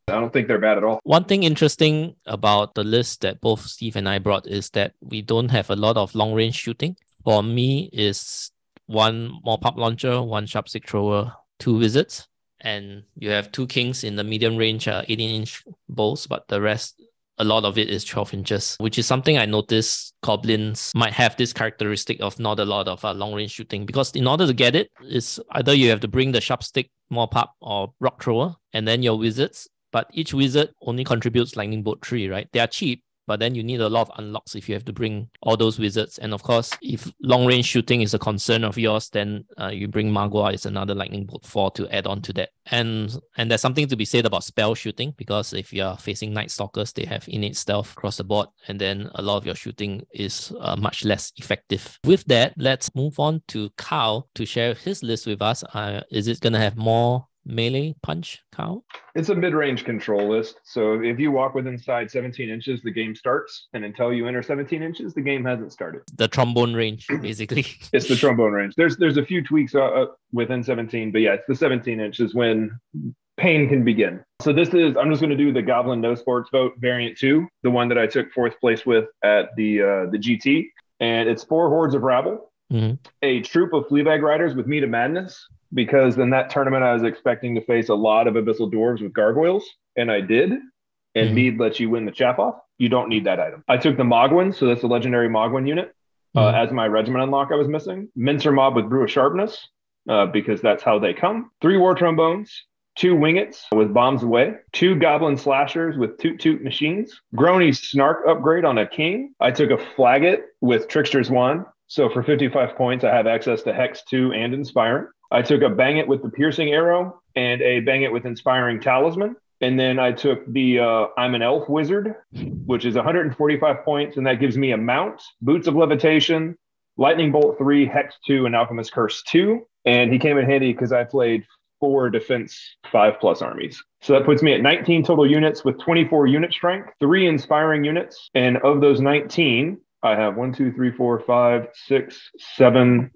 I don't think they're bad at all. One thing interesting about the list that both Steve and I brought is that we don't have a lot of long-range shooting. For me, is one more pop launcher, one sharp stick thrower, two wizards, and you have two kings in the medium range, uh, eighteen-inch bows, but the rest, a lot of it is twelve inches, which is something I noticed goblins might have this characteristic of not a lot of uh, long-range shooting, because in order to get it, it's either you have to bring the sharp stick, more pop, or rock thrower, and then your wizards. But each wizard only contributes lightning bolt three, right? They are cheap, but then you need a lot of unlocks if you have to bring all those wizards. And of course, if long-range shooting is a concern of yours, then uh, you bring Magua as another lightning bolt four to add on to that. And and there's something to be said about spell shooting, because if you're facing Night Stalkers, they have innate stealth across the board, and then a lot of your shooting is uh, much less effective. With that, let's move on to Kyle to share his list with us. Uh, is it going to have more melee punch, Kyle? It's a mid-range control list. So if you walk with inside seventeen inches, the game starts. And until you enter seventeen inches, the game hasn't started. The trombone range, basically. It's the trombone range. There's there's a few tweaks uh, within seventeen, but yeah, it's the seventeen inches when pain can begin. So this is, I'm just going to do the Goblin No Sports Vote variant two, the one that I took fourth place with at the uh, the G T. And it's four hordes of rabble, mm-hmm. a troop of fleabag riders with meat of madness, because in that tournament, I was expecting to face a lot of Abyssal Dwarves with gargoyles, and I did. And mm-hmm. Mead lets you win the chap off. You don't need that item. I took the Mogwin, so that's a legendary Mogwin unit, mm-hmm. uh, as my regiment unlock I was missing. Mincer Mob with Brew of Sharpness, uh, because that's how they come. Three War Trombones, two Wingets with Bombs Away, two Goblin Slashers with Toot Toot Machines, Crony Snark upgrade on a King. I took a Flagot with Trickster's Wand, so for fifty-five points, I have access to Hex two and Inspiring. I took a Bang It with the Piercing Arrow and a Bang It with Inspiring Talisman. And then I took the uh, I'm an Elf Wizard, which is one hundred forty-five points. And that gives me a Mount, Boots of Levitation, Lightning Bolt three, Hex two, and Alchemist Curse two. And he came in handy because I played four defense, five plus armies. So that puts me at nineteen total units with twenty-four unit strength, three inspiring units. And of those nineteen, I have one, two, three, four, five, six, seven,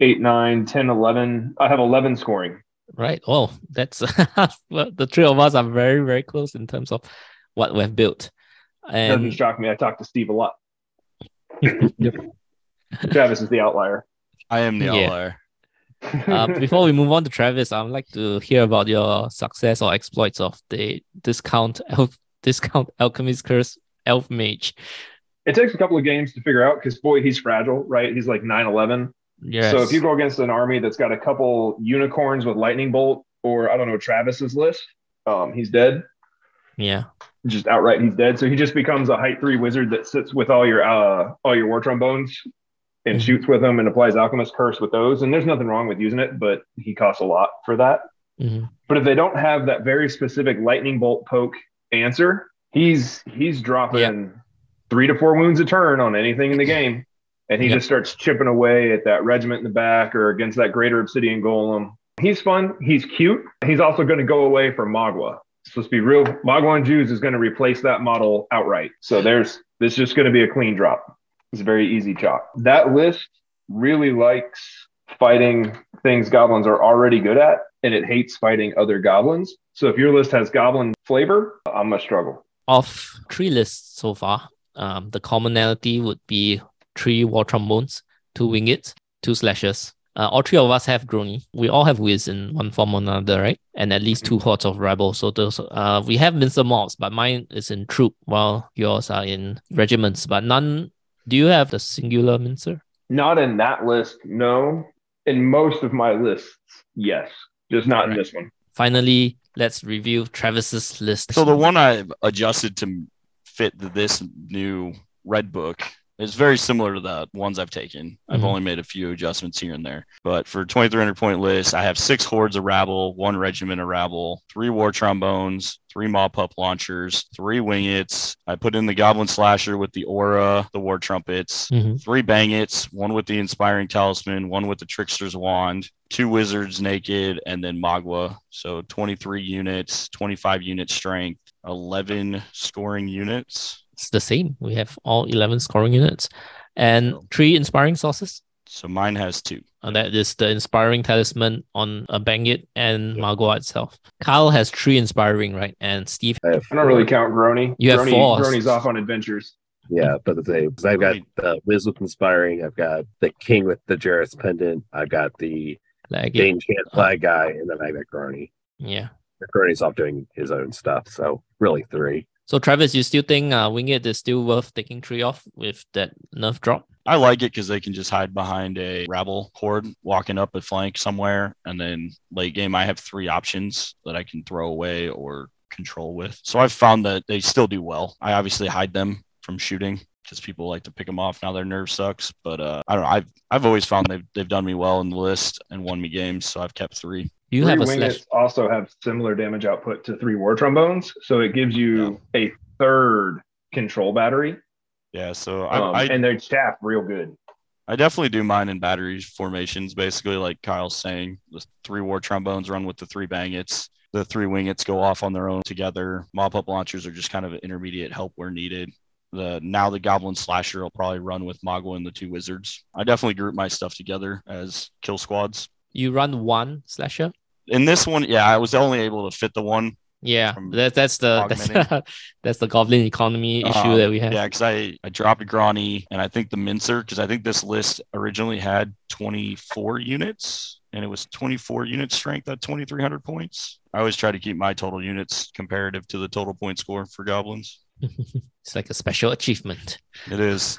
eight, nine, ten, eleven. I have eleven scoring. Right. Oh, that's the three of us are very, very close in terms of what we've built. And... doesn't shock me. I talk to Steve a lot. Travis is the outlier. I am the yeah. outlier. uh, before we move on to Travis, I'd like to hear about your success or exploits of the discount elf, discount Alchemist Curse Elf Mage. It takes a couple of games to figure out because, boy, he's fragile, right? He's like nine eleven. Yes. So if you go against an army that's got a couple unicorns with lightning bolt, or I don't know, Travis's list, um, he's dead. Yeah, just outright, he's dead. So he just becomes a height three wizard that sits with all your uh, all your war trombones and mm-hmm. shoots with them and applies Alchemist Curse with those. And there's nothing wrong with using it, but he costs a lot for that. Mm-hmm. But if they don't have that very specific lightning bolt poke answer, he's he's dropping. Yeah. three to four wounds a turn on anything in the game. And he yep. just starts chipping away at that regiment in the back or against that greater obsidian golem. He's fun. He's cute. He's also going to go away from Magua. So let's be real. Magua and Jews is going to replace that model outright. So there's, this is just going to be a clean drop. It's a very easy chop. That list really likes fighting things goblins are already good at, and it hates fighting other goblins. So if your list has goblin flavor, I'm going to struggle. Of three lists so far, um, the commonality would be three War Trombones, two Wingets, two Slashers. Uh, all three of us have Crony. We all have Wiz in one form or another, right? And at least two hordes of rebels. So those, uh, we have Mincer mobs, but mine is in troop, while yours are in regiments. But none. Do you have the singular Mincer? Not in that list, no. In most of my lists, yes. Just not right. in this one. Finally, let's review Travis's list. So the one I adjusted to fit this new red book. It's very similar to the ones I've taken. I've mm-hmm. only made a few adjustments here and there. But for twenty-three hundred point list, I have six hordes of rabble, one regiment of rabble, three war trombones, three maw pup launchers, three wingets. I put in the goblin slasher with the aura, the war trumpets, mm-hmm. three bangets, one with the inspiring talisman, one with the trickster's wand, two wizards naked, and then Magua. So twenty-three units, twenty-five unit strength, eleven scoring units. It's the same. We have all eleven scoring units and three inspiring sources. So mine has two. And that is the inspiring talisman on a Banget and yep. Magua itself. Kyle has three inspiring, right? And Steve. I, have, I don't really count Crony. You Crony, have four. Crony's off on adventures. Yeah, but the same. Because I've got the Wiz with inspiring. I've got the King with the Jairus pendant. I've got the Dane Chant flag guy. And then I've got Crony. Yeah. Crony's off doing his own stuff. So really three. So, Travis, you still think uh, Winged is still worth taking three off with that nerf drop? I like it because they can just hide behind a rabble horde walking up a flank somewhere. And then late game, I have three options that I can throw away or control with. So I've found that they still do well. I obviously hide them from shooting because people like to pick them off. Now their nerve sucks. But uh, I don't know. I've, I've always found they've, they've done me well in the list and won me games. So I've kept three. You three have a Wingets also have similar damage output to three War Trombones, so it gives you yeah. a third control battery. Yeah, so I, um, I and they're chaff real good. I definitely do mine in battery formations, basically like Kyle's saying. The three War Trombones run with the three Bangets. The three Wingets go off on their own together. Mop-up launchers are just kind of intermediate help where needed. The now the Goblin Slasher will probably run with Magua and the two Wizards. I definitely group my stuff together as kill squads. You run one Slasher? In this one, yeah, I was only able to fit the one. Yeah, that, that's the that's, that's the goblin economy issue uh, that we have. Yeah, because I, I dropped Crony, and I think the Mincer, because I think this list originally had twenty-four units, and it was twenty-four unit strength at twenty-three hundred points. I always try to keep my total units comparative to the total point score for goblins. It's like a special achievement. It is.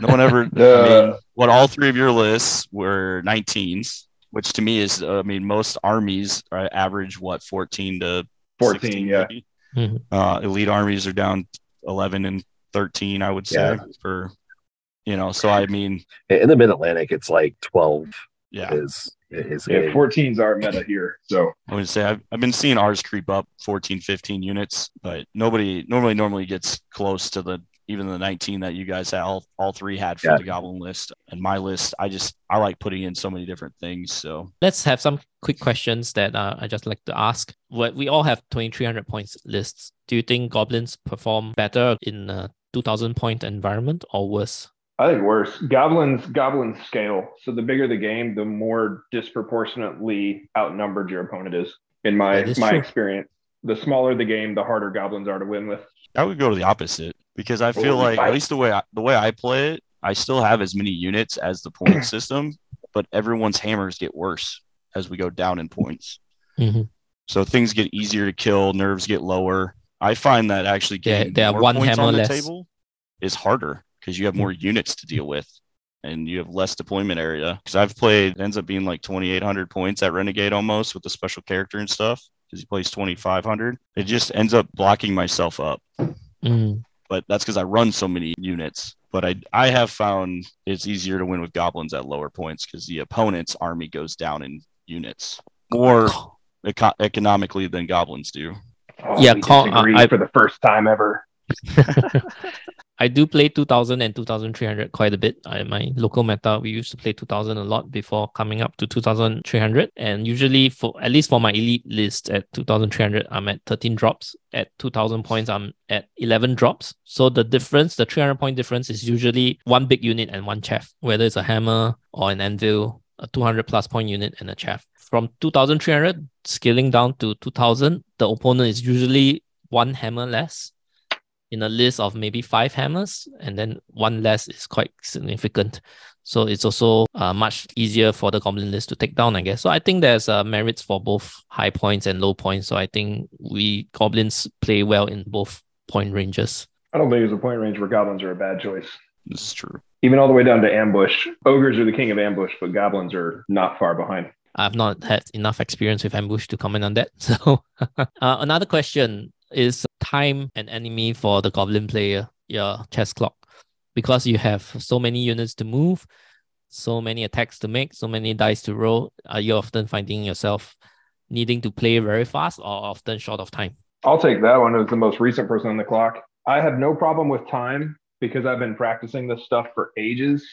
No one ever... I mean, what all three of your lists were nineteens. Which to me is, uh, I mean, most armies are average, what, fourteen to fourteen, sixteen, yeah. Mm-hmm. Uh, elite armies are down eleven and thirteen, I would say. Yeah. For, you know, so I mean. In the mid-Atlantic, it's like twelve. Yeah. Is, is yeah, fourteen's our meta here. So I would say I've, I've been seeing ours creep up fourteen, fifteen units, but nobody normally normally gets close to the even the nineteen that you guys had, all, all three had for yeah. the Goblin list. And my list, I just, I like putting in so many different things. So let's have some quick questions that uh, I just like to ask. What we all have twenty-three hundred points lists. Do you think Goblins perform better in a two thousand point environment or worse? I think worse. Goblins, Goblins scale. So the bigger the game, the more disproportionately outnumbered your opponent is. In my, is my experience, the smaller the game, the harder Goblins are to win with. I would go to the opposite. Because I feel like, at least the way I, the way I play it, I still have as many units as the point system, but everyone's hammers get worse as we go down in points. Mm-hmm. So things get easier to kill, nerves get lower. I find that actually getting yeah, more one points hammer on the less. Table is harder because you have more mm-hmm. units to deal with and you have less deployment area. Because I've played, it ends up being like twenty-eight hundred points at Renegade almost with the special character and stuff because he plays twenty-five hundred. It just ends up blocking myself up. Mm-hmm. But that's because I run so many units. But I I have found it's easier to win with goblins at lower points because the opponent's army goes down in units more eco- economically than goblins do. Oh, yeah, we call, uh, I, for the first time ever. I do play two thousand and two thousand three hundred quite a bit. In my local meta, we used to play two thousand a lot before coming up to two thousand three hundred. And usually, for at least for my elite list at two thousand three hundred, I'm at thirteen drops. At two thousand points, I'm at eleven drops. So the difference, the three hundred point difference is usually one big unit and one chaff, whether it's a hammer or an anvil, a two hundred plus point unit and a chaff. From two thousand three hundred, scaling down to two thousand, the opponent is usually one hammer less, in a list of maybe five hammers, and then one less is quite significant. So it's also uh, much easier for the goblin list to take down, I guess. So I think there's uh, merits for both high points and low points. So I think we goblins play well in both point ranges. I don't think there's a point range where goblins are a bad choice. This is true. Even all the way down to ambush. Ogres are the king of ambush, but goblins are not far behind. I've not had enough experience with ambush to comment on that. So uh, another question is time an enemy for the goblin player, your chess clock, because you have so many units to move, so many attacks to make, so many dice to roll. Are you often finding yourself needing to play very fast or often short of time? I'll take that one as the most recent person on the clock. I have no problem with time because I've been practicing this stuff for ages.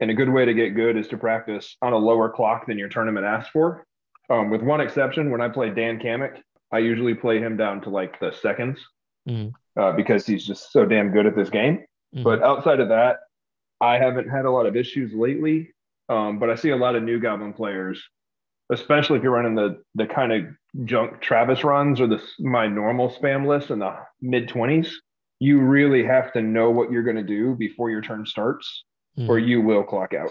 And a good way to get good is to practice on a lower clock than your tournament asks for. Um, with one exception, when I play Dan Kamek, I usually play him down to like the seconds mm. uh, because he's just so damn good at this game. Mm. But outside of that, I haven't had a lot of issues lately. Um, but I see a lot of new Goblin players, especially if you're running the the kind of junk Travis runs or the my normal spam list in the mid twenties. You really have to know what you're going to do before your turn starts mm. or you will clock out.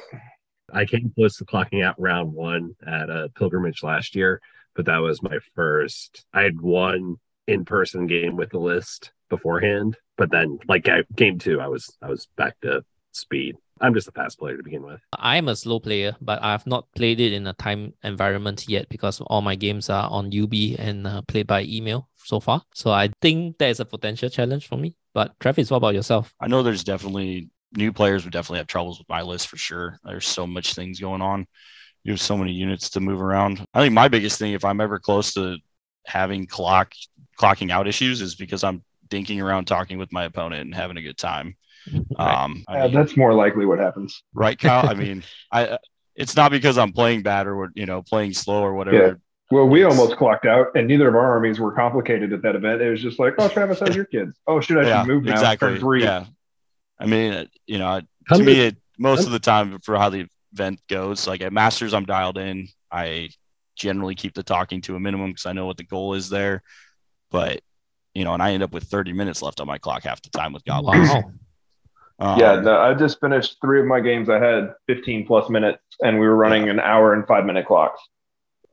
I came close to clocking out round one at a pilgrimage last year. But that was my first. I had one in-person game with the list beforehand, but then like I, game two, I was I was back to speed. I'm just a fast player to begin with. I'm a slow player, but I've not played it in a time environment yet because all my games are on U B and uh, played by email so far. So I think there's a potential challenge for me. But Travis, what about yourself? I know there's definitely new players would definitely have troubles with my list for sure. There's so much things going on. You have so many units to move around. I think my biggest thing, if I'm ever close to having clock clocking out issues, is because I'm dinking around talking with my opponent and having a good time. Um, yeah, I mean, that's more likely what happens, right, Kyle? I mean, I it's not because I'm playing bad or you know playing slow or whatever. Yeah. Well, we it's, almost clocked out, and neither of our armies were complicated at that event. It was just like, oh, Travis, how's your kids? Oh, should I yeah, just move now? Exactly. Three. Yeah. I mean, you know, to me, it, most of the time for how the event goes, like at Masters I'm dialed in. I generally keep the talking to a minimum because I know what the goal is there, but you know and I end up with thirty minutes left on my clock half the time with goblins. Wow. um, yeah no, I just finished three of my games. I had fifteen plus minutes and we were running yeah. an hour and five minute clocks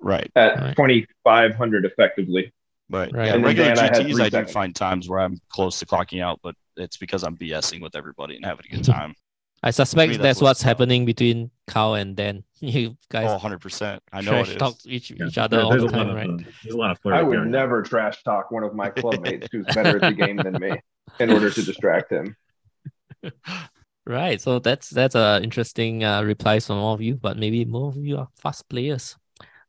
right at right. twenty-five hundred effectively, but right. yeah, and regular G Ts I, had I do seconds. Find times where I'm close to clocking out, but it's because I'm BSing with everybody and having a good time. I suspect that's, that's what's happening between Kyle and Dan. You guys oh, one hundred percent. I know it is. Trash talk each, yeah. each other yeah, all the time, right? Of, there's a lot of flirting. I would here. never trash talk one of my clubmates who's better at the game than me in order to distract him. Right. So that's that's an uh, interesting uh, replies from all of you, but maybe more of you are fast players.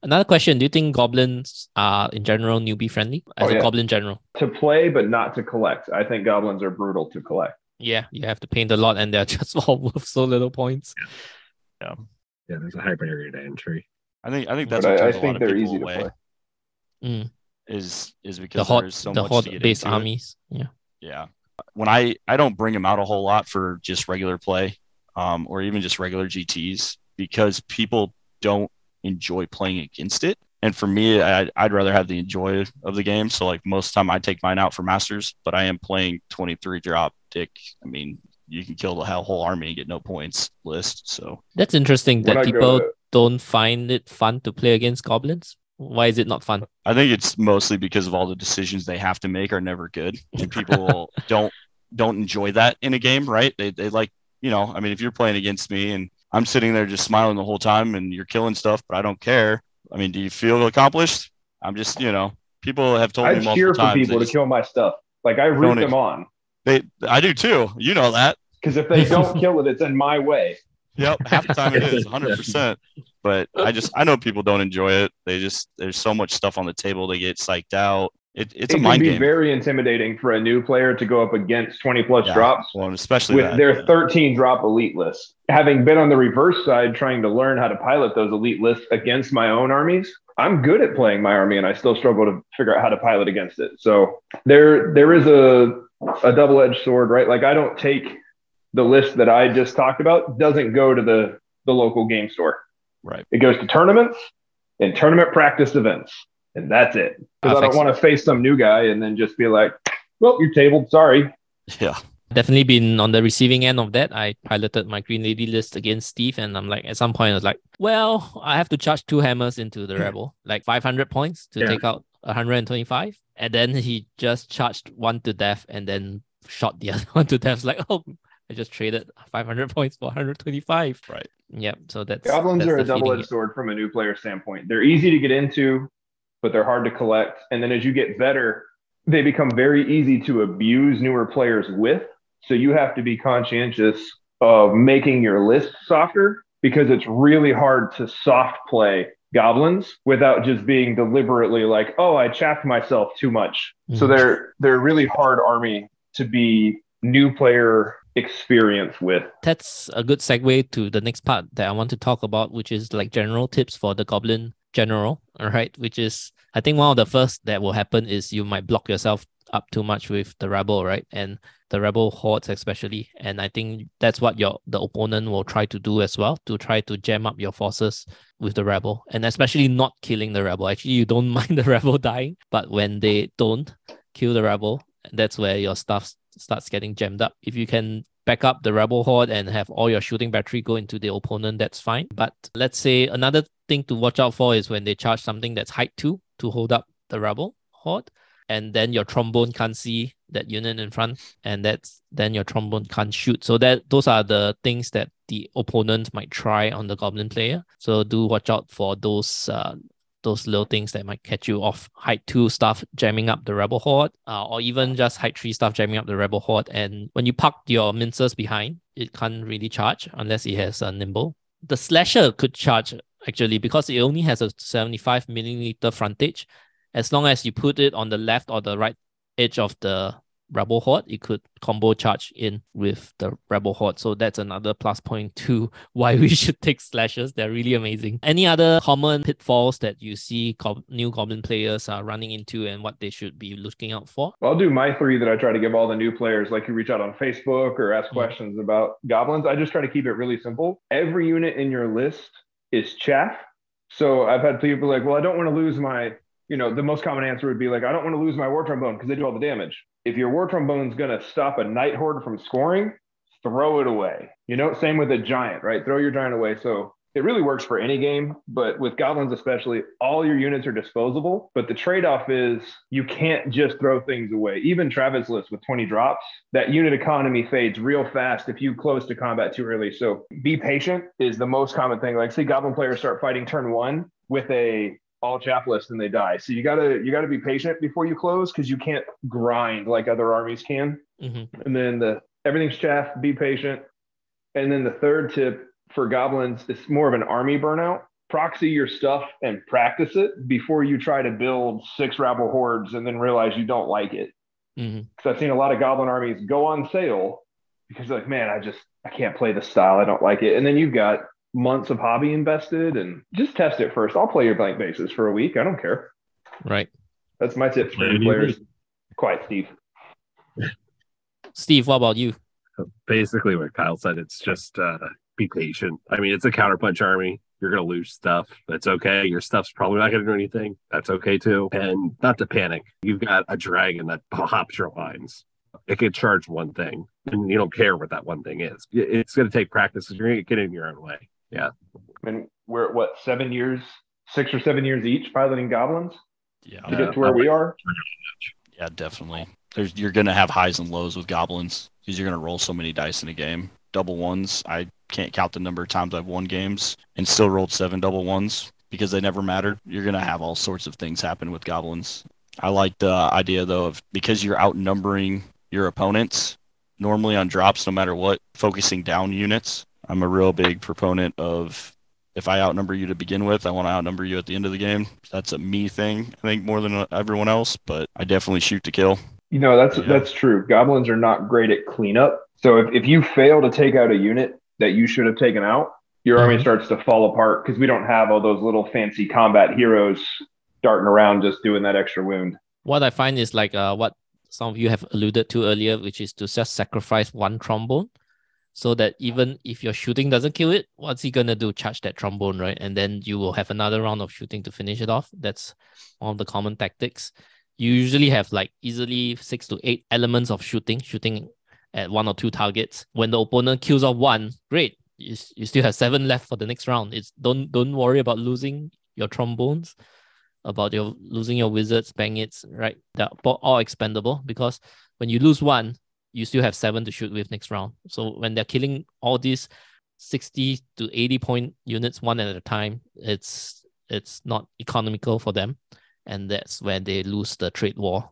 Another question. Do you think goblins are, in general, newbie friendly as oh, yeah. a goblin general? To play, but not to collect. I think goblins are brutal to collect. Yeah, you have to paint a lot and they're just all worth so little points. Yeah. Yeah, yeah there's a high barrier to entry. I think I think that's but what I, I think they're easy to play. Mm. Is is because the hot, there's so the much hot to get base into armies. It. Yeah. Yeah. When I, I don't bring them out a whole lot for just regular play, um, or even just regular G Ts, because people don't enjoy playing against it. And for me, I, I'd rather have the enjoy of the game. So like most of the time I take mine out for Masters, but I am playing twenty-three drop dick. I mean, you can kill the whole army and get no points list. So that's interesting that people to... don't find it fun to play against goblins. Why is it not fun? I think it's mostly because of all the decisions they have to make are never good. And people don't don't enjoy that in a game, right? They they like, you know, I mean, if you're playing against me and I'm sitting there just smiling the whole time and you're killing stuff, but I don't care. I mean, do you feel accomplished? I'm just, you know, people have told I me multiple times. I cheer for people just, to kill my stuff. Like, I root them on. They, I do too. You know that. Because if they don't kill it, it's in my way. Yep. Half the time it is, one hundred percent. But I just, I know people don't enjoy it. They just, there's so much stuff on the table. They get psyched out. It, it's it a mind game. It can be very intimidating for a new player to go up against twenty plus yeah, drops, well, especially with that, their yeah. thirteen drop elite list. Having been on the reverse side, trying to learn how to pilot those elite lists against my own armies, I'm good at playing my army, and I still struggle to figure out how to pilot against it. So there, there is a a double-edged sword, right? Like, I don't take the list that I just talked about, doesn't go to the the local game store, right? It goes to tournaments and tournament practice events. And that's it. Because I, I don't so. want to face some new guy and then just be like, well, you're tabled. Sorry. Yeah. Definitely been on the receiving end of that. I piloted my Green Lady list against Steve. And I'm like, at some point, I was like, well, I have to charge two hammers into the Rebel, like five hundred points to yeah. take out one hundred twenty-five. And then he just charged one to death and then shot the other one to death. It's like, oh, I just traded five hundred points for one hundred twenty-five. Right. Yeah. So that's. Goblins that's are a double edged sword from a new player standpoint. They're easy to get into, but they're hard to collect. And then as you get better, they become very easy to abuse newer players with. So you have to be conscientious of making your list softer, because it's really hard to soft play goblins without just being deliberately like, oh, I chaffed myself too much. Mm-hmm. So they're they're a really hard army to be new player experience with. That's a good segue to the next part that I want to talk about, which is like general tips for the goblin general, all right, which is, I think one of the first that will happen is you might block yourself up too much with the Rebel, right? And the Rebel hordes especially. And I think that's what your the opponent will try to do as well, to try to jam up your forces with the Rebel, and especially not killing the Rebel. Actually, you don't mind the Rebel dying, but when they don't kill the Rebel, that's where your stuff starts getting jammed up. If you can back up the Rebel horde and have all your shooting battery go into the opponent, that's fine. But let's say another thing to watch out for is when they charge something that's height two to hold up the Rebel horde, and then your trombone can't see that unit in front, and that's then your trombone can't shoot. So that those are the things that the opponent might try on the goblin player. So do watch out for those uh, those little things that might catch you off. Height two stuff jamming up the Rebel horde, uh, or even just height three stuff jamming up the Rebel horde. And when you park your mincers behind, it can't really charge unless it has a nimble. The slasher could charge, actually, because it only has a seventy-five millimeter frontage. As long as you put it on the left or the right edge of the Rebel horde, it could combo charge in with the Rebel horde. So that's another plus point to why we should take slashers. They're really amazing. Any other common pitfalls that you see gob- new goblin players are running into, and what they should be looking out for? Well, I'll do my three that I try to give all the new players, like you reach out on Facebook or ask mm-hmm. questions about goblins. I just try to keep it really simple. Every unit in your list is chaff. So I've had people like, well, I don't want to lose my, you know, the most common answer would be like, I don't want to lose my War Trombone because they do all the damage. If your War Trombone's going to stop a Night Horde from scoring, throw it away. You know, same with a Giant, right? Throw your Giant away. So it really works for any game, but with goblins especially, all your units are disposable. But the trade-off is you can't just throw things away. Even Travis lists with twenty drops, that unit economy fades real fast if you close to combat too early. So be patient is the most common thing. Like, see, goblin players start fighting turn one with a all chaff list and they die. So you gotta you gotta be patient before you close, because you can't grind like other armies can. Mm-hmm. And then the everything's chaff, be patient. And then the third tip for goblins is more of an army burnout. Proxy your stuff and practice it before you try to build six Rebel hordes and then realize you don't like it. Because mm-hmm. I've seen a lot of goblin armies go on sale because they're like, man, I just I can't play this style. I don't like it. And then you've got months of hobby invested, and just test it first. I'll play your blank bases for a week. I don't care. Right. That's my tip for new players. Quiet, Steve. Steve, what about you? Basically what Kyle said, it's just uh, be patient. I mean, it's a counterpunch army. You're going to lose stuff. That's okay. Your stuff's probably not going to do anything. That's okay too. And not to panic. You've got a dragon that pops your lines. It can charge one thing, and you don't care what that one thing is. It's going to take practice. You're going to get in your own way. Yeah. And we're at what, seven years, six or seven years each piloting goblins? Yeah. To get to where we are? Yeah, definitely. There's, you're going to have highs and lows with goblins because you're going to roll so many dice in a game. Double ones, I can't count the number of times I've won games and still rolled seven double ones because they never mattered. You're going to have all sorts of things happen with goblins. I like the idea, though, of because you're outnumbering your opponents, normally on drops, no matter what, focusing down units. I'm a real big proponent of if I outnumber you to begin with, I want to outnumber you at the end of the game. That's a me thing, I think, more than everyone else, but I definitely shoot to kill. You know, that's yeah. that's true. Goblins are not great at cleanup. So if, if you fail to take out a unit that you should have taken out, your army starts to fall apart because we don't have all those little fancy combat heroes darting around just doing that extra wound. What I find is like uh, what some of you have alluded to earlier, which is to just sacrifice one trombone so that even if your shooting doesn't kill it, what's he going to do? Charge that trombone, right? And then you will have another round of shooting to finish it off. That's one of the common tactics. You usually have like easily six to eight elements of shooting, shooting at one or two targets. When the opponent kills off one, great. You, you still have seven left for the next round. It's don't don't worry about losing your trombones, about your losing your wizards, bangits, right? They're all expendable because when you lose one, you still have seven to shoot with next round. So when they're killing all these sixty to eighty point units one at a time, it's it's not economical for them. And that's where they lose the trade war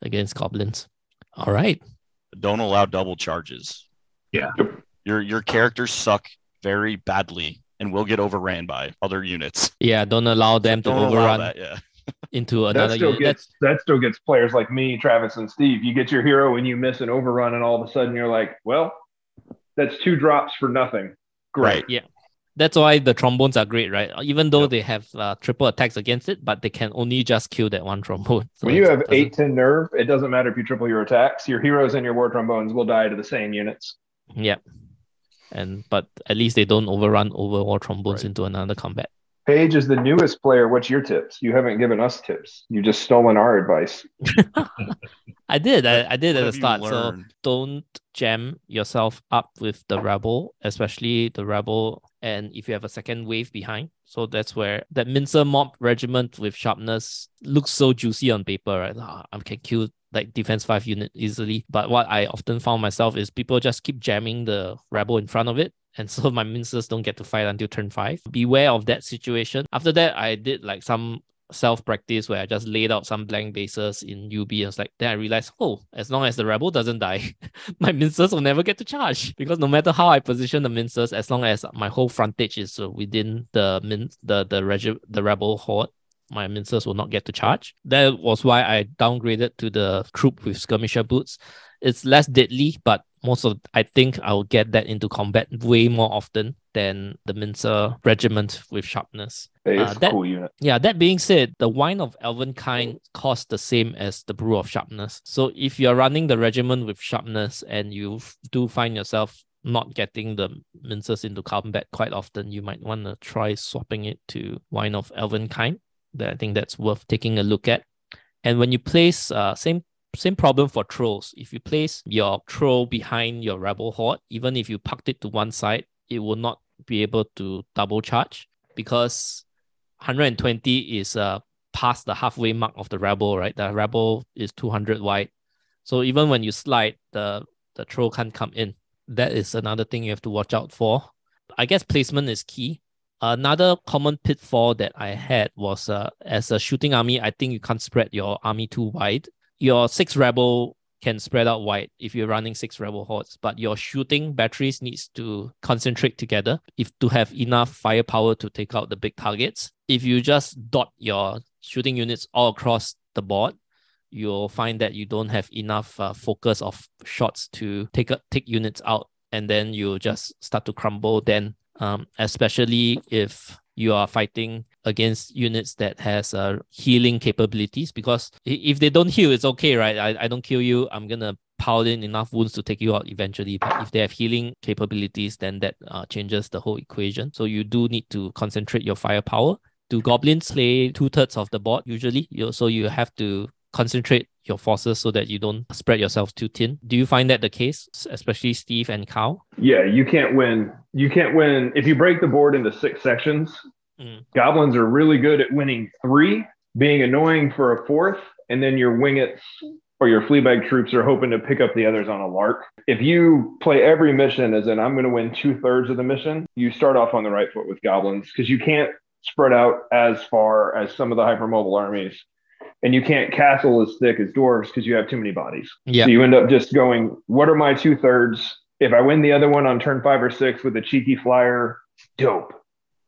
against goblins. All right. Don't allow double charges. Yeah. Your your characters suck very badly and will get overran by other units. Yeah, don't allow them don't to overrun that, yeah. into another that still unit. Gets, that still gets players like me, Travis, and Steve. You get your hero and you miss an overrun, and all of a sudden you're like, well, that's two drops for nothing. Great. Right, yeah. That's why the trombones are great, right? Even though yep. they have uh, triple attacks against it, but they can only just kill that one trombone. So when you have eight ten nerve, it doesn't matter if you triple your attacks. Your heroes and your war trombones will die to the same units. Yeah. And But at least they don't overrun over war trombones right. into another combat. Paige is the newest player. What's your tips? You haven't given us tips. You just stolen our advice. I did. I, I did at the start. So don't jam yourself up with the rebel, especially the rebel. And if you have a second wave behind, so that's where that mincer mob regiment with sharpness looks so juicy on paper, right? Oh, I can kill like defense five unit easily. But what I often found myself is people just keep jamming the rebel in front of it. And so my mincers don't get to fight until turn five. Beware of that situation. After that, I did like some self-practice where I just laid out some blank bases in U B. I was like, then I realized, oh, as long as the rebel doesn't die, my mincers will never get to charge. Because no matter how I position the mincers, as long as my whole frontage is within the min- the the, regi- the rebel horde, my mincers will not get to charge. That was why I downgraded to the troop with skirmisher boots. It's less deadly, but most of I think I'll get that into combat way more often than the mincer regiment with sharpness. Hey, it's uh, that, a cool unit. Yeah, that being said, the wine of elven kind costs the same as the brew of sharpness. So if you're running the regiment with sharpness and you do find yourself not getting the mincers into combat quite often, you might want to try swapping it to wine of elven kind. That I think that's worth taking a look at. And when you place uh, same same problem for trolls. If you place your troll behind your rebel horde, even if you parked it to one side, it will not be able to double charge because one hundred twenty is uh, past the halfway mark of the rebel, right? The rebel is two hundred wide. So even when you slide, the, the troll can't come in. That is another thing you have to watch out for. I guess placement is key. Another common pitfall that I had was uh, as a shooting army, I think you can't spread your army too wide. Your six rebel can spread out wide if you're running six rebel hordes, but your shooting batteries needs to concentrate together if to have enough firepower to take out the big targets. If you just dot your shooting units all across the board, you'll find that you don't have enough uh, focus of shots to take take units out, and then you'll just start to crumble then, um, especially if you are fighting against units that has uh, healing capabilities, because if they don't heal, it's okay, right? I, I don't kill you. I'm going to pile in enough wounds to take you out eventually. But if they have healing capabilities, then that uh, changes the whole equation. So you do need to concentrate your firepower. Do goblins play two-thirds of the board usually? You, so you have to concentrate your forces so that you don't spread yourself too thin. Do you find that the case, especially Steve and Kyle? Yeah, you can't win. You can't win. If you break the board into six sections, mm. goblins are really good at winning three, being annoying for a fourth, and then your wingets or your fleabag troops are hoping to pick up the others on a lark. If you play every mission as in, I'm going to win two-thirds of the mission, you start off on the right foot with goblins because you can't spread out as far as some of the hypermobile armies. And you can't castle as thick as dwarves because you have too many bodies. Yeah. So you end up just going, what are my two thirds? If I win the other one on turn five or six with a cheeky flyer, dope.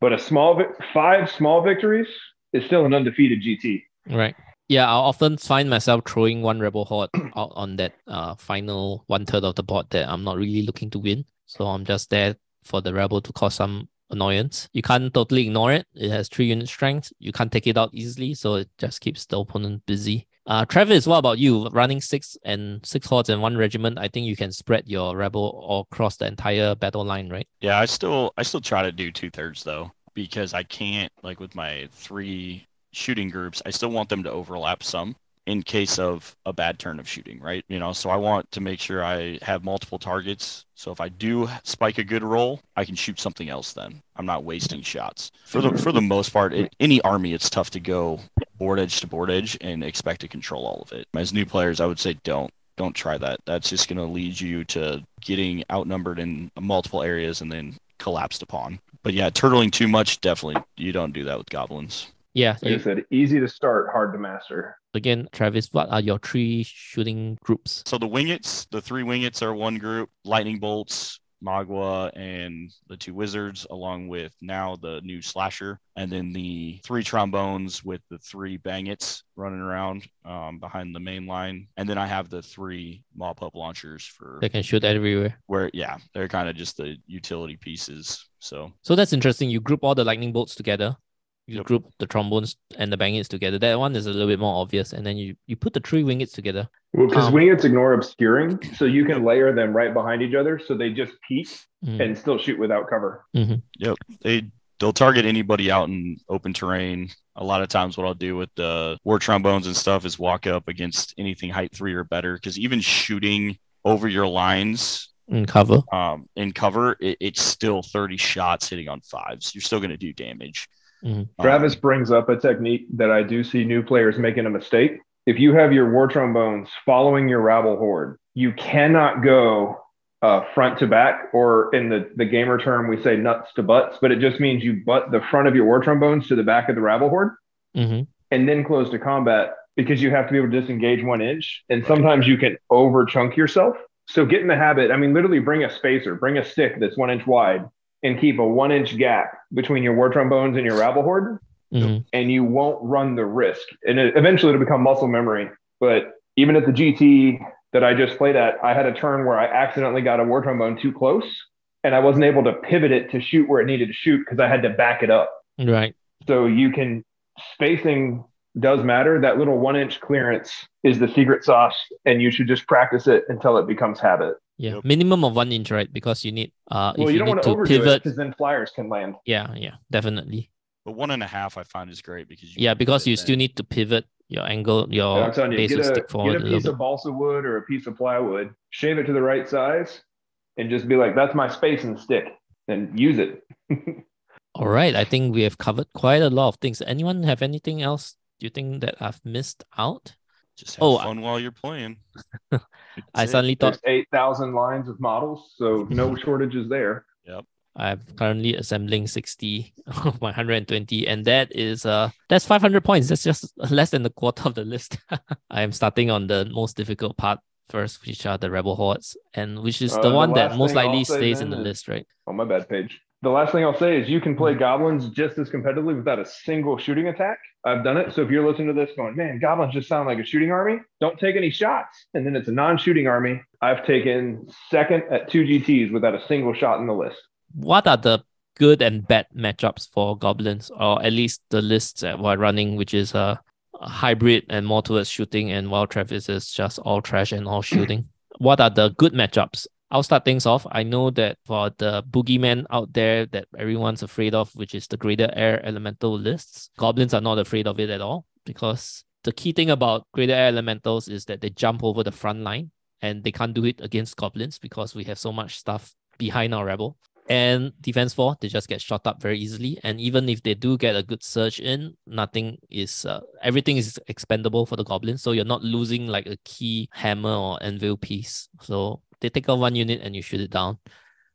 But a small five small victories is still an undefeated G T. Right. Yeah, I often find myself throwing one Rebel Horde out on that uh, final one third of the board that I'm not really looking to win. So I'm just there for the Rebel to cause some annoyance. You can't totally ignore it. It has three unit strength. You can't take it out easily, so it just keeps the opponent busy. Uh, Travis, what about you? Running six and six hordes and one regiment, I think you can spread your Rebel all across the entire battle line, right? Yeah, I still I still try to do two thirds though, because I can't, like with my three shooting groups, I still want them to overlap some in case of a bad turn of shooting, right? You know, so I want to make sure I have multiple targets. So if I do spike a good roll, I can shoot something else then. I'm not wasting shots. For the for the most part, in any army, it's tough to go board edge to board edge and expect to control all of it. As new players, I would say don't. Don't try that. That's just going to lead you to getting outnumbered in multiple areas and then collapsed upon. But yeah, turtling too much, definitely you don't do that with goblins. Yeah. Like you, I said, easy to start, hard to master. Again, Travis, what are your three shooting groups? So the wingets, the three wingets are one group, lightning bolts, Magua, and the two wizards, along with now the new slasher, and then the three trombones with the three bangets running around um, behind the main line. And then I have the three mop-up launchers for... They can shoot everywhere. Where, yeah, they're kind of just the utility pieces. So, so that's interesting. You group all the lightning bolts together. You group the trombones and the bangets together. That one is a little bit more obvious. And then you, you put the three wingets together. Well, because um, wingets ignore obscuring, so you can layer them right behind each other so they just peek mm-hmm. and still shoot without cover. Mm-hmm. Yep. They, they'll target anybody out in open terrain. A lot of times what I'll do with the war trombones and stuff is walk up against anything height three or better, because even shooting over your lines... In cover. Um, in cover, it, it's still thirty shots hitting on fives. You're still going to do damage. Mm-hmm. Travis um, brings up a technique that I do see new players making a mistake. If you have your war trombones following your rabble horde, you cannot go uh, front to back, or in the, the gamer term, we say nuts to butts, but it just means you butt the front of your war trombones to the back of the rabble horde mm-hmm. and then close to combat, because you have to be able to disengage one inch. And sometimes you can over chunk yourself. So get in the habit. I mean, literally bring a spacer, bring a stick that's one inch wide, and keep a one-inch gap between your war trombones and your rabble horde, mm-hmm. and you won't run the risk. And it, eventually it'll become muscle memory. But even at the G T that I just played at, I had a turn where I accidentally got a war trombone too close, and I wasn't able to pivot it to shoot where it needed to shoot because I had to back it up. Right. So you can, spacing does matter. That little one-inch clearance is the secret sauce, and you should just practice it until it becomes habit. Yeah, yep. Minimum of one inch, right? Because you need uh, well, if you, you don't need want to, to overdo pivot, because then flyers can land. Yeah, yeah, definitely. But one and a half, I find, is great because you yeah, because you then. still need to pivot your angle, your yeah, base you, stick forward. Get a, a piece bit. of balsa wood or a piece of plywood, shave it to the right size, and just be like, "That's my space and stick," and use it. All right, I think we have covered quite a lot of things. Anyone have anything else? Do you think that I've missed out? Just have oh, fun I, while you're playing. I it. suddenly thought... There's eight thousand lines of models, so no shortages there. Yep. I'm currently assembling sixty of my one hundred twenty, and that is uh, that's five hundred points. That's just less than a quarter of the list. I am starting on the most difficult part first, which are the Rebel Hordes, and which is uh, the one the that most likely stays in the list, right? Oh, my bad, Paige. The last thing I'll say is you can play goblins just as competitively without a single shooting attack. I've done it. So if you're listening to this going, man, goblins just sound like a shooting army. Don't take any shots. And then it's a non-shooting army. I've taken second at two G Ts without a single shot in the list. What are the good and bad matchups for goblins, or at least the lists that we're running, which is a hybrid and more towards shooting, and while Travis is just all trash and all shooting? What are the good matchups? I'll start things off. I know that for the boogeyman out there that everyone's afraid of, which is the greater air elemental lists, goblins are not afraid of it at all, because the key thing about greater air elementals is that they jump over the front line, and they can't do it against goblins because we have so much stuff behind our rebel. And defense four, they just get shot up very easily. And even if they do get a good surge in, nothing is, uh, everything is expendable for the goblins. So you're not losing like a key hammer or anvil piece. So they take out one unit and you shoot it down.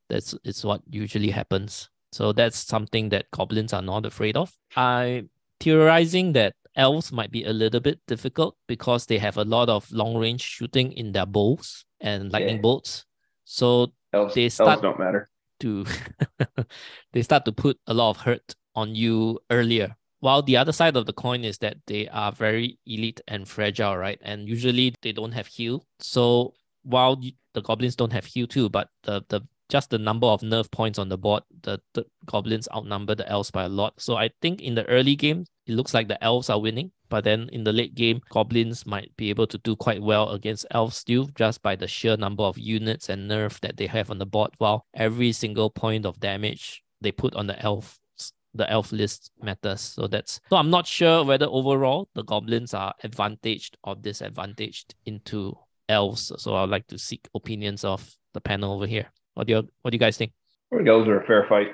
That's it's what usually happens. So that's something that goblins are not afraid of. I'm theorizing that elves might be a little bit difficult because they have a lot of long-range shooting in their bows and lightning yeah. bolts. So elves, they start... Elves don't matter. to they start to put a lot of hurt on you earlier. While the other side of the coin is that they are very elite and fragile, right? And usually they don't have heal. So while the goblins don't have heal too, but the the just the number of nerf points on the board, the, the goblins outnumber the elves by a lot. So I think in the early game, it looks like the elves are winning. But then in the late game, goblins might be able to do quite well against elves still just by the sheer number of units and nerf that they have on the board, while every single point of damage they put on the elf. The elf list matters. So that's so I'm not sure whether overall the goblins are advantaged or disadvantaged into elves. So I'd like to seek opinions of the panel over here. What do you what do you guys think? I think elves are a fair fight.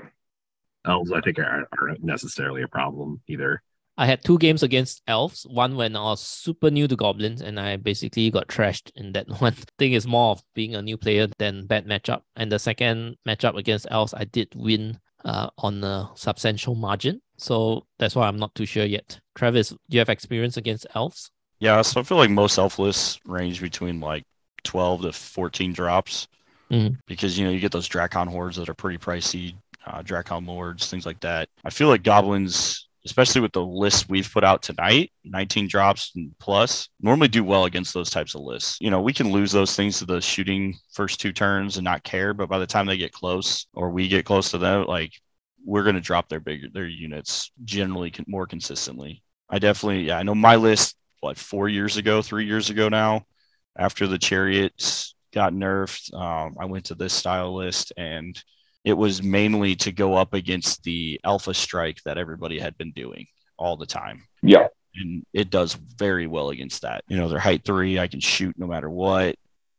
Elves, I think, aren't, aren't necessarily a problem either. I had two games against elves. One when I was super new to goblins, and I basically got trashed in that one. I think it's more of being a new player than bad matchup. And the second matchup against elves, I did win Uh, on a substantial margin. So that's why I'm not too sure yet. Travis, do you have experience against elves? Yeah, so I feel like most elf lists range between like twelve to fourteen drops mm-hmm. because, you know, you get those Dracon hordes that are pretty pricey, uh, Dracon lords, things like that. I feel like goblins, especially with the lists we've put out tonight, nineteen drops and plus, normally do well against those types of lists. You know, we can lose those things to the shooting first two turns and not care, but by the time they get close or we get close to them, like, we're going to drop their bigger their units generally con- more consistently. I definitely, yeah, I know my list, what, four years ago, three years ago now, after the chariots got nerfed, um, I went to this style list, and it was mainly to go up against the alpha strike that everybody had been doing all the time. Yeah. And it does very well against that. You know, they're height three. I can shoot no matter what.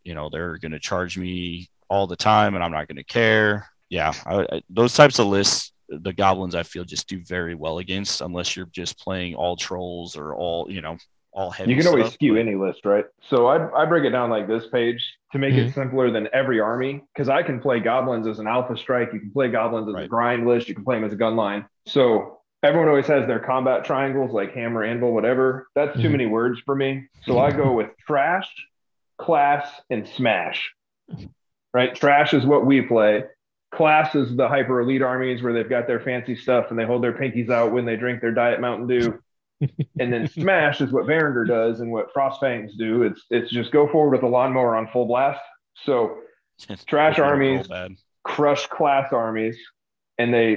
You know, they're going to charge me all the time and I'm not going to care. Yeah. I, I, those types of lists, the goblins, I feel, just do very well against, unless you're just playing all trolls or all, you know, all heavy. You can stuff. Always skew any list, right? So I I break it down like this, Paige, to make mm-hmm. it simpler than every army, because I can play goblins as an alpha strike. You can play goblins as right. a grind list. You can play them as a gun line. So everyone always has their combat triangles, like hammer, anvil, whatever. That's mm-hmm. too many words for me. So I go with trash, class, and smash. Right? Trash is what we play. Class is the hyper elite armies where they've got their fancy stuff and they hold their pinkies out when they drink their Diet Mountain Dew. And then smash is what Verinder does and what Frostfangs do. It's it's just go forward with a lawnmower on full blast. So trash armies crush class armies, and they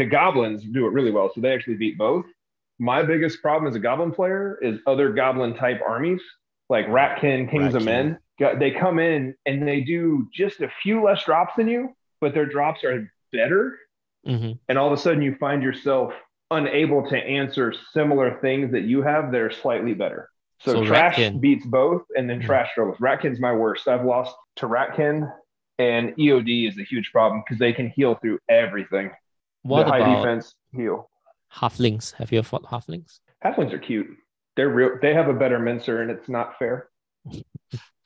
the goblins do it really well. So they actually beat both. My biggest problem as a goblin player is other goblin type armies like Ratkin, Kings Ratkin. of Men. They come in and they do just a few less drops than you, but their drops are better. Mm-hmm. And all of a sudden you find yourself unable to answer similar things that you have that are slightly better. So, so trash Ratkin. beats both, and then mm-hmm. trash struggles. Ratkin's my worst. I've lost to Ratkin, and E O D is a huge problem because they can heal through everything. What the high defense heal? Halflings. Have you ever fought halflings? Halflings are cute. They're real. They have a better mincer, and it's not fair.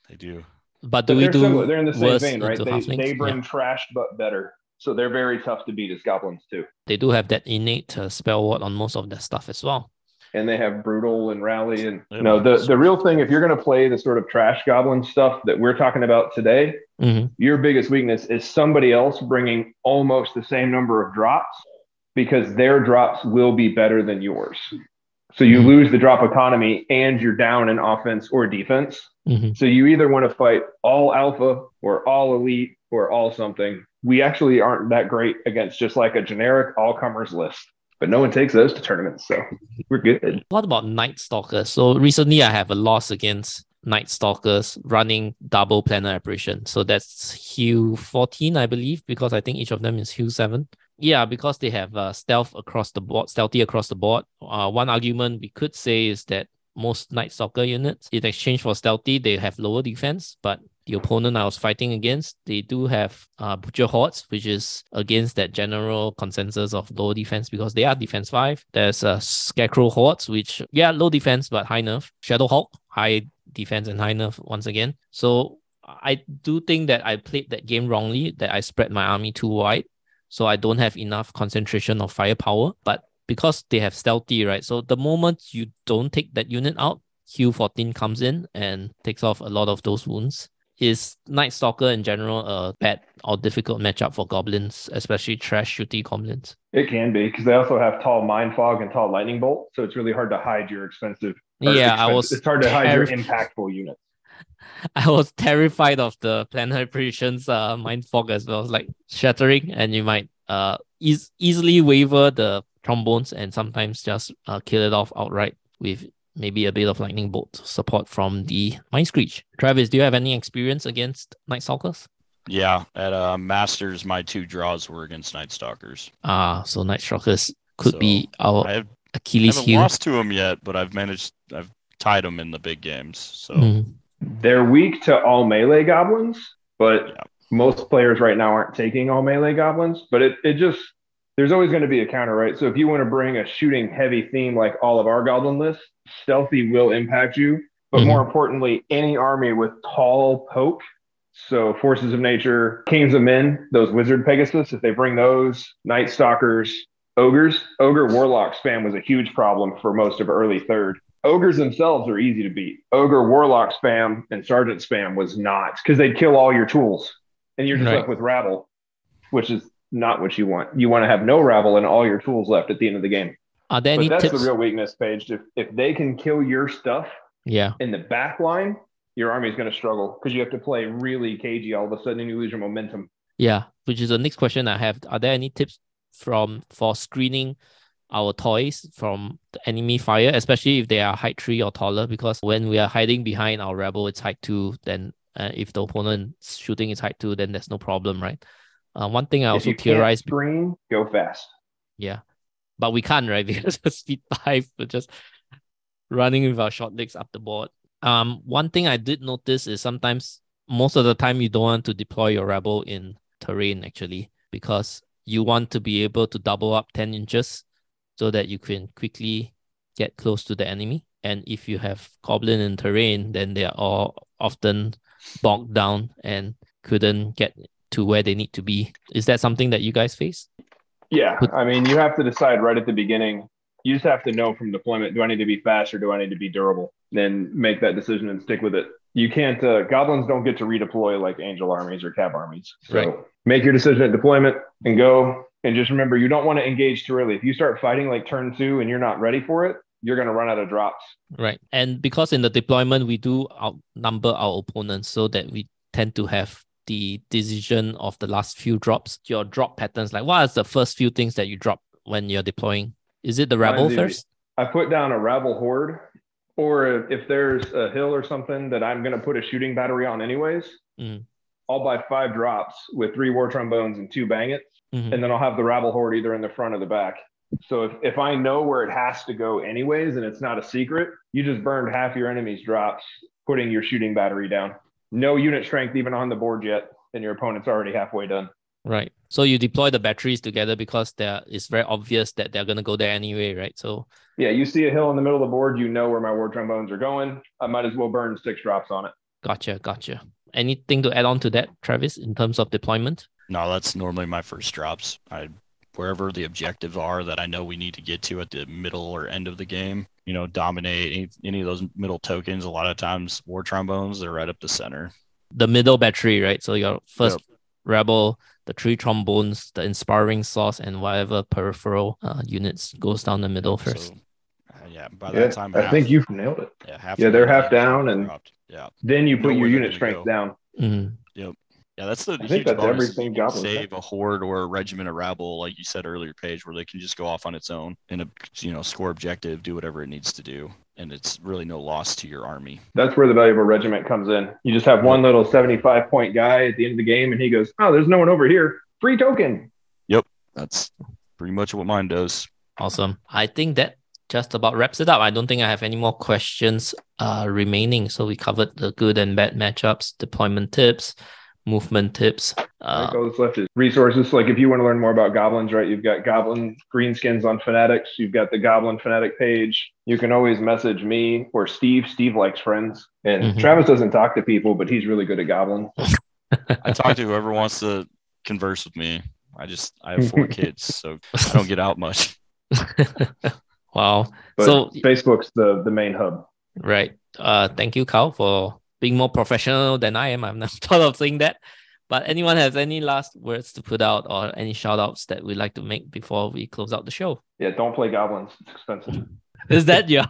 They do. But do but we do? Similar. They're in the same vein, right? They, they bring yeah. trash, but better. So they're very tough to beat as goblins too. They do have that innate uh, spell ward on most of their stuff as well. And they have brutal and rally. And yeah, no, the, the real thing, if you're going to play the sort of trash goblin stuff that we're talking about today, mm-hmm. your biggest weakness is somebody else bringing almost the same number of drops, because their drops will be better than yours. So you mm-hmm. lose the drop economy and you're down in offense or defense. Mm-hmm. So you either want to fight all alpha or all elite or all something. We actually aren't that great against just like a generic all-comers list, but no one takes those to tournaments, so we're good. What about Night Stalkers? So recently I have a loss against Night Stalkers running double planar apparition. So that's Hue fourteen, I believe, because I think each of them is Hue seven. Yeah, because they have uh, stealth across the board, stealthy across the board. Uh, one argument we could say is that most Night Stalker units, in exchange for stealthy, they have lower defense, but the opponent I was fighting against, they do have uh, Butcher Hordes, which is against that general consensus of low defense because they are defense five. There's uh, Scarecrow Hordes, which, yeah, low defense, but high nerf. Shadow Hawk, high defense and high nerf once again. So I do think that I played that game wrongly, that I spread my army too wide. So I don't have enough concentration of firepower, but because they have stealthy, right? So the moment you don't take that unit out, Q fourteen comes in and takes off a lot of those wounds. Is Night Stalker in general a bad or difficult matchup for goblins, especially trash shooty goblins? It can be, because they also have tall Mind Fog and tall Lightning Bolt, so it's really hard to hide your expensive. Yeah, expensive, I was. It's hard to hide ter- your impactful units. I was terrified of the Planetary Predictions uh, Mind Fog as well. It's like shattering, and you might uh e- easily waver the trombones and sometimes just uh, kill it off outright with maybe a bit of Lightning Bolt support from the Mind Screech. Travis, do you have any experience against Night Stalkers? Yeah, at uh, Masters, my two draws were against Night Stalkers. Ah, so Night Stalkers could so be our I have, Achilles heel. I haven't heel. lost to them yet, but I've managed, I've tied them in the big games. So mm. They're weak to all melee goblins, but yeah. most players right now aren't taking all melee goblins. But it, it just, there's always going to be a counter, right? So if you want to bring a shooting heavy theme like all of our goblin lists, stealthy will impact you, but mm-hmm. more importantly, any army with tall poke, so Forces of Nature, Kings of Men, those Wizard Pegasus, if they bring those, Night Stalkers, Ogres, Ogre Warlock spam was a huge problem for most of early third. Ogres themselves are easy to beat. Ogre Warlock spam and Sergeant spam was not, because they'd kill all your tools, and you're just right. left with rabble, which is not what you want. You want to have no rabble and all your tools left at the end of the game. Are there any but that's tips? The real weakness, Paige. If, if they can kill your stuff yeah. in the back line, your army is going to struggle because you have to play really cagey all of a sudden and you lose your momentum. Yeah, which is the next question I have. Are there any tips from for screening our toys from the enemy fire, especially if they are height three or taller? Because when we are hiding behind our rebel, it's height two. Then uh, if the opponent shooting is height two, then there's no problem, right? Uh, one thing I if also theorize... screen, go fast. Yeah. But we can't, right? Because of speed five, we're just running with our short legs up the board. Um, one thing I did notice is sometimes, most of the time, you don't want to deploy your rebel in terrain, actually, because you want to be able to double up ten inches so that you can quickly get close to the enemy. And if you have goblin in terrain, then they are all often bogged down and couldn't get to where they need to be. Is that something that you guys face? Yeah, I mean, you have to decide right at the beginning. You just have to know from deployment, do I need to be fast or do I need to be durable? Then make that decision and stick with it. You can't, uh, goblins don't get to redeploy like angel armies or cab armies. So right. make your decision at deployment and go. And just remember, you don't want to engage too early. If you start fighting like turn two and you're not ready for it, you're going to run out of drops. Right. And because in the deployment, we do outnumber our opponents, so that we tend to have the decision of the last few drops, your drop patterns. Like, what is the first few things that you drop when you're deploying? Is it the rabble first? I put down a rabble horde, or if there's a hill or something that I'm going to put a shooting battery on anyways, mm. I'll buy five drops with three war trombones and two bang it, mm-hmm. and then I'll have the rabble horde either in the front or the back. So if, if I know where it has to go anyways, and it's not a secret, you just burned half your enemy's drops putting your shooting battery down. No unit strength even on the board yet, and your opponent's already halfway done. Right. So you deploy the batteries together because it's very obvious that they're going to go there anyway, right? So yeah, you see a hill in the middle of the board, you know where my war trombones are going. I might as well burn six drops on it. Gotcha, gotcha. Anything to add on to that, Travis, in terms of deployment? No, that's normally my first drops. I wherever the objectives are that I know we need to get to at the middle or end of the game, you know, dominate any, any of those middle tokens. A lot of times war trombones, they're right up the center. The middle battery, right? So your first yep. rebel, the three trombones, the inspiring sauce, and whatever peripheral uh, units goes down the middle first. So, uh, yeah, by that yeah, time... I half, think you've nailed it. Yeah, half yeah they're half down, and yeah. then you put no, your unit strength go. down. Mm-hmm. Yep. Yeah, that's the I huge think that's bonus. Everything save a horde or a regiment of rabble, like you said earlier, Paige, where they can just go off on its own and, you know, score objective, do whatever it needs to do, and it's really no loss to your army. That's where the value of a regiment comes in. You just have one little seventy-five point guy at the end of the game, and he goes, "Oh, there's no one over here. Free token." Yep, that's pretty much what mine does. Awesome. I think that just about wraps it up. I don't think I have any more questions uh, remaining. So we covered the good and bad matchups, deployment tips, movement tips. Uh, all that's left is resources. Like if you want to learn more about goblins, right? You've got goblin greenskins on Fanatics. You've got the goblin Fanatic page. You can always message me or Steve. Steve likes friends, and mm-hmm. Travis doesn't talk to people, but he's really good at goblins. I talk to whoever wants to converse with me. I just I have four kids, so I don't get out much. Wow! But so Facebook's the the main hub, right? Uh, thank you, Kyle, for being more professional than I am. I'm not thought of saying that. But anyone has any last words to put out or any shout outs that we'd like to make before we close out the show? Yeah, don't play goblins. It's expensive. Is that your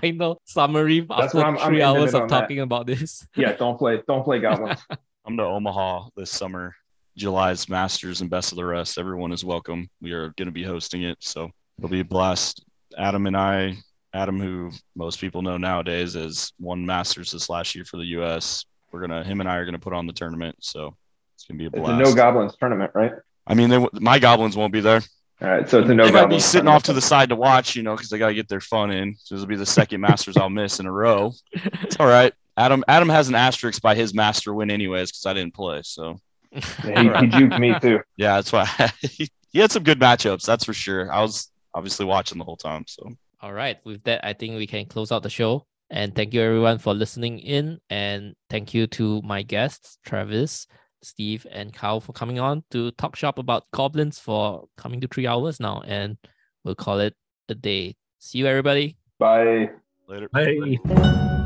final summary after I'm, three I'm hours of talking that. about this? Yeah, don't play, don't play goblins. I'm to Omaha this summer. July's Masters and Best of the Rest. Everyone is welcome. We are going to be hosting it, so it'll be a blast. Adam and I, Adam, who most people know nowadays as won Masters this last year for the U S, we're gonna, him and I are gonna put on the tournament. So it's gonna be a blast. It's a no goblins tournament, right? I mean, they, my goblins won't be there. All right, so it's a no. They might be sitting off to the side to watch, you know, because they got to get their fun in. So this will be the second Masters I'll miss in a row. It's all right. Adam Adam has an asterisk by his Master win anyways because I didn't play. So yeah, he, he juked me too. Yeah, that's why. He had some good matchups, that's for sure. I was obviously watching the whole time. So all right, with that, I think we can close out the show. And thank you everyone for listening in. And thank you to my guests, Travis, Steve and Kyle, for coming on to talk shop about goblins for coming to three hours now, and we'll call it a day. See you everybody. Bye. Later. Bye. Bye.